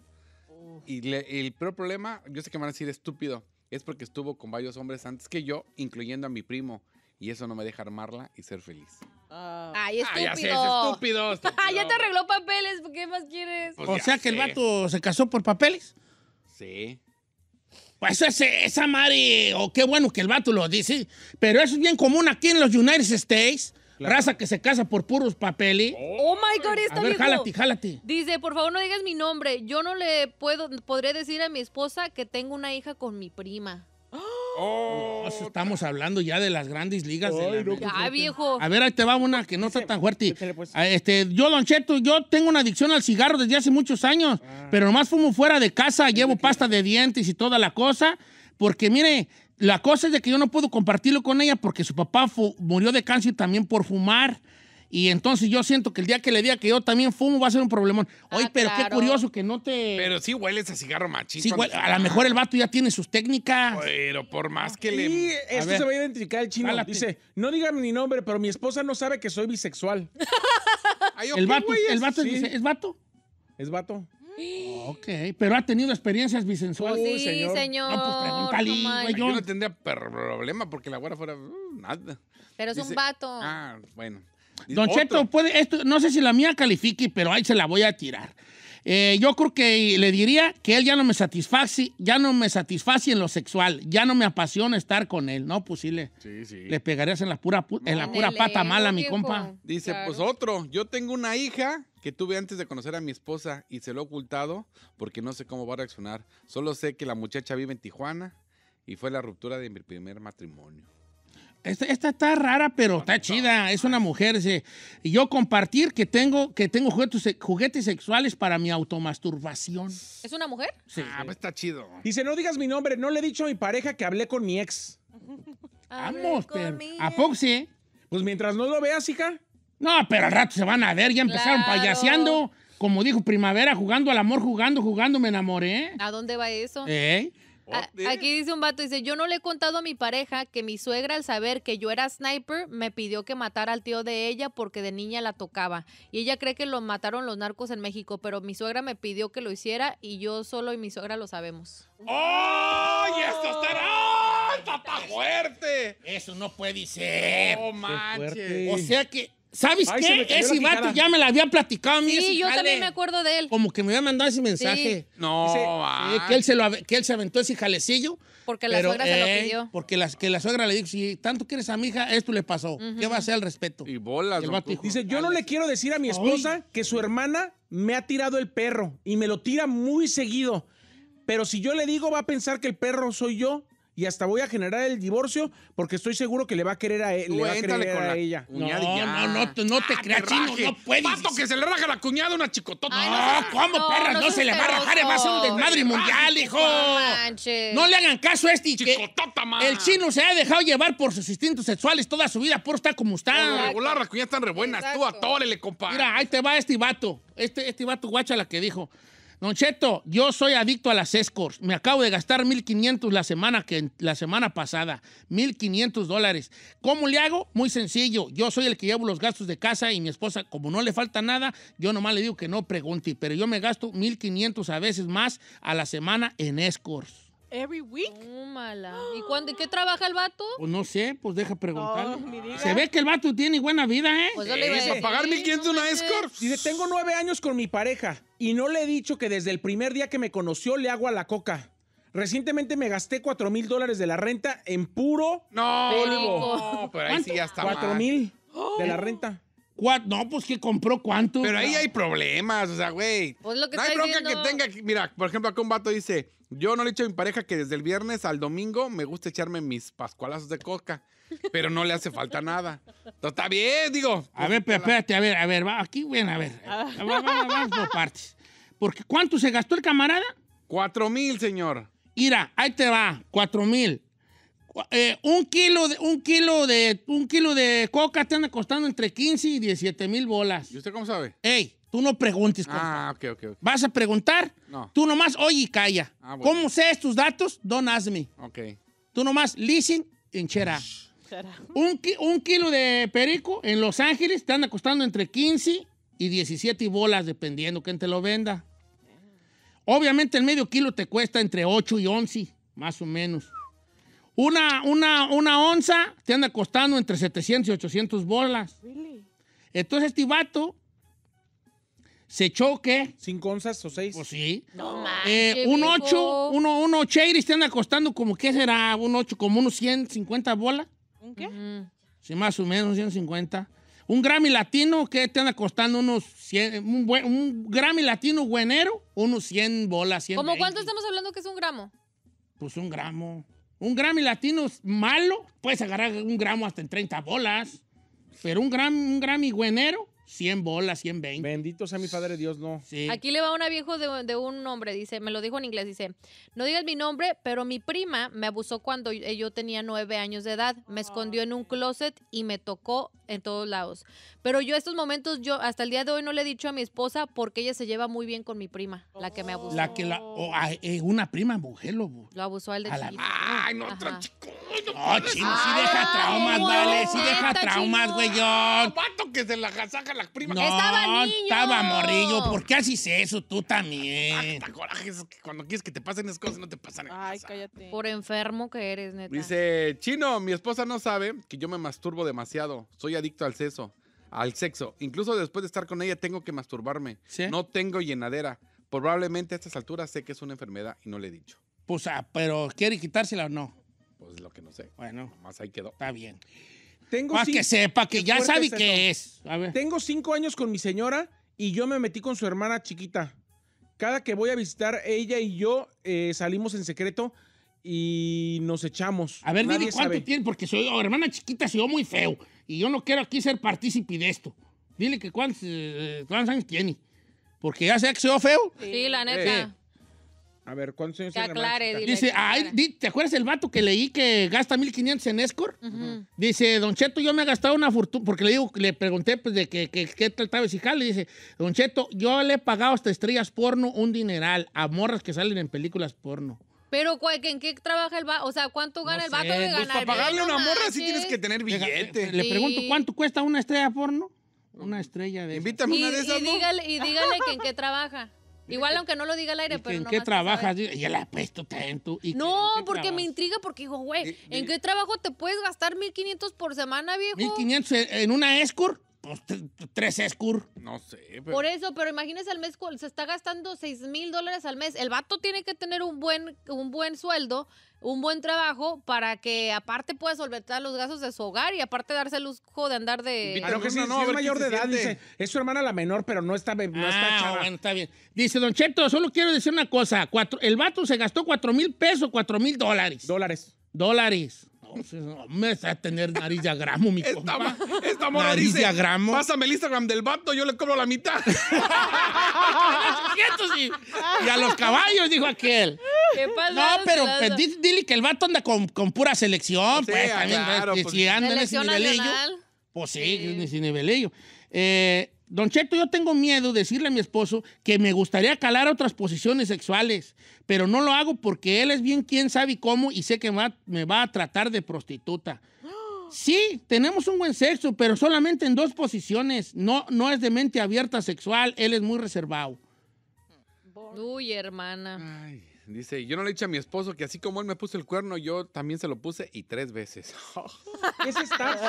Y el problema, yo sé que me van a decir estúpido, es porque estuvo con varios hombres antes que yo, incluyendo a mi primo. Y eso no me deja armarla y ser feliz. ¡Ay, estúpido! ¡Ay, estúpido! ¡Ya te arregló papeles! ¿Qué más quieres? Pues o sea que el vato se casó por papeles. Sí. Pues esa madre, o qué bueno que el vato lo dice. Pero eso es bien común aquí en los United States. Claro. Raza que se casa por puros papeles. Oh my God, está bien. Jálate. Dice, por favor, no digas mi nombre. Yo no le podré decir a mi esposa que tengo una hija con mi prima. Oh, estamos hablando ya de las grandes ligas. Ya, viejo. A ver, ahí te va una que no está tan fuerte. Yo, Don Cheto, yo tengo una adicción al cigarro desde hace muchos años, pero nomás fumo fuera de casa, llevo pasta de dientes y toda la cosa, porque mire, la cosa es de que yo no puedo compartirlo con ella porque su papá murió de cáncer también por fumar. Y entonces yo siento que el día que le diga que yo también fumo va a ser un problemón. Oye, pero claro, qué curioso que no te... Pero sí hueles a cigarro machito. Sí, a lo mejor el vato ya tiene sus técnicas. Pero por más que le... Y esto se va a identificar el chino. Jálate. Dice, no digan mi nombre, pero mi esposa no sabe que soy bisexual. Ay, okay, el vato sí. Dice, ¿es vato? Es vato. Ok, pero ha tenido experiencias bisexuales. Oh, sí, señor. No, pues pregúntale, güey. Yo no tendría problema porque la güera fuera nada. Pero es un vato. Ah, bueno. Don Cheto, no sé si la mía califique, pero ahí se la voy a tirar. Yo creo que le diría que él ya no me satisface en lo sexual, ya no me apasiona estar con él, ¿no? Pues sí, le pegarías en la pura, pata mala, mi compa. Dice, claro. Pues otro, yo tengo una hija que tuve antes de conocer a mi esposa y se lo he ocultado porque no sé cómo va a reaccionar. Solo sé que la muchacha vive en Tijuana y fue la ruptura de mi primer matrimonio. Esta está rara, pero está chida. Es una mujer. Y yo compartir que tengo juguetes sexuales para mi automasturbación. ¿Es una mujer? Sí. Pues está chido. Dice, no digas mi nombre. No le he dicho a mi pareja que hablé con mi ex. Vamos, pero... ¿A poco sí? Pues mientras no lo veas, hija. No, pero al rato se van a ver. Ya empezaron payaseando. Como dijo Primavera, jugando al amor, jugando, me enamoré. ¿A dónde va eso? Aquí dice un vato, dice, yo no le he contado a mi pareja que mi suegra al saber que yo era sniper me pidió que matara al tío de ella porque de niña la tocaba y ella cree que lo mataron los narcos en México, pero mi suegra me pidió que lo hiciera y yo solo y mi suegra lo sabemos. ¡Oh! ¡Y esto está tan fuerte! Eso no puede ser. ¡Oh, manches! O sea que... ¿Sabes qué? Ese vato ya me la había platicado a mí. Sí, yo también me acuerdo de él. Como que me había mandado ese mensaje. Sí. No, que él se aventó ese jalecillo. Porque la suegra se lo pidió. Porque la suegra le dijo, si tanto quieres a mi hija, esto le pasó. ¿Qué va a hacer al respeto? Y bolas. El vato dijo, dice, yo no le quiero decir a mi esposa que su hermana me ha tirado el perro y me lo tira muy seguido. Pero si yo le digo, va a pensar que el perro soy yo. Y hasta voy a generar el divorcio porque estoy seguro que le va a querer a, ella. No te creas, chino, no puedes. Pato que se le raja la cuñada una chicotota. Ay, no, ¿cómo, perra? No se le va a rajar, va a ser un desmadre mundial, hijo. No le hagan caso a este. Chicotota, man. El chino se ha dejado llevar por sus instintos sexuales toda su vida, por estar como está. Regular, las cuñadas están re buenas. Exacto. Tú atórele, compa. Mira, ahí te va este vato. Este vato guacha la que dijo. Don Cheto, yo soy adicto a las escorts. Me acabo de gastar $1,500 la semana pasada. $1,500. ¿Cómo le hago? Muy sencillo. Yo soy el que llevo los gastos de casa y mi esposa, como no le falta nada, yo nomás le digo que no pregunte. Pero yo me gasto $1,500 a veces más a la semana en escorts. Every week. ¿Y qué trabaja el vato? Pues no sé, pues deja preguntarle. Oh, se ve que el vato tiene buena vida, ¿eh? Pues yo le iba a decir, pagar $1,500 una escort. Dice, tengo 9 años con mi pareja y no le he dicho que desde el primer día que me conoció le hago a la coca. Recientemente me gasté $4,000 de la renta en puro polvo. No, pero ahí sí ya está. 4,000 de la renta. No, pues que compró cuánto. Pero ahí hay problemas, o sea, güey. Pues lo que no hay bronca viendo... que tenga. Mira, por ejemplo, acá un vato dice: yo no le he dicho a mi pareja que desde el viernes al domingo me gusta echarme mis pascualazos de coca, pero no le hace falta nada. Entonces, está bien, digo. A ver, pero espérate, a ver, va, aquí, ven, a ver. Vamos por partes. Porque ¿cuánto se gastó el camarada? 4,000, señor. Mira, ahí te va, 4,000. Un kilo de coca te anda costando entre 15 y 17 mil bolas. ¿Y usted cómo sabe? Ey, tú no preguntes. Ah, ok. ¿Vas a preguntar? No. Tú nomás oye y calla. Ah, bueno. ¿Cómo sé tus datos? Don't ask me. Ok. Tú nomás listen and shut up. Un kilo de perico en Los Ángeles te anda costando entre 15 y 17 bolas, dependiendo quién te lo venda. Obviamente el medio kilo te cuesta entre 8 y 11, más o menos. Una onza te anda costando entre 700 y 800 bolas. Really? Entonces este vato se echó, ¿qué? 5 onzas o 6. Pues sí. No, un 8, un 8 te anda costando como, ¿qué será? Un 8, como unos 150 bolas. ¿Un qué? Sí, más o menos, 150. Un Grammy latino que te anda costando unos 100, un Grammy latino buenero, unos 100 bolas. 100. ¿Cómo cuánto estamos hablando que es un gramo? Pues un gramo. Un Grammy latino malo, puedes agarrar un gramo hasta en 30 bolas. Pero un Grammy güenero, 100 bolas, 120. Bendito sea mi padre Dios, no. Sí. Aquí le va una viejo de un hombre, dice, me lo dijo en inglés, dice, no digas mi nombre, pero mi prima me abusó cuando yo tenía 9 años de edad. Me escondió en un closet y me tocó en todos lados. Pero yo estos momentos, yo hasta el día de hoy no le he dicho a mi esposa porque ella se lleva muy bien con mi prima, la que me abusó. La que una prima mujer lo abusó al de chiquito. Ay, no, chico. No, chino, sí deja traumas, vale, sí deja traumas, güey. Vato que se la saca la prima. No, estaba morrillo. ¿Por qué haces eso tú también? Hasta corajes que cuando quieres que te pasen esas cosas no te pasan. Ay, cállate. Por enfermo que eres, neta. Dice, chino, mi esposa no sabe que yo me masturbo demasiado. Soy adicto al sexo. Incluso después de estar con ella tengo que masturbarme. ¿Sí? No tengo llenadera. Probablemente a estas alturas sé que es una enfermedad y no le he dicho. Pues, pero ¿quiere quitársela o no? Pues lo que no sé. Bueno. Nomás ahí quedó. Está bien. Para que sepa, que ya sabe qué es. A ver. Tengo 5 años con mi señora y yo me metí con su hermana chiquita. Cada que voy a visitar, ella y yo salimos en secreto y nos echamos. A ver, dime cuánto tiene, porque su hermana chiquita se dio muy feo y yo no quiero aquí ser partícipe de esto. Dile que cuántos años tiene, porque ya sé que se dio feo. Sí, la neta. A ver, ¿cuántos años tiene? Aclare, dice, ¿te acuerdas el vato que leí que gasta 1,500 en Escort? Dice, Don Cheto, yo me he gastado una fortuna, porque le pregunté pues de qué trataba ese jale. Dice, Don Cheto, yo le he pagado hasta estrellas porno un dineral a morras que salen en películas porno. Pero, ¿en qué trabaja el vato? O sea, ¿cuánto gana el vato de ganar? Pues para pagarle a una morra sí tienes que tener billete. Le pregunto, ¿cuánto cuesta una estrella porno? Una estrella de esas. Invítame una de esas, ¿no? Y dígale que en qué trabaja. Igual, aunque no lo diga al aire, pero ¿en qué trabajas? Ya la apuesto tanto. No, porque me intriga, porque digo, güey, ¿en qué trabajo te puedes gastar 1,500 por semana, viejo? 1,500 en una escur, pues 3 escur. No sé. Pero... Por eso, pero imagínese al mes, se está gastando $6,000 al mes. El vato tiene que tener un buen sueldo, un buen trabajo, para que aparte pueda solventar los gastos de su hogar y aparte darse el lujo de andar de... Claro que sí, no, es mayor de edad, dice, es su hermana la menor, pero no está chava. Bueno, está bien. Dice, Don Cheto, solo quiero decir una cosa, el vato se gastó $4,000 pesos, $4,000. Dólares. No, me está tener nariz de agramo, mi compa. Esta morra nariz dice, de agramo. Pásame el Instagram del vato, yo le cobro la mitad. Y a los caballos, dijo aquel. ¿Qué pasa? No, pero dile que el vato anda con pura selección. Sí, pues, claro, también, pues, si anda en ese nivelillo. Pues sí, en ese nivelillo. Don Cheto, yo tengo miedo de decirle a mi esposo que me gustaría calar otras posiciones sexuales, pero no lo hago porque él es bien quien sabe y cómo y sé que me va a tratar de prostituta. Sí, tenemos un buen sexo, pero solamente en 2 posiciones. No es de mente abierta sexual, él es muy reservado. Uy, hermana. Ay, dice, yo no le he dicho a mi esposo que así como él me puso el cuerno, yo también se lo puse y 3 veces. ¿Qué es staff?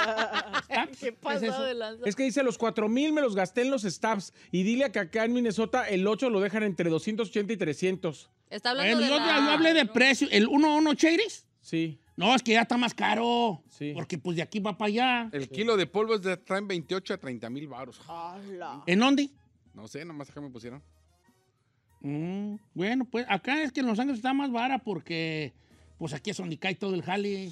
¿Qué pasó de lanza? Es que dice, los 4,000 me los gasté en los staffs. Y dile que acá en Minnesota el 8 lo dejan entre 280 y 300. Está hablando de yo hablé de precio. ¿El 180? Sí. No, es que ya está más caro. Sí. Porque pues de aquí va para allá. El kilo de polvo está en 28 a 30 mil baros. Jala. ¿En dónde? No sé, nomás acá me pusieron. Bueno, pues acá es que en Los Ángeles está más vara porque pues aquí es donde cae todo el jale.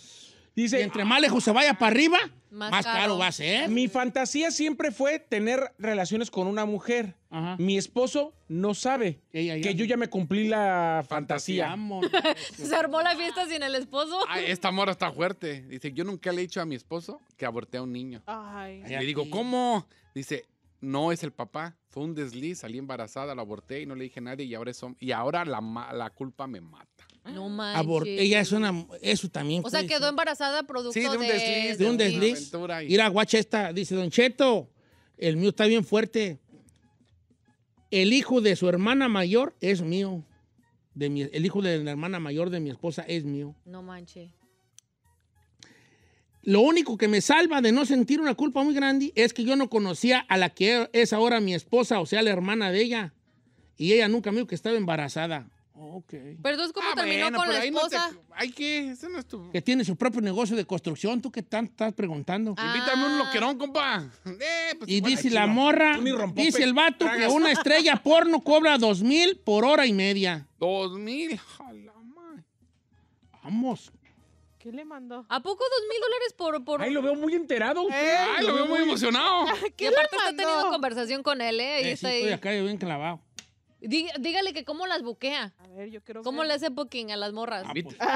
Dice, y entre más lejos se vaya para arriba, más caro va a ser. Mi fantasía siempre fue tener relaciones con una mujer. Ajá. Mi esposo no sabe que yo ya me cumplí la fantasía. Se armó la fiesta sin el esposo. Ay, esta mora está fuerte. Dice, yo nunca le he dicho a mi esposo que aborté a un niño. Ay. Le digo, ¿cómo? Dice, no es el papá. Fue un desliz, salí embarazada, lo aborté y no le dije a nadie. Y ahora, la culpa me mata. No manches. Ella es una... Eso también. O sea, quedó embarazada producto de... Sí, de un desliz. De un desliz. Ir a guacha esta. Dice, Don Cheto, el mío está bien fuerte. El hijo de su hermana mayor es mío. El hijo de la hermana mayor de mi esposa es mío. No manches. Lo único que me salva de no sentir una culpa muy grande es que yo no conocía a la que es ahora mi esposa, o sea, la hermana de ella. Y ella nunca me dijo que estaba embarazada. Okay. Pero es como terminó con la esposa. No te, eso no es tu... Que tiene su propio negocio de construcción. ¿Tú qué tanto estás preguntando? Invítame un loquerón, compa. Pues y dice la morra, dice el vato que una estrella porno cobra 2,000 por hora y media. 2,000. Vamos. ¿Qué le mandó? ¿A poco $2,000 por...? Ay, lo veo muy enterado. Ay, lo veo muy emocionado. Y aparte está teniendo conversación con él, ¿eh? Sí, estoy acá bien clavado. Dígale que cómo las buquea. A ver, yo quiero ¿Cómo ver? Le hace booking a las morras?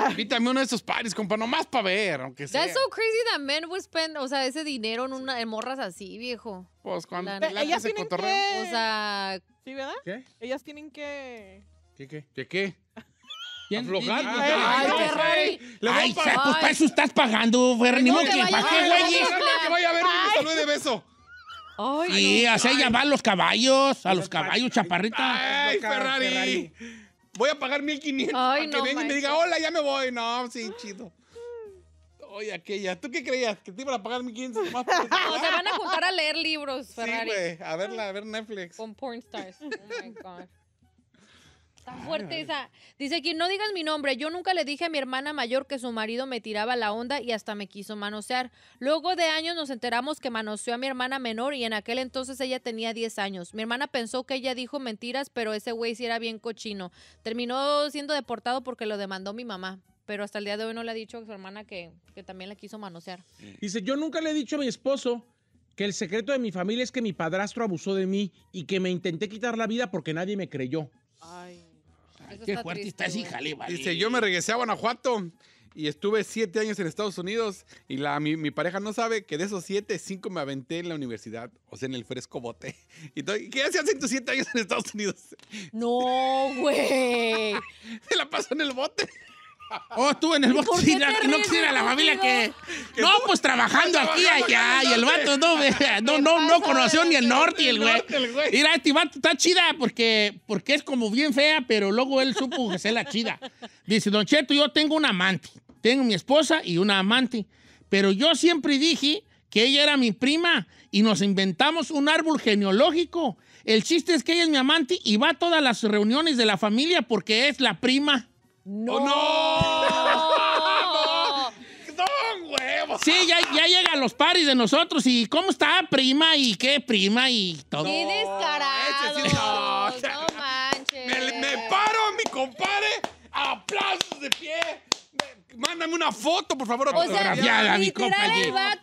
Invítame uno de esos pares, compa, nomás para ver, aunque sea. That's so crazy that men would spend, o sea, ese dinero en morras así, viejo. Pues cuando ellas tienen cotorreo. O sea... ¿Sí, verdad? ¿Qué? Ellas tienen que... ¿Qué? Aflojar. Ay, Ferrari. Pues para eso estás pagando, Ferrari. Ni modo que pague, güey. Que vaya a ver un saludo de beso. Ay, sí, así ella va a los caballos, chaparrita. Ay, Ferrari. Voy a pagar 1,500 para que venga y me diga, hola, ya me voy. No, sí, chido. Oye, aquella, ¿tú qué creías? ¿Que te iban a pagar 1,500? No, te van a juntar a leer libros, Ferrari. Sí, güey, a ver Netflix. Con porn stars. Oh, my God. Está fuerte esa. Dice que no digas mi nombre. Yo nunca le dije a mi hermana mayor que su marido me tiraba la onda y hasta me quiso manosear. Luego de años nos enteramos que manoseó a mi hermana menor y en aquel entonces ella tenía 10 años. Mi hermana pensó que ella dijo mentiras, pero ese güey sí era bien cochino. Terminó siendo deportado porque lo demandó mi mamá. Pero hasta el día de hoy no le ha dicho a su hermana que también la quiso manosear. Dice, yo nunca le he dicho a mi esposo que el secreto de mi familia es que mi padrastro abusó de mí y que me intenté quitar la vida porque nadie me creyó. Ay. Qué fuerte está esa hija, vale. Dice, yo me regresé a Guanajuato y estuve 7 años en Estados Unidos y mi pareja no sabe que de esos 7, 5 me aventé en la universidad, o sea, en el fresco bote. Y ¿qué hacías en tus 7 años en Estados Unidos? No, güey. Se la pasó en el bote. Oh, tú en el bote. No quisiera la familia que no, pues trabajando aquí y allá. Y el vato no conoció ni el norte y el güey. Mira, este vato está chida porque es como bien fea, pero luego él supo que es la chida. Dice, Don Cheto, yo tengo una amante. Tengo mi esposa y una amante. Pero yo siempre dije que ella era mi prima y nos inventamos un árbol genealógico. El chiste es que ella es mi amante y va a todas las reuniones de la familia porque es la prima. ¡No! ¡No! ¡No, huevo! Sí, ya llegan los paris de nosotros y ¿cómo está, prima? ¿Y qué, prima? Y todo. ¡Qué descarado! Sí, ¡No manches! Me paro, mi compadre, aplausos de pie. Mándame una foto, por favor. O sea, mi compa.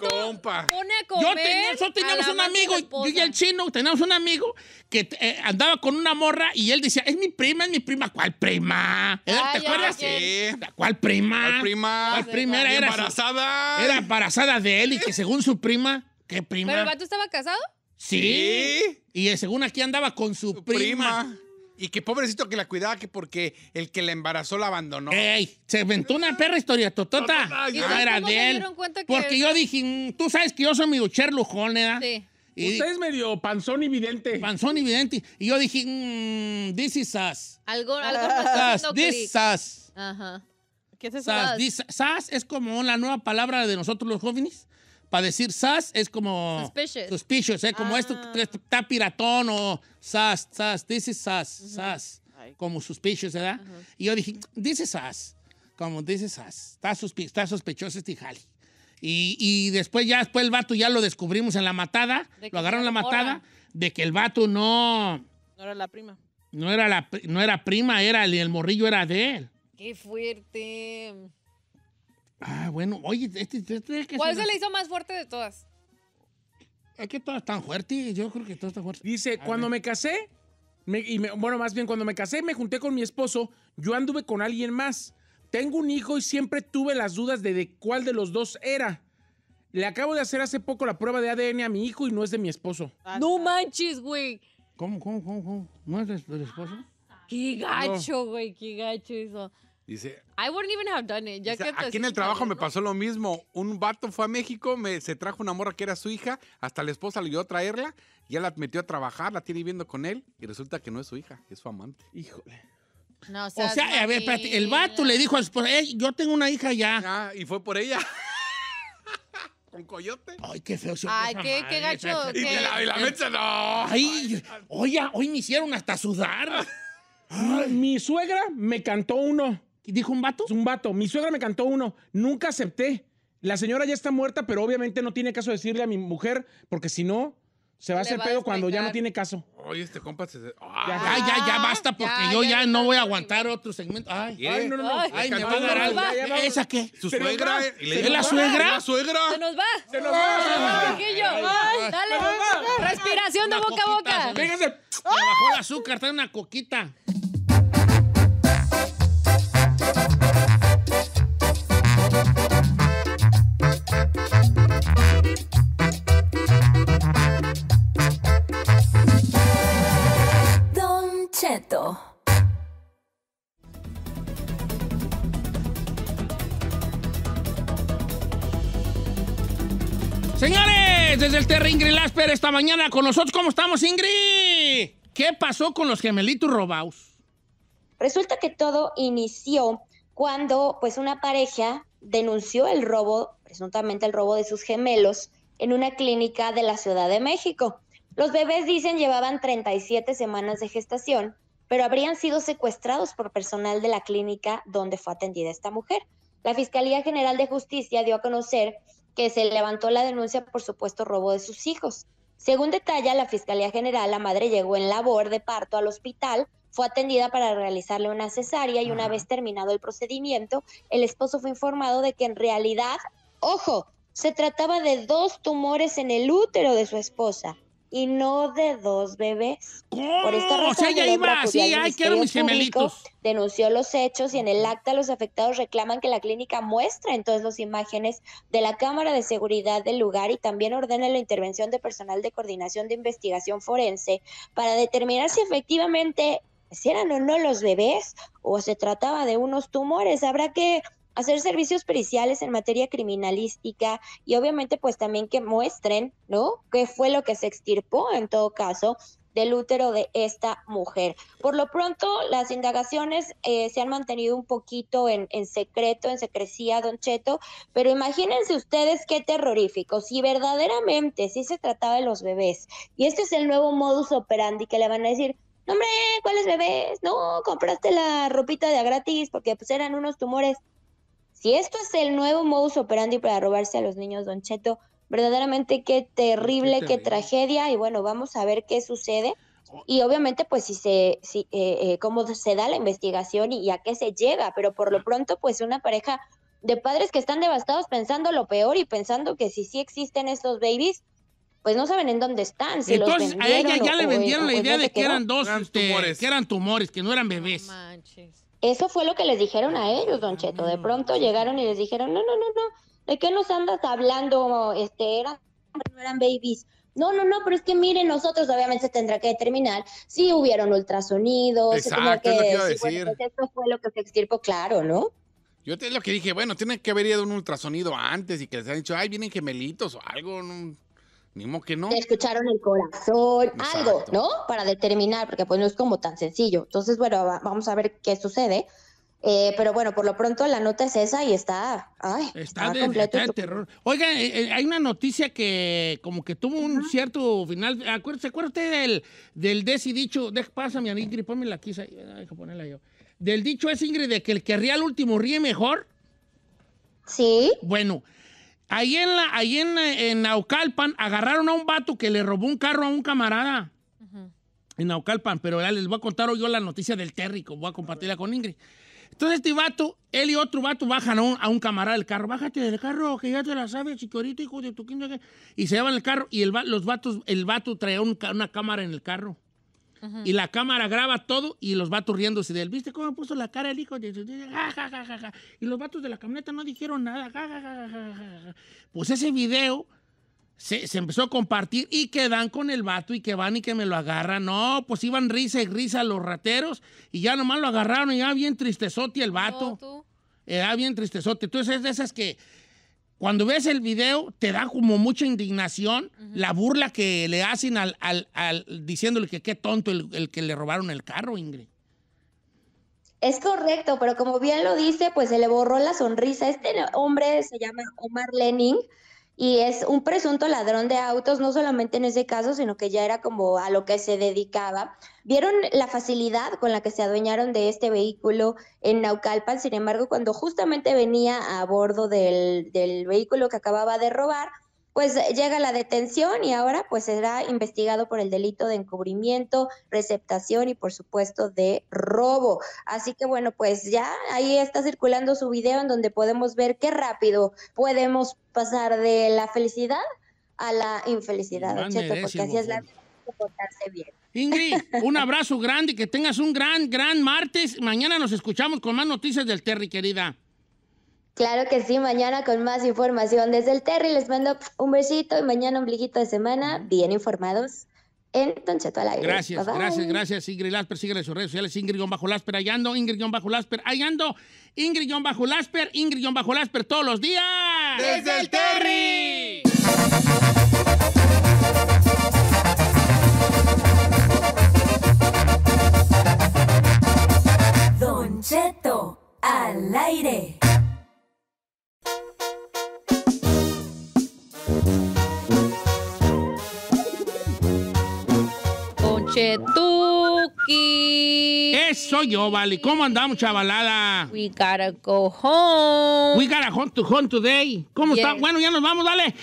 Pone a comer. Nosotros teníamos un amigo, yo y el chino, teníamos un amigo que andaba con una morra y él decía, es mi prima. ¿Cuál prima? ¿Te acuerdas? Sí. ¿Cuál prima? ¿Cuál prima? Era embarazada. Era embarazada de él y que según su prima, ¿qué prima? ¿Pero el vato estaba casado? Sí. Y según aquí andaba con su prima. Y que pobrecito que la cuidaba, que porque el que la embarazó la abandonó. ¡Ey! Se inventó una perra historia totota. ¿Y no era de él? Porque yo dije, tú sabes que yo soy medio Cher Lujón, ¿eh? Sí. Y usted es medio panzón evidente. Panzón evidente. Y yo dije, this is us. Algo no está haciendo click. This is us. Ajá. ¿Qué es eso? Sas es como la nueva palabra de nosotros los jóvenes. Para decir sas es como... Suspicious, ¿eh? Como esto está piratón o sas, this is sas, sas. Como suspicious, ¿verdad? Y yo dije, this is sas. como dices, está sospechoso este jale. Y después ya, el vato ya lo descubrimos en la matada, lo agarraron en la matada, de que el vato no... No era la prima. No era prima, era el morrillo era de él. ¡Qué fuerte! Ah, bueno, oye, ¿cuál se le hizo más fuerte de todas? Es que todas están fuertes, yo creo que todas están fuertes. Dice, cuando me casé, cuando me casé, me junté con mi esposo, yo anduve con alguien más. Tengo un hijo y siempre tuve las dudas de cuál de los dos era. Le acabo de hacer hace poco la prueba de ADN a mi hijo y no es de mi esposo. ¡No manches, güey! ¿Cómo? ¿No es del esposo? ¡Qué gacho, güey! No. ¡Qué gacho eso! Dice... I wouldn't even have done it. Ya dice, aquí en el trabajo me pasó lo mismo. Un vato fue a México, se trajo una morra que era su hija, hasta la esposa le ayudó a traerla, ya la metió a trabajar, la tiene viviendo con él, y resulta que no es su hija, es su amante. Híjole. No, a ver, espérate, el vato le dijo a su esposa, yo tengo una hija ya. Y fue por ella. Con coyote. Ay, qué feo. Ay, qué gacho. Y la mecha, no. Ay, hoy me hicieron hasta sudar. Ay. Mi suegra me cantó uno. ¿Dijo un vato? Un vato. Mi suegra me cantó uno. Nunca acepté. La señora ya está muerta, pero obviamente no tiene caso decirle a mi mujer, porque si no... Se va a hacer pedo cuando ya no tiene caso. Oye, este compa se... Ya basta, porque yo ya no voy a aguantar otro segmento. Ay, no. Ay, me va a dar algo. ¿Esa qué? ¿Su suegra? ¿Es la suegra? ¿La suegra? Se nos va. Se nos va. Dale. Respiración de boca a boca. Fíjense. Me bajó el azúcar, trae una coquita. Señores, desde el Terra Ingrid Lásper esta mañana con nosotros. ¿Cómo estamos, Ingrid? ¿Qué pasó con los gemelitos robados? Resulta que todo inició cuando una pareja denunció el robo, presuntamente el robo de sus gemelos, en una clínica de la Ciudad de México. Los bebés, dicen, llevaban 37 semanas de gestación, pero habrían sido secuestrados por personal de la clínica donde fue atendida esta mujer. La Fiscalía General de Justicia dio a conocer que se levantó la denuncia por supuesto robo de sus hijos. Según detalla la Fiscalía General, la madre llegó en labor de parto al hospital, fue atendida para realizarle una cesárea y una vez terminado el procedimiento, el esposo fue informado de que en realidad, ojo, se trataba de 2 tumores en el útero de su esposa y no de 2 bebés. Por esta razón, denunció los hechos y en el acta los afectados reclaman que la clínica muestre entonces las imágenes de la cámara de seguridad del lugar y también ordena la intervención de personal de coordinación de investigación forense para determinar si efectivamente eran o no los bebés o se trataba de unos tumores. Habrá que hacer servicios periciales en materia criminalística y obviamente pues también que muestren, ¿no?, qué fue lo que se extirpó en todo caso del útero de esta mujer. Por lo pronto, las indagaciones se han mantenido un poquito en secreto, en secrecía, Don Cheto, pero imagínense ustedes qué terrorífico. Si verdaderamente sí se trataba de los bebés y este es el nuevo modus operandi que le van a decir, no hombre, ¿cuáles bebés? No, compraste la ropita de a gratis porque pues eran unos tumores. Si esto es el nuevo modus operandi para robarse a los niños, Don Cheto, verdaderamente qué terrible, qué tragedia. Y bueno, vamos a ver qué sucede. Y obviamente, pues, cómo se da la investigación y a qué se llega. Pero por lo pronto, pues, una pareja de padres que están devastados pensando lo peor y pensando que si sí existen estos babies, pues no saben en dónde están. Si entonces, los a ella ya le vendieron la idea de que eran tumores, que no eran bebés. No manches. Eso fue lo que les dijeron a ellos, Don Cheto. De pronto llegaron y les dijeron, no, ¿de qué nos andas hablando? No eran babies. No, pero es que miren, nosotros obviamente se tendrá que determinar si hubieron ultrasonidos. Exacto, es lo que iba a decir. Bueno, pues esto fue lo que se extirpó, claro, ¿no? Yo es lo que dije, bueno, tiene que haber ido un ultrasonido antes y que les han dicho, ay, vienen gemelitos o algo, ¿no? Mismo que no. Te escucharon el corazón, exacto, algo, ¿no? Para determinar, porque pues no es como tan sencillo. Entonces, bueno, vamos a ver qué sucede. Pero bueno, por lo pronto la nota es esa y está completo. Está de terror. Oiga, hay una noticia que como que tuvo un cierto final. ¿Se acuerda usted del dicho? Pásame a Ingrid, pónmela aquí, deja ponerla yo. del dicho es, Ingrid, de que el que ría al último ríe mejor. Sí. Bueno, ahí en Naucalpan agarraron a un vato que le robó un carro a un camarada. Uh-huh. En Naucalpan, pero ya les voy a contar hoy yo la noticia del térrico, voy a compartirla con Ingrid. Entonces este vato, él y otro vato bajan a un camarada del carro. Bájate del carro, que ya te la sabes, chiquorito, hijo de tu quinto. Y se llevan el carro y el vato traía una cámara en el carro. Ajá. Y la cámara graba todo y los vatos riéndose de él. ¿Viste cómo puso la cara el hijo de su? Ja, ja, ja, ja, ja. Y los vatos de la camioneta no dijeron nada. Ja, ja, ja, ja, ja. Pues ese video se empezó a compartir y quedan con el vato y que van y que me lo agarran. No, pues iban risa y risa los rateros y ya nomás lo agarraron y ya bien tristezote el vato. No, ya bien tristezote. Entonces es de esas que cuando ves el video te da como mucha indignación, uh-huh, la burla que le hacen al diciéndole que qué tonto el que le robaron el carro, Ingrid. Es correcto, pero como bien lo dice, pues se le borró la sonrisa. Este hombre se llama Omar Lenin. Y es un presunto ladrón de autos, no solamente en ese caso, sino que ya era como a lo que se dedicaba. Vieron la facilidad con la que se adueñaron de este vehículo en Naucalpan. Sin embargo, cuando justamente venía a bordo del vehículo que acababa de robar, pues llega la detención y ahora pues será investigado por el delito de encubrimiento, receptación y por supuesto de robo. Así que bueno, pues ya ahí está circulando su video en donde podemos ver qué rápido podemos pasar de la felicidad a la infelicidad, ¿no? Cheto, porque así es la vida, hay que portarse bien. Ingrid, un abrazo grande y que tengas un gran martes. Mañana nos escuchamos con más noticias del Terry, querida. Claro que sí, mañana con más información desde el Terry. Les mando un besito y mañana ombliguito de semana, bien informados en Don Cheto al Aire. Gracias, bye, bye. Gracias, Ingrid Lásper. Síguele en sus redes sociales, Ingrid-Lásper. Ahí ando, Ingrid-Lásper. Ahí ando, Ingrid-Lásper, Ingrid-Lásper. Todos los días. ¡Desde el Terry! Don Cheto al Aire. Chetuki. Eso yo, vale. ¿Cómo andamos, chavalada? We gotta go home. We gotta home today. ¿Cómo está? Bueno, ya nos vamos, dale.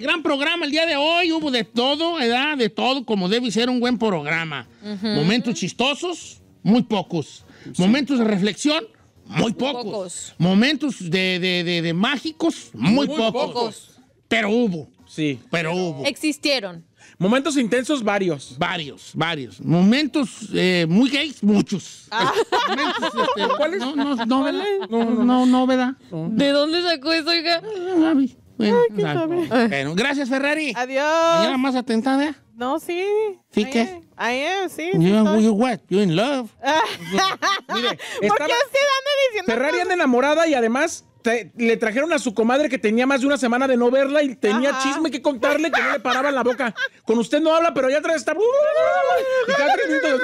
Gran programa el día de hoy. Hubo de todo, ¿verdad? De todo, como debe ser un buen programa. Uh-huh. Momentos chistosos, muy pocos. Sí. Momentos de reflexión, muy pocos. Momentos de mágicos, muy pocos. Pero hubo. Sí. Pero hubo. Existieron. Momentos intensos, varios. Varios. Momentos muy gays, muchos. Ah. Momentos, ¿cuáles? No, ¿verdad? ¿De dónde sacó eso, oiga? Gaby. Bueno, gracias, Ferrari. Adiós. ¿Mañana más atentada? No, sí. ¿Sí qué? Ahí es, sí. You what? You in love. Mire, ¿por qué usted anda diciendo? Ferrari anda enamorada y además le trajeron a su comadre que tenía más de una semana de no verla y tenía chisme que contarle que no le paraba en la boca. Con usted no habla, pero ya atrás está. Y cada 3 minutos.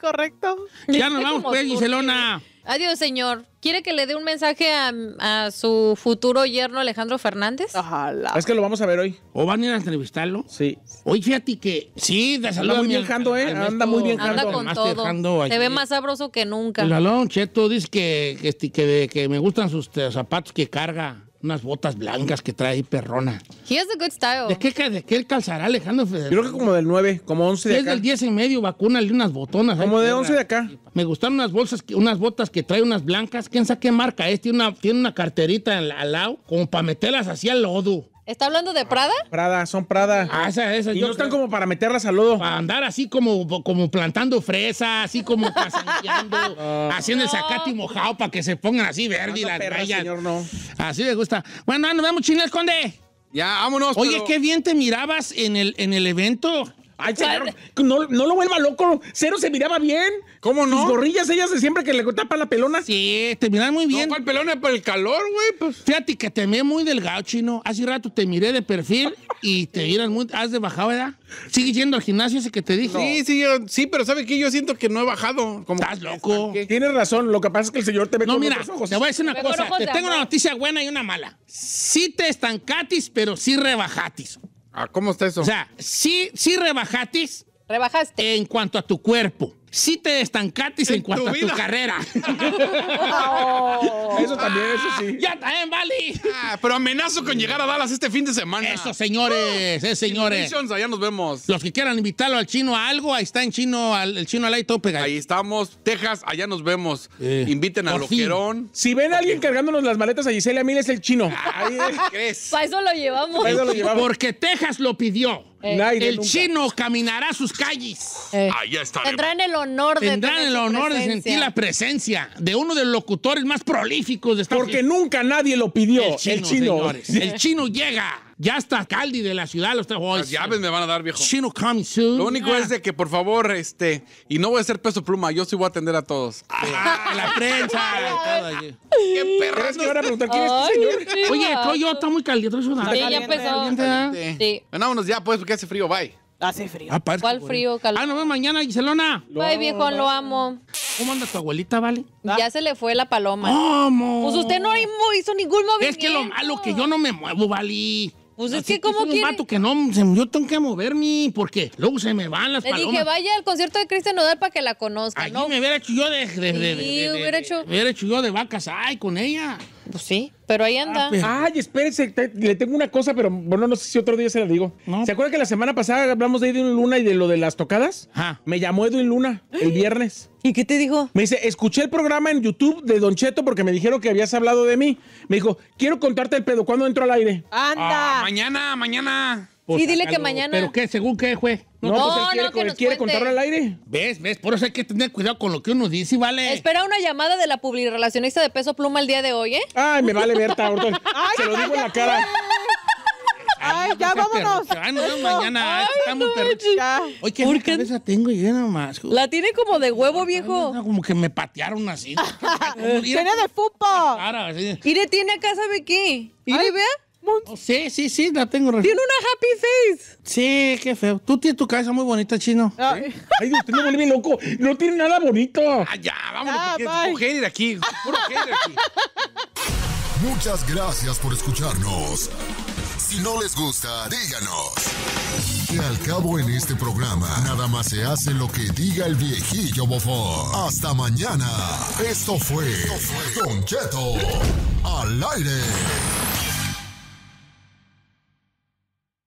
Correcto. Ya nos vamos, pues, Giselona. Adiós, señor. ¿Quiere que le dé un mensaje a su futuro yerno Alejandro Fernández? Ojalá. Es que lo vamos a ver hoy. ¿O van a ir a entrevistarlo? Sí. Hoy fíjate que sí, de salud. Anda muy bien Jando, ¿eh? Anda muy bien Jando. Anda con todo. Se ve más sabroso que nunca. El Alon Cheto dice que me gustan sus zapatos que carga. Unas botas blancas que trae perrona. He has a good style. ¿De qué calzará Alejandro Fernández? Yo creo que como del 9, como 11 de acá. Es del 10 y medio, vacúnale unas botonas. Como de 11 de acá. Me gustaron unas botas que trae unas blancas. ¿Quién sabe qué marca es? Tiene una carterita al lado, como para meterlas así al lodo. ¿Está hablando de Prada? Prada, son Prada. Ah, esas. Y no están como para meterlas al lodo. Para andar así como plantando fresas, así como pasanteando, haciendo el zacate mojado para que se pongan así verde y las rayas. Señor, no. Así le gusta. Bueno, nos vemos, Chinel Conde. Ya, vámonos. Oye, pero qué bien te mirabas en el evento. Ay, señor, no lo vuelva loco. Cero se miraba bien. ¿Cómo no? Sus gorrillas, ellas de siempre que le tapan la pelona. Sí, te miran muy bien. No, ¿cuál pelona? Por el calor, güey. Pues. Fíjate que te miré muy delgado, chino. Hace rato te miré de perfil y te miran muy. ¿Has de bajado, verdad? ¿Sigues yendo al gimnasio ese que te dije? No. Sí, pero ¿sabes qué? Yo siento que no he bajado. Como estás loco. Tienes razón. Lo que pasa es que el señor te ve con otros ojos. Te voy a decir una cosa. Te tengo una noticia buena y una mala. Sí te estancatis, pero sí rebajatis. ¿Cómo está eso? O sea, sí rebajatis, Rebajaste. En cuanto a tu cuerpo. Sí te estancatis en cuanto a tu carrera. Oh. Eso también, eso sí. Ya también, Vali. Ah, pero amenazo con llegar a Dallas este fin de semana. Eso, señores, señores. Allá nos vemos. Los que quieran invitarlo al chino a algo, ahí está en chino, el chino al aire, todo pegado. Ahí estamos, Texas, allá nos vemos. Inviten a Loquerón. Si ven a alguien cargándonos las maletas a Gisela, mira, es el chino. Ahí es. Para eso lo llevamos. Para eso lo llevamos. Porque Texas lo pidió. El nunca. Chino caminará sus calles. Allá está. Tendrán el honor de sentir la presencia de uno de los locutores más prolíficos de Estados Unidos. Porque nunca nadie lo pidió. El chino. El chino llega. Ya hasta Caldi de la ciudad lo está jugando. Las llaves me van a dar, viejo. Chino coming soon. Lo único es de que, por favor, y no voy a ser Peso Pluma, yo sí voy a atender a todos. Ah, la prensa. Qué perra. Es que van a preguntar quién es este señor. Oye, yo está muy caliente. Sí, ya empezó. Sí. Vámonos ya, pues, porque hace frío, bye. Hace frío. ¿Cuál frío, Caldi? Ah, nos vemos mañana, Giselona. Bye, viejo, lo amo. ¿Cómo anda tu abuelita, Vale? Ya se le fue la paloma. ¿Cómo? Pues usted no hizo ningún movimiento. Es que lo malo que yo no me muevo, Vale. Pues es que como quiere. Mato que no, yo tengo que moverme porque luego se me van las palomas. Le dije, vaya al concierto de Cristiano Ronaldo para que la conozca. Allí me hubiera hecho yo de vacas, ay, con ella. Pues sí, pero ahí anda. Ay, espérense, le tengo una cosa, pero bueno, no sé si otro día se la digo. ¿Se acuerdan que la semana pasada hablamos de Edwin Luna y de lo de las tocadas? Ajá. Me llamó Edwin Luna el viernes. ¿Y qué te dijo? Me dice, escuché el programa en YouTube de Don Cheto porque me dijeron que habías hablado de mí. Me dijo, quiero contarte el pedo. ¿Cuándo entro al aire? ¡Anda! Ah, mañana. Pues sí, dile que mañana. ¿Pero qué? ¿Según qué, juez? No, él quiere contarlo al aire. ¿Ves? Por eso hay que tener cuidado con lo que uno dice, ¿vale? Espera una llamada de la publirelacionista de Peso Pluma el día de hoy, ¿eh? Ay, me vale Berta. Se lo digo en la cara. Ay, ya vámonos. Ay, nos vemos mañana. Ay, estamos perros. Oye, ¿qué cabeza tengo? Y nomás. La tiene como de huevo, viejo. Como que me patearon así. Tiene de fupa. Mire, tiene acá, ¿sabe qué? Mire, vea. Oh, sí, la tengo. Tiene una happy face. Sí, qué feo. Tú tienes tu cabeza muy bonita, chino. Ay, usted me vuelve loco. No tiene nada bonito. Ah, ya, vámonos. Mujer de aquí. Muchas gracias por escucharnos. Si no les gusta, díganos. Que al cabo en este programa, nada más se hace lo que diga el viejillo bofón. Hasta mañana. Esto fue Don Cheto al aire.